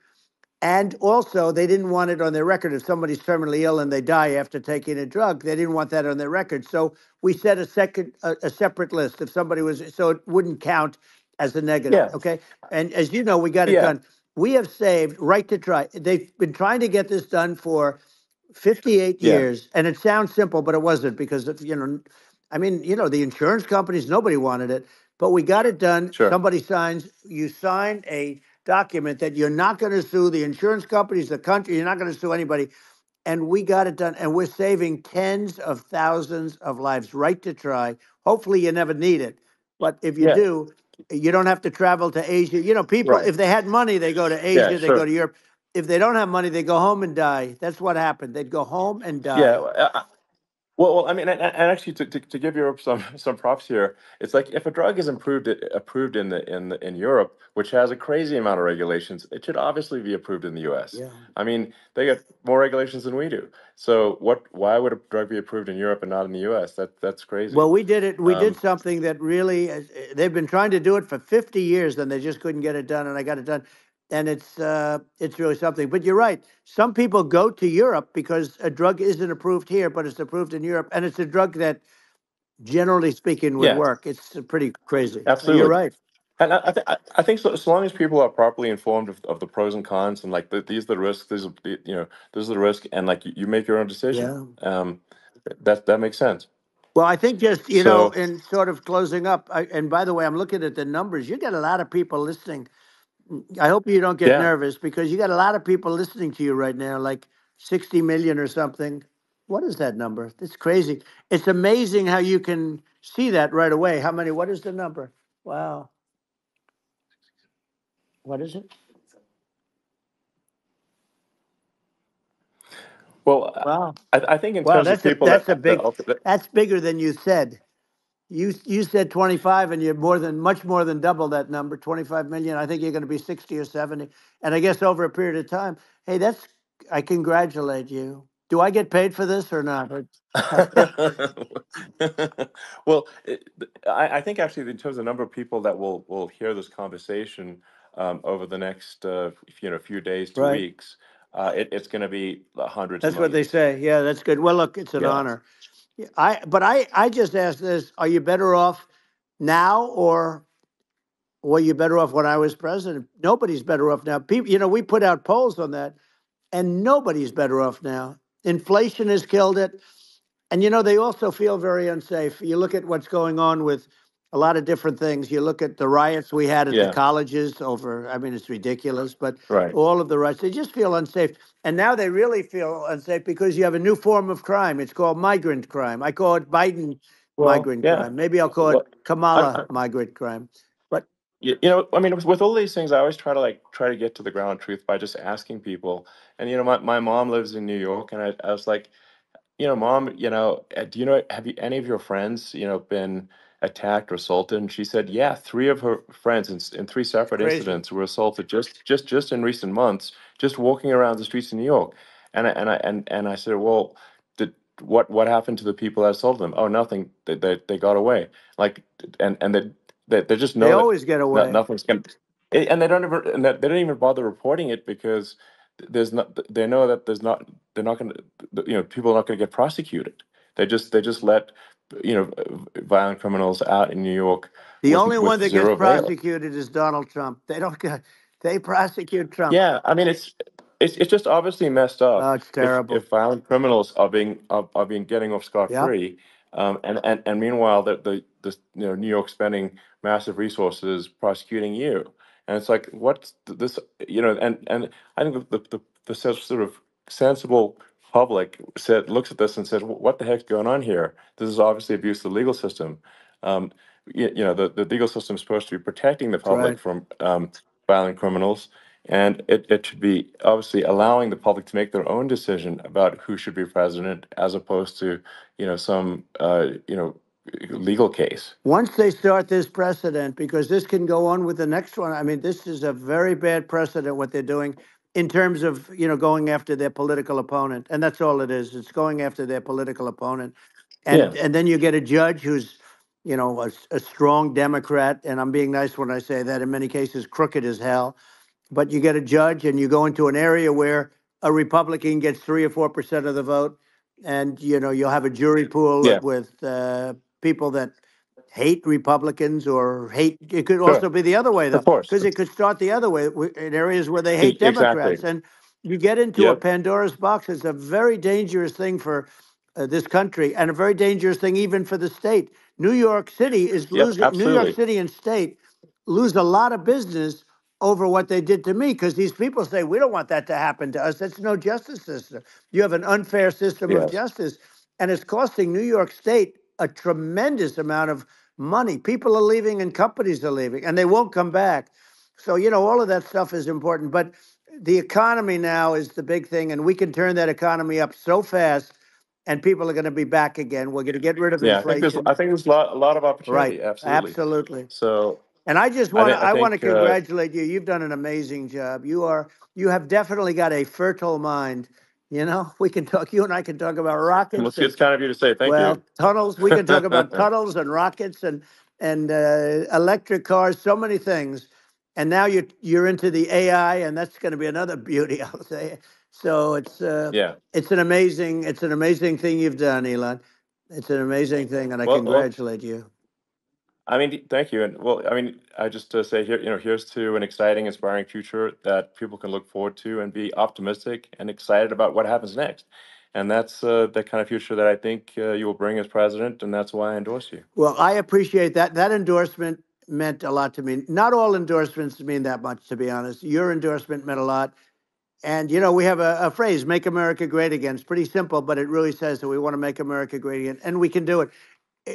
And also, they didn't want it on their record. If somebody's terminally ill and they die after taking a drug, they didn't want that on their record. So we set a second, a, a separate list. If somebody was, so it wouldn't count as a negative. Yeah. Okay. And as you know, we got it yeah. done. We have saved Right to Try. They've been trying to get this done for fifty-eight yeah. years, and it sounds simple, but it wasn't, because if, you know, I mean, you know, the insurance companies, nobody wanted it, but we got it done. Sure. Somebody signs. You sign a document that you're not going to sue the insurance companies, the country, you're not going to sue anybody. And we got it done. And we're saving tens of thousands of lives. Right to Try. Hopefully you never need it. But if you yeah. do, you don't have to travel to Asia. You know, people, right. if they had money, they go to Asia, yeah, they sure. go to Europe. If they don't have money, they go home and die. That's what happened. They'd go home and die. Yeah. I Well, well, I mean, and, and actually, to, to to give Europe some some props here, it's like if a drug is approved approved in the in the, in Europe, which has a crazy amount of regulations, it should obviously be approved in the U S. Yeah. I mean, they got more regulations than we do. So what? Why would a drug be approved in Europe and not in the U S? That that's crazy. Well, we did it. We um, did something that really they've been trying to do it for fifty years, and they just couldn't get it done. And I got it done, and it's uh, it's really something. But you're right. Some people go to Europe because a drug isn't approved here, but it's approved in Europe. And it's a drug that, generally speaking, would yeah. work. It's pretty crazy. Absolutely. You're right. And I, th I think so, so long as people are properly informed of, of the pros and cons, and like the, these are the risks, these are, you know, this is the risk, and like you, you make your own decision. Yeah. Um, that, that makes sense. Well, I think just, you so, know, in sort of closing up, I, and by the way, I'm looking at the numbers. You got a lot of people listening. I hope you don't get yeah. nervous, because you got a lot of people listening to you right now, like sixty million or something. What is that number? It's crazy. It's amazing how you can see that right away. How many? What is the number? Wow. What is it? Well, wow. I, I think in wow, terms of people, a, that's that, a big. That, that's bigger than you said. You you said twenty-five, and you're more than much more than double that number, twenty-five million. I think you're going to be sixty or seventy, and I guess over a period of time. Hey, that's. I congratulate you. Do I get paid for this or not? Well, it, I, I think actually, in terms of the number of people that will will hear this conversation um, over the next uh, you know few days to right. weeks. Uh, it, it's going to be hundreds. That's what they say. Yeah, that's good. Well, look, it's an yeah. honor. I but I I just asked this: are you better off now, or were you better off when I was president? Nobody's better off now. People, you know, we put out polls on that, and nobody's better off now. Inflation has killed it, and you know they also feel very unsafe. You look at what's going on with a lot of different things. You look at the riots we had at yeah. the colleges over, I mean, it's ridiculous, but right. all of the riots, they just feel unsafe. And now they really feel unsafe because you have a new form of crime. It's called migrant crime. I call it Biden well, migrant yeah. crime. Maybe I'll call well, it Kamala I, I, migrant crime. But you know, I mean, with all these things, I always try to like try to get to the ground truth by just asking people. And, you know, my, my mom lives in New York, and I, I was like, you know, Mom, you know, do you know, have you, any of your friends, you know, been attacked or assaulted? And she said, yeah, three of her friends in, in three separate Crazy. incidents were assaulted just just just in recent months, just walking around the streets in New York. And I, and I and and I said, well, did what what happened to the people that assaulted them? Oh, nothing. They they, they got away. Like, and and they they, they just know they always get away. Nothing's gonna, and they don't ever and they don't even bother reporting it because there's not they know that there's not they're not going to you know people are not going to get prosecuted. They just they just let. you know, violent criminals out in New York. The with, only one that gets prosecuted bail. is Donald Trump. They don't get, they prosecute Trump. Yeah, I mean, it's it's it's just obviously messed up. Oh, it's terrible. If, if violent criminals are being are, are being getting off scot free, yep. um, and and and meanwhile the, the the you know New York spending massive resources prosecuting you, and it's like what's this you know and and I think the the, the sort of sensible public said looks at this and says, what the heck's going on here? This is obviously abuse of the legal system. Um, you, you know, the, the legal system is supposed to be protecting the public right. from um, violent criminals, and it, it should be obviously allowing the public to make their own decision about who should be president as opposed to, you know, some, uh, you know, legal case. Once they start this precedent, because this can go on with the next one. I mean, this is a very bad precedent, what they're doing. In terms of, you know, going after their political opponent. And that's all it is. It's going after their political opponent. And yeah. and then you get a judge who's, you know, a, a strong Democrat. And I'm being nice when I say that. In many cases, crooked as hell. But you get a judge and you go into an area where a Republican gets three or four percent of the vote. And, you know, you'll have a jury pool yeah. with uh, people that hate Republicans or hate. It could sure. also be the other way, though, because it could start the other way in areas where they hate exactly. Democrats. And you get into yep. a Pandora's box. It's a very dangerous thing for uh, this country, and a very dangerous thing even for the state. New York City is losing. Yep, New York City and state lose a lot of business over what they did to me, because these people say we don't want that to happen to us. That's no justice system. You have an unfair system yes. of justice, and it's costing New York State a tremendous amount of money. People are leaving and companies are leaving, and they won't come back. So, you know, all of that stuff is important. But the economy now is the big thing, and we can turn that economy up so fast, and people are going to be back again. We're going to get rid of yeah, inflation. I think there's, I think there's a, lot, a lot of opportunity. Right. Absolutely. Absolutely. So, and I just want to I, I, I want to congratulate uh, you. You've done an amazing job. You are you have definitely got a fertile mind. You know, we can talk, you and I can talk about rockets. Well, see, it's kind of you to say, thank well, you. Well, tunnels, we can talk about tunnels and rockets and and uh, electric cars, so many things. And now you're, you're into the A I, and that's going to be another beauty, I'll say. So it's uh, yeah. it's an amazing it's an amazing thing you've done, Elon. It's an amazing thing, and I well, congratulate well, you. I mean, thank you. And, well, I mean, I just uh, say, here, you know, here's to an exciting, inspiring future that people can look forward to and be optimistic and excited about what happens next. And that's uh, the kind of future that I think uh, you will bring as president, and that's why I endorse you. Well, I appreciate that. That endorsement meant a lot to me. Not all endorsements mean that much, to be honest. Your endorsement meant a lot. And, you know, we have a, a phrase, make America great again. It's pretty simple, but it really says that we want to make America great again, and we can do it.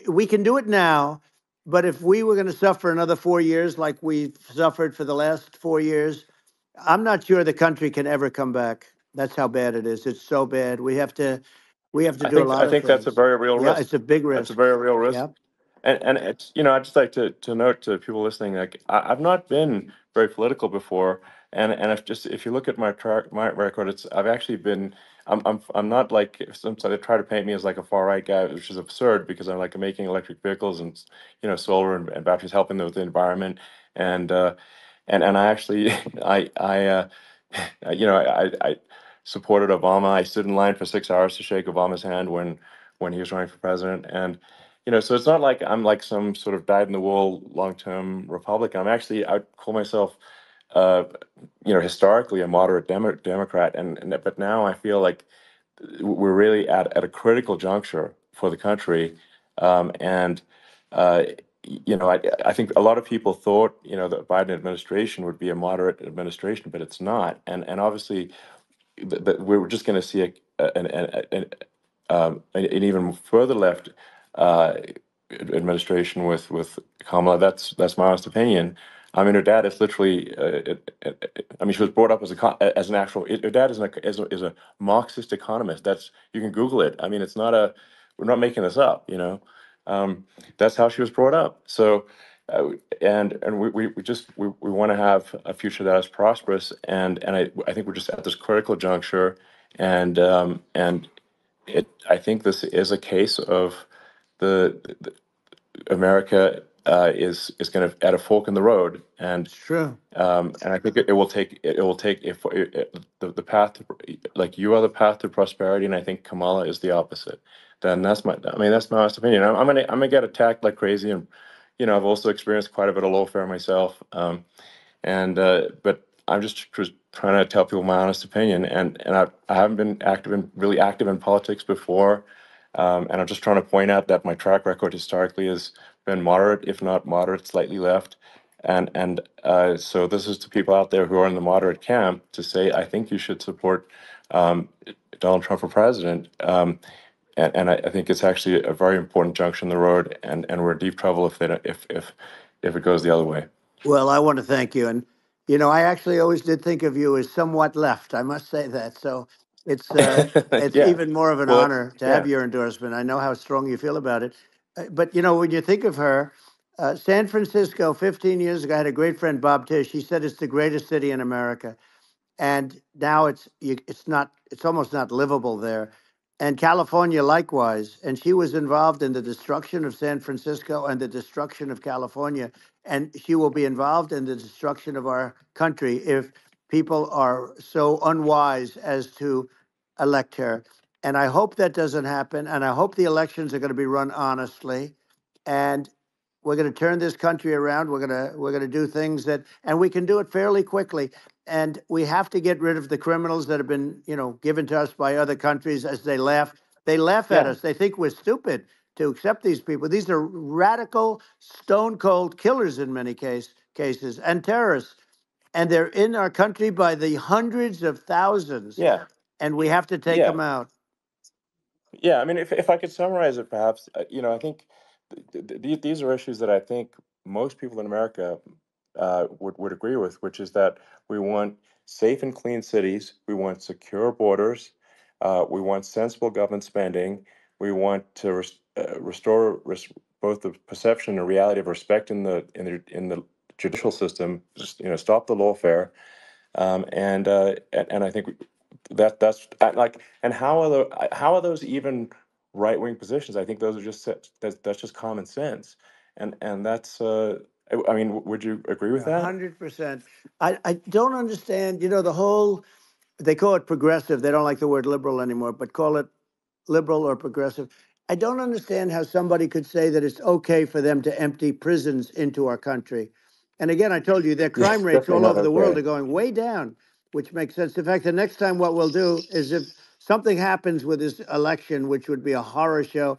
We can do it now. But if we were going to suffer another four years like we've suffered for the last four years, I'm not sure the country can ever come back. That's how bad it is. It's so bad. We have to we have to do a lot of things. I think that's a very real risk. Yeah, it's a big risk. It's a very real risk. Yeah. And, and it's, you know, I'd just like to, to note to people listening, like I, I've not been very political before. And and if just if you look at my track, my record, it's I've actually been I'm I'm I'm not like sometimes they try to paint me as like a far right guy, which is absurd because I'm like making electric vehicles and you know solar and, and batteries, helping with the environment, and uh, and and I actually I I uh, you know I I supported Obama. I stood in line for six hours to shake Obama's hand when when he was running for president, and you know so it's not like I'm like some sort of dyed in the wool long term Republican. I'm actually I would call myself. Uh, you know, historically a moderate demo Democrat, and, and but now I feel like we're really at, at a critical juncture for the country, um, and uh, you know, I, I think a lot of people thought you know the Biden administration would be a moderate administration, but it's not, and and obviously, the, the, we're just going to see a, an, an, an, um, an even further left uh, administration with with Kamala. That's that's my honest opinion. I mean, her dad is literally. Uh, it, it, I mean, she was brought up as a as an actual. Her dad is an, is a, is a Marxist economist. That's you can Google it. I mean, it's not a. We're not making this up. You know, um, that's how she was brought up. So, uh, and and we, we, we just we, we want to have a future that is prosperous. And and I I think we're just at this critical juncture. And um, and it I think this is a case of the, the America. Uh, is is going to at a fork in the road, and sure. um, and I think it, it will take it, it will take if it, it, the the path to, like you are the path to prosperity, and I think Kamala is the opposite. Then that's my I mean that's my honest opinion. I'm, I'm gonna I'm gonna get attacked like crazy, and you know I've also experienced quite a bit of lawfare myself, um, and uh, but I'm just trying to tell people my honest opinion, and and I I haven't been active in really active in politics before, um, and I'm just trying to point out that my track record historically is. Been moderate, if not moderate, slightly left, and and uh, so this is to people out there who are in the moderate camp to say, I think you should support um, Donald Trump for president, um, and and I, I think it's actually a very important junction in the road, and and we're in deep trouble if they don't, if if if it goes the other way. Well, I want to thank you, and you know I actually always did think of you as somewhat left. I must say that. So it's uh, it's yeah. even more of an well, honor to yeah. have your endorsement. I know how strong you feel about it. But, you know, when you think of her, uh, San Francisco, fifteen years ago, I had a great friend, Bob Tisch. He said it's the greatest city in America. And now it's you, it's not it's almost not livable there. And California, likewise. And she was involved in the destruction of San Francisco and the destruction of California. And she will be involved in the destruction of our country if people are so unwise as to elect her. And I hope that doesn't happen. And I hope the elections are going to be run honestly. And we're going to turn this country around. We're going to we're going to do things that, and we can do it fairly quickly. And we have to get rid of the criminals that have been, you know, given to us by other countries as they laugh. They laugh yeah. at us. They think we're stupid to accept these people. These are radical, stone cold killers in many case, cases and terrorists. And they're in our country by the hundreds of thousands. Yeah. And we have to take yeah. them out. Yeah, I mean, if if I could summarize it, perhaps, you know, I think th th these are issues that I think most people in America uh, would would agree with, which is that we want safe and clean cities, we want secure borders, uh, we want sensible government spending, we want to res uh, restore res both the perception and reality of respect in the in the in the judicial system. Just you know, stop the lawfare, um, and, uh, and and I think. We, That that's like, and how are the how are those even right wing positions? I think those are just that's that's just common sense, and and that's uh, I mean, would you agree with that? one hundred percent. I I don't understand. You know, the whole they call it progressive. They don't like the word liberal anymore, but call it liberal or progressive. I don't understand how somebody could say that it's okay for them to empty prisons into our country. And again, I told you their crime rates all over the world are going way down. Which makes sense. In fact, the next time what we'll do is if something happens with this election, which would be a horror show,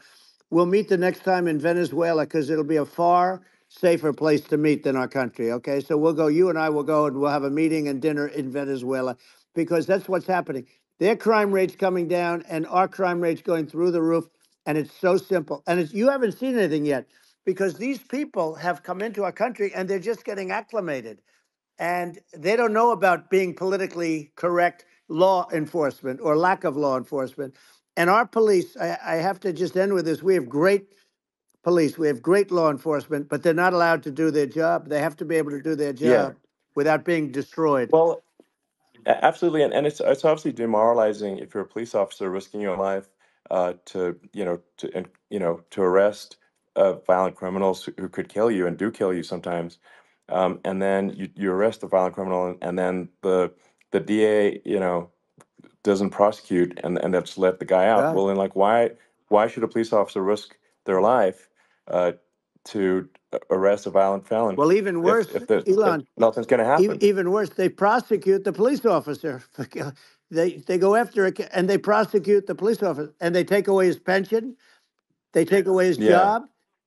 we'll meet the next time in Venezuela because it'll be a far safer place to meet than our country, okay? So we'll go, you and I will go and we'll have a meeting and dinner in Venezuela because that's what's happening. Their crime rate's coming down and our crime rate's going through the roof, and it's so simple. And it's, you haven't seen anything yet. because these people have come into our country and they're just getting acclimated. And they don't know about being politically correct law enforcement or lack of law enforcement. And our police, I, I have to just end with this, we have great police, we have great law enforcement, but they're not allowed to do their job. They have to be able to do their job yeah. without being destroyed. Well, absolutely. And, and it's, it's obviously demoralizing if you're a police officer risking your life uh, to, you know, to, and, you know, to arrest uh, violent criminals who could kill you and do kill you sometimes. Um, and then you, you arrest the violent criminal, and, and then the the D A, you know, doesn't prosecute, and and that's let the guy out. Yeah. Well, then, like, why why should a police officer risk their life uh, to arrest a violent felon? Well, even worse, if, if Elon, if nothing's going to happen. E even worse, they prosecute the police officer. they they go after it, and they prosecute the police officer, and they take away his pension, they take away his yeah. job.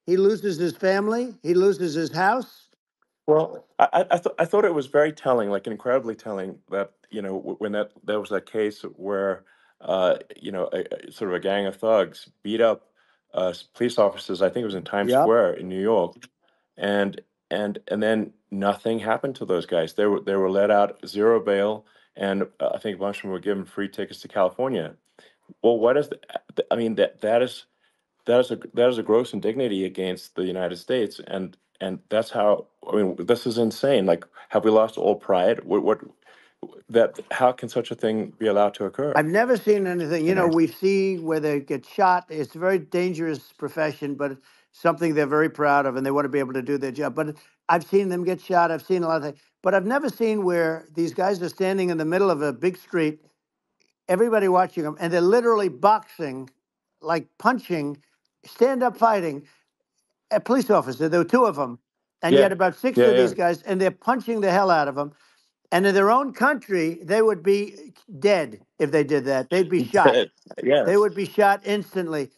He loses his family. He loses his house. Well, I I, th I thought it was very telling, like incredibly telling, that you know when that there was that case where uh, you know a, a, sort of a gang of thugs beat up uh, police officers. I think it was in Times yep. Square in New York, and and and then nothing happened to those guys. They were they were let out, zero bail, and uh, I think a bunch of them were given free tickets to California. Well, what is the, I mean that that is that is a that is a gross indignity against the United States. And. And that's how, I mean, this is insane. Like, have we lost all pride? What, what, that, how can such a thing be allowed to occur? I've never seen anything, you know, we see where they get shot. It's a very dangerous profession, but it's something they're very proud of, and they want to be able to do their job. But I've seen them get shot. I've seen a lot of things. But I've never seen where these guys are standing in the middle of a big street, everybody watching them, and they're literally boxing, like punching, stand-up fighting. A police officer, there were two of them, and yeah. you had about six yeah, of yeah. these guys, and they're punching the hell out of them. And in their own country, they would be dead if they did that. They'd be shot. Yes. They would be shot instantly.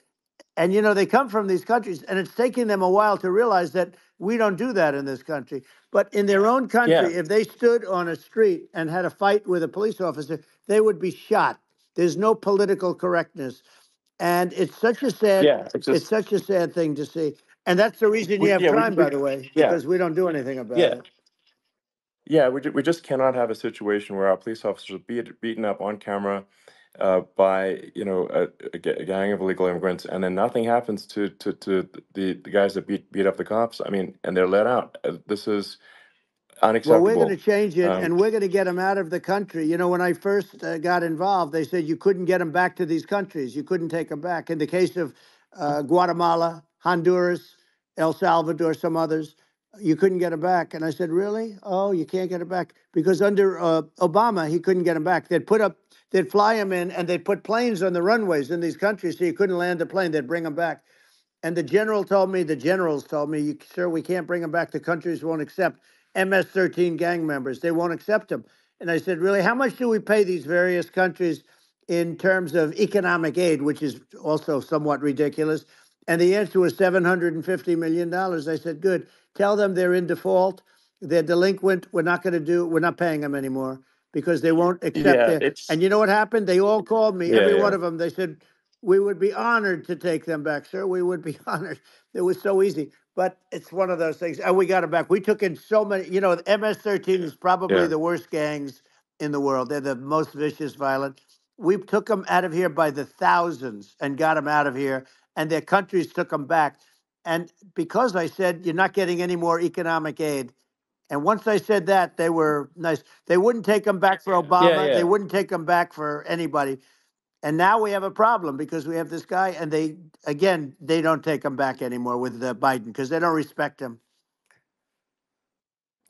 And, you know, they come from these countries, and it's taking them a while to realize that we don't do that in this country. But in their own country, yeah. if they stood on a street and had a fight with a police officer, they would be shot. There's no political correctness. And it's such a sad, yeah, it's, just, it's such a sad thing to see. And that's the reason you have we, yeah, crime, we, by the way, yeah. because we don't do anything about yeah. it. Yeah, we, we just cannot have a situation where our police officers are beat, beaten up on camera uh, by, you know, a, a gang of illegal immigrants, and then nothing happens to to, to the, the guys that beat, beat up the cops. I mean, and they're let out. This is unacceptable. Well, we're going to change it, um, and we're going to get them out of the country. You know, when I first uh, got involved, they said you couldn't get them back to these countries. You couldn't take them back. In the case of uh, Guatemala, Honduras, El Salvador, some others, you couldn't get it back. And I said, really? Oh, you can't get it back? Because under uh, Obama, he couldn't get them back. They'd put up, they'd fly him in, and they'd put planes on the runways in these countries so you couldn't land the plane. They'd bring them back. And the general told me, the generals told me, you, sir, we can't bring them back. The countries won't accept M S thirteen gang members. They won't accept them. And I said, really, how much do we pay these various countries in terms of economic aid, which is also somewhat ridiculous? And the answer was seven hundred fifty million dollars. I said, good. Tell them they're in default. They're delinquent. We're not going to do, we're not paying them anymore because they won't accept yeah, it. Their... And you know what happened? They all called me, yeah, every yeah. one of them. They said, we would be honored to take them back, sir. We would be honored. It was so easy. But it's one of those things. And we got them back. We took in so many, you know, M S thirteen is probably yeah. the worst gangs in the world. They're the most vicious, violent. We took them out of here by the thousands and got them out of here. And their countries took them back. And because I said, you're not getting any more economic aid. And once I said that, they were nice. They wouldn't take them back for Obama. Yeah, yeah. They wouldn't take them back for anybody. And now we have a problem because we have this guy. And they, again, they don't take them back anymore with the Biden because they don't respect him.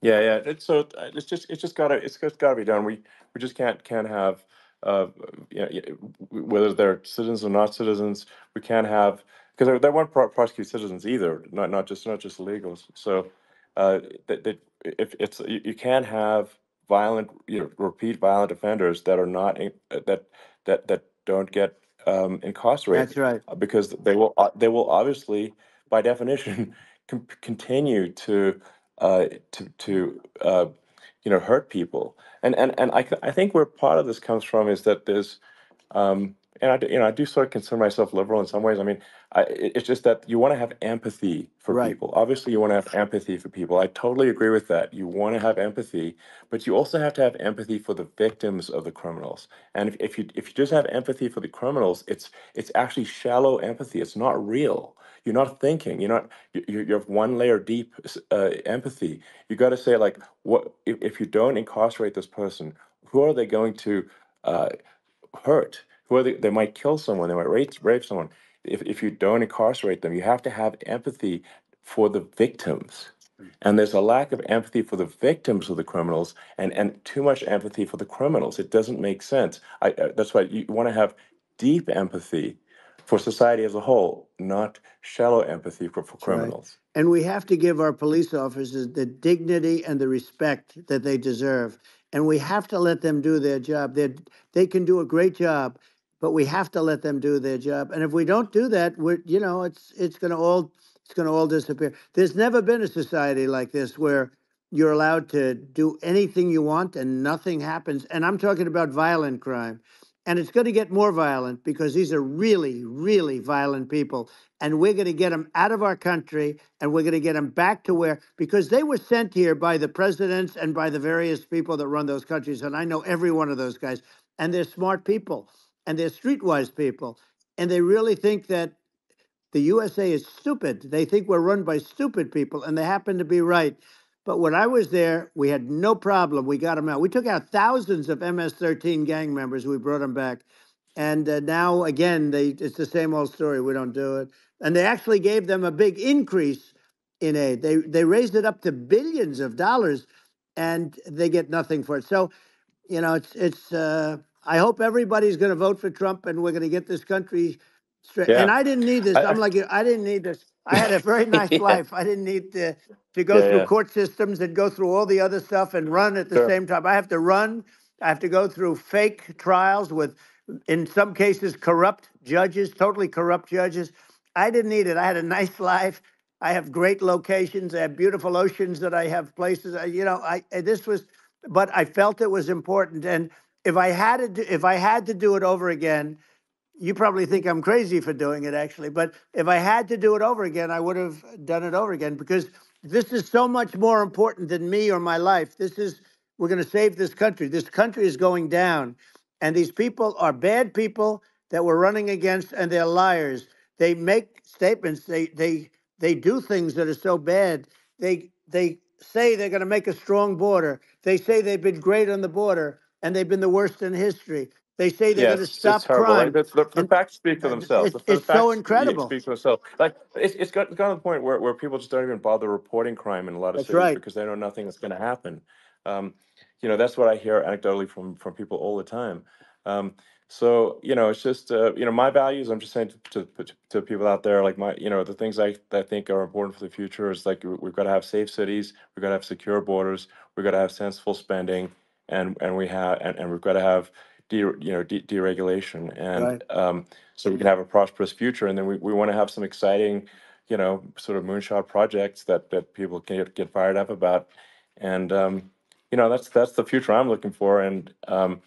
Yeah, yeah. It's, so it's just it's just gotta it's just gotta be done. We we just can't can't have. Uh, you know, whether they're citizens or not citizens, we can't have, because they won't pro prosecute citizens either, not not just not just illegals. So, uh, that, that if it's you, you can't have violent, you know, repeat violent offenders that are not in, that that that don't get um, incarcerated. That's right. Because they will they will obviously, by definition, continue to uh, to to. Uh, you know, hurt people. And and, and I, I think where part of this comes from is that there's, um, and I, you know, I do sort of consider myself liberal in some ways. I mean, I, it's just that you want to have empathy for right. people. Obviously, you want to have empathy for people. I totally agree with that. You want to have empathy, but you also have to have empathy for the victims of the criminals. And if, if you if you just have empathy for the criminals, it's it's actually shallow empathy. It's not real. You're not thinking. You're not. You, you have one layer deep uh, empathy. You got to say, like, what if, if you don't incarcerate this person, who are they going to uh, hurt? Who are they? They might kill someone. They might rape, rape someone. If if you don't incarcerate them, you have to have empathy for the victims. And there's a lack of empathy for the victims of the criminals, and and too much empathy for the criminals. It doesn't make sense. I, uh, that's why you want to have deep empathy for society as a whole, not shallow empathy for, for criminals. Right. And we have to give our police officers the dignity and the respect that they deserve. And we have to let them do their job. They're, they can do a great job, but we have to let them do their job. And if we don't do that, we're, you know, it's it's going to all it's going to all disappear. There's never been a society like this where you're allowed to do anything you want and nothing happens. And I'm talking about violent crime. And it's going to get more violent because these are really, really violent people. And we're going to get them out of our country, and we're going to get them back to where, because they were sent here by the presidents and by the various people that run those countries. And I know every one of those guys. And they're smart people, and they're streetwise people. And they really think that the U S A is stupid. They think we're run by stupid people, and they happen to be right. But when I was there, we had no problem. We got them out. We took out thousands of M S thirteen gang members. We brought them back. And uh, now, again, they, it's the same old story. We don't do it. And they actually gave them a big increase in aid. They, they raised it up to billions of dollars, and they get nothing for it. So, you know, it's, it's uh, I hope everybody's going to vote for Trump, and we're going to get this country straight. Yeah. And I didn't need this. I, I'm like, I didn't need this. I had a very nice yeah. life. I didn't need to, to go yeah, through yeah. court systems and go through all the other stuff and run at the sure. same time. I have to run. I have to go through fake trials with, in some cases, corrupt judges, totally corrupt judges. I didn't need it. I had a nice life. I have great locations. I have beautiful oceans that I have places. I, you know, I this was, but I felt it was important. And if I had to, do, if I had to do it over again, you probably think I'm crazy for doing it, actually. But if I had to do it over again, I would have done it over again, because this is so much more important than me or my life. This is, we're going to save this country. This country is going down. And these people are bad people that we're running against, and they're liars. They make statements. They they they do things that are so bad. They, they say they're going to make a strong border. They say they've been great on the border, and they've been the worst in history. They say they're yes, going to stop crime. It's the, the and, facts speak for themselves. It's, the, the it's so incredible. Speak for themselves. Like it's, it's got, got to the point where, where people just don't even bother reporting crime in a lot of that's cities right. because they know nothing is going to happen. Um, you know, that's what I hear anecdotally from from people all the time. Um, so you know, it's just uh, you know, my values. I'm just saying to, to to people out there, like my you know, the things I I think are important for the future is like we've got to have safe cities, we've got to have secure borders, we've got to have sensible spending, and and we have and, and we've got to have De, you know, de deregulation, and right. um, so we can have a prosperous future. And then we, we want to have some exciting, you know, sort of moonshot projects that that people can get, get fired up about. And um, you know, that's that's the future I'm looking for. And um,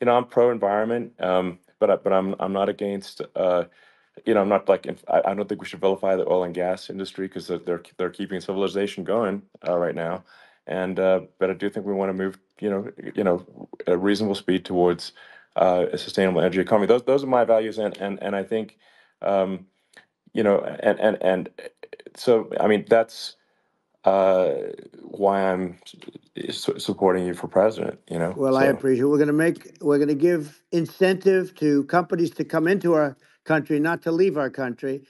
you know, I'm pro environment, um, but but I'm I'm not against. Uh, you know, I'm not like I, I don't think we should vilify the oil and gas industry because they're, they're they're keeping civilization going uh, right now. And uh, but I do think we want to move, you know, you know, at a reasonable speed towards uh, a sustainable energy economy. Those those are my values, and and and I think, um, you know, and and and so I mean that's uh, why I'm su supporting you for president. You know. Well, so. I appreciate it. We're going to make we're going to give incentive to companies to come into our country, not to leave our country.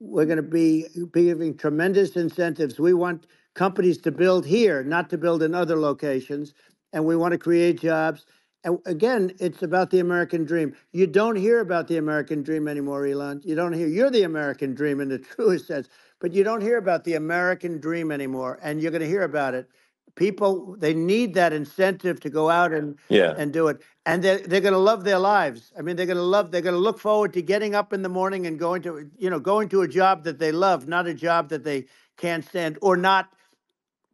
We're going to be, be giving tremendous incentives. We want companies to build here, not to build in other locations. And we want to create jobs. And again, it's about the American dream. You don't hear about the American dream anymore, Elon. You don't hear, you're the American dream in the truest sense, but you don't hear about the American dream anymore. And you're going to hear about it. People, they need that incentive to go out and, yeah. and do it. And they're, they're going to love their lives. I mean, they're going to love, they're going to look forward to getting up in the morning and going to, you know, going to a job that they love, not a job that they can't stand, or not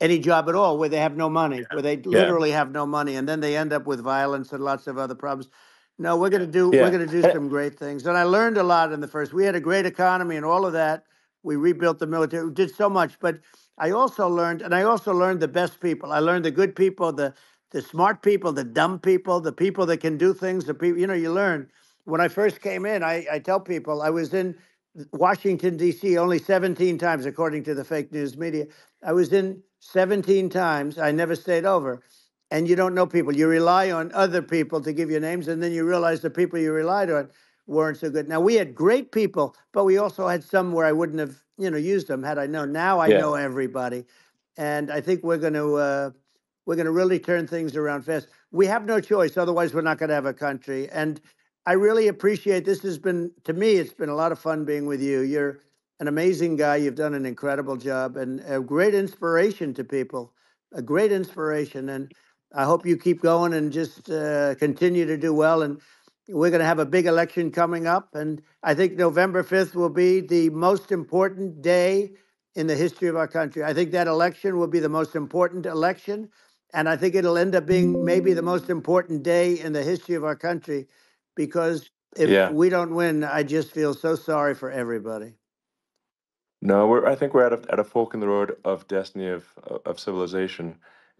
any job at all where they have no money, yeah. where they yeah. literally have no money. And then they end up with violence and lots of other problems. No, we're going to do yeah. we're going to do some great things. And I learned a lot in the first. We had a great economy and all of that. We rebuilt the military. We did so much, but I also learned, and I also learned the best people. I learned the good people, the the smart people, the dumb people, the people that can do things. The people, you know, you learn. When I first came in, I, I tell people I was in Washington, D C only seventeen times, according to the fake news media. I was in seventeen times. I never stayed over. And you don't know people. You rely on other people to give you names, and then you realize the people you relied on weren't so good. Now, we had great people, but we also had some where I wouldn't have, you know, used them had I known. Now I yeah. know everybody. And I think we're going to uh, we're going to really turn things around fast. We have no choice. Otherwise, we're not going to have a country. And I really appreciate this. Has been, to me, it's been a lot of fun being with you. You're an amazing guy. You've done an incredible job and a great inspiration to people, a great inspiration. And I hope you keep going and just uh, continue to do well. And we're going to have a big election coming up. And I think November fifth will be the most important day in the history of our country. I think that election will be the most important election. And I think it'll end up being maybe the most important day in the history of our country. Because if yeah. we don't win, I just feel so sorry for everybody. No, we're, I think we're at a, at a fork in the road of destiny, of, of civilization.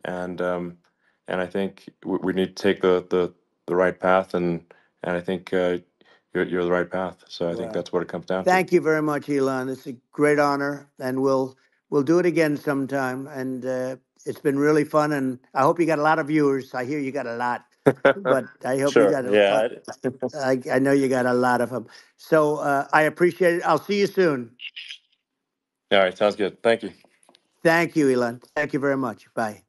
And um, and I think we, we need to take the, the, the right path. And, and I think uh, you're, you're the right path. So I right. think that's what it comes down to. Thank you very much, Elon. It's a great honor. And we'll, we'll do it again sometime. And uh, it's been really fun. And I hope you got a lot of viewers. I hear you got a lot. But I hope sure. you got a yeah. lot. I, I know you got a lot of them. So uh, I appreciate it. I'll see you soon. All right. Sounds good. Thank you. Thank you, Elon. Thank you very much. Bye.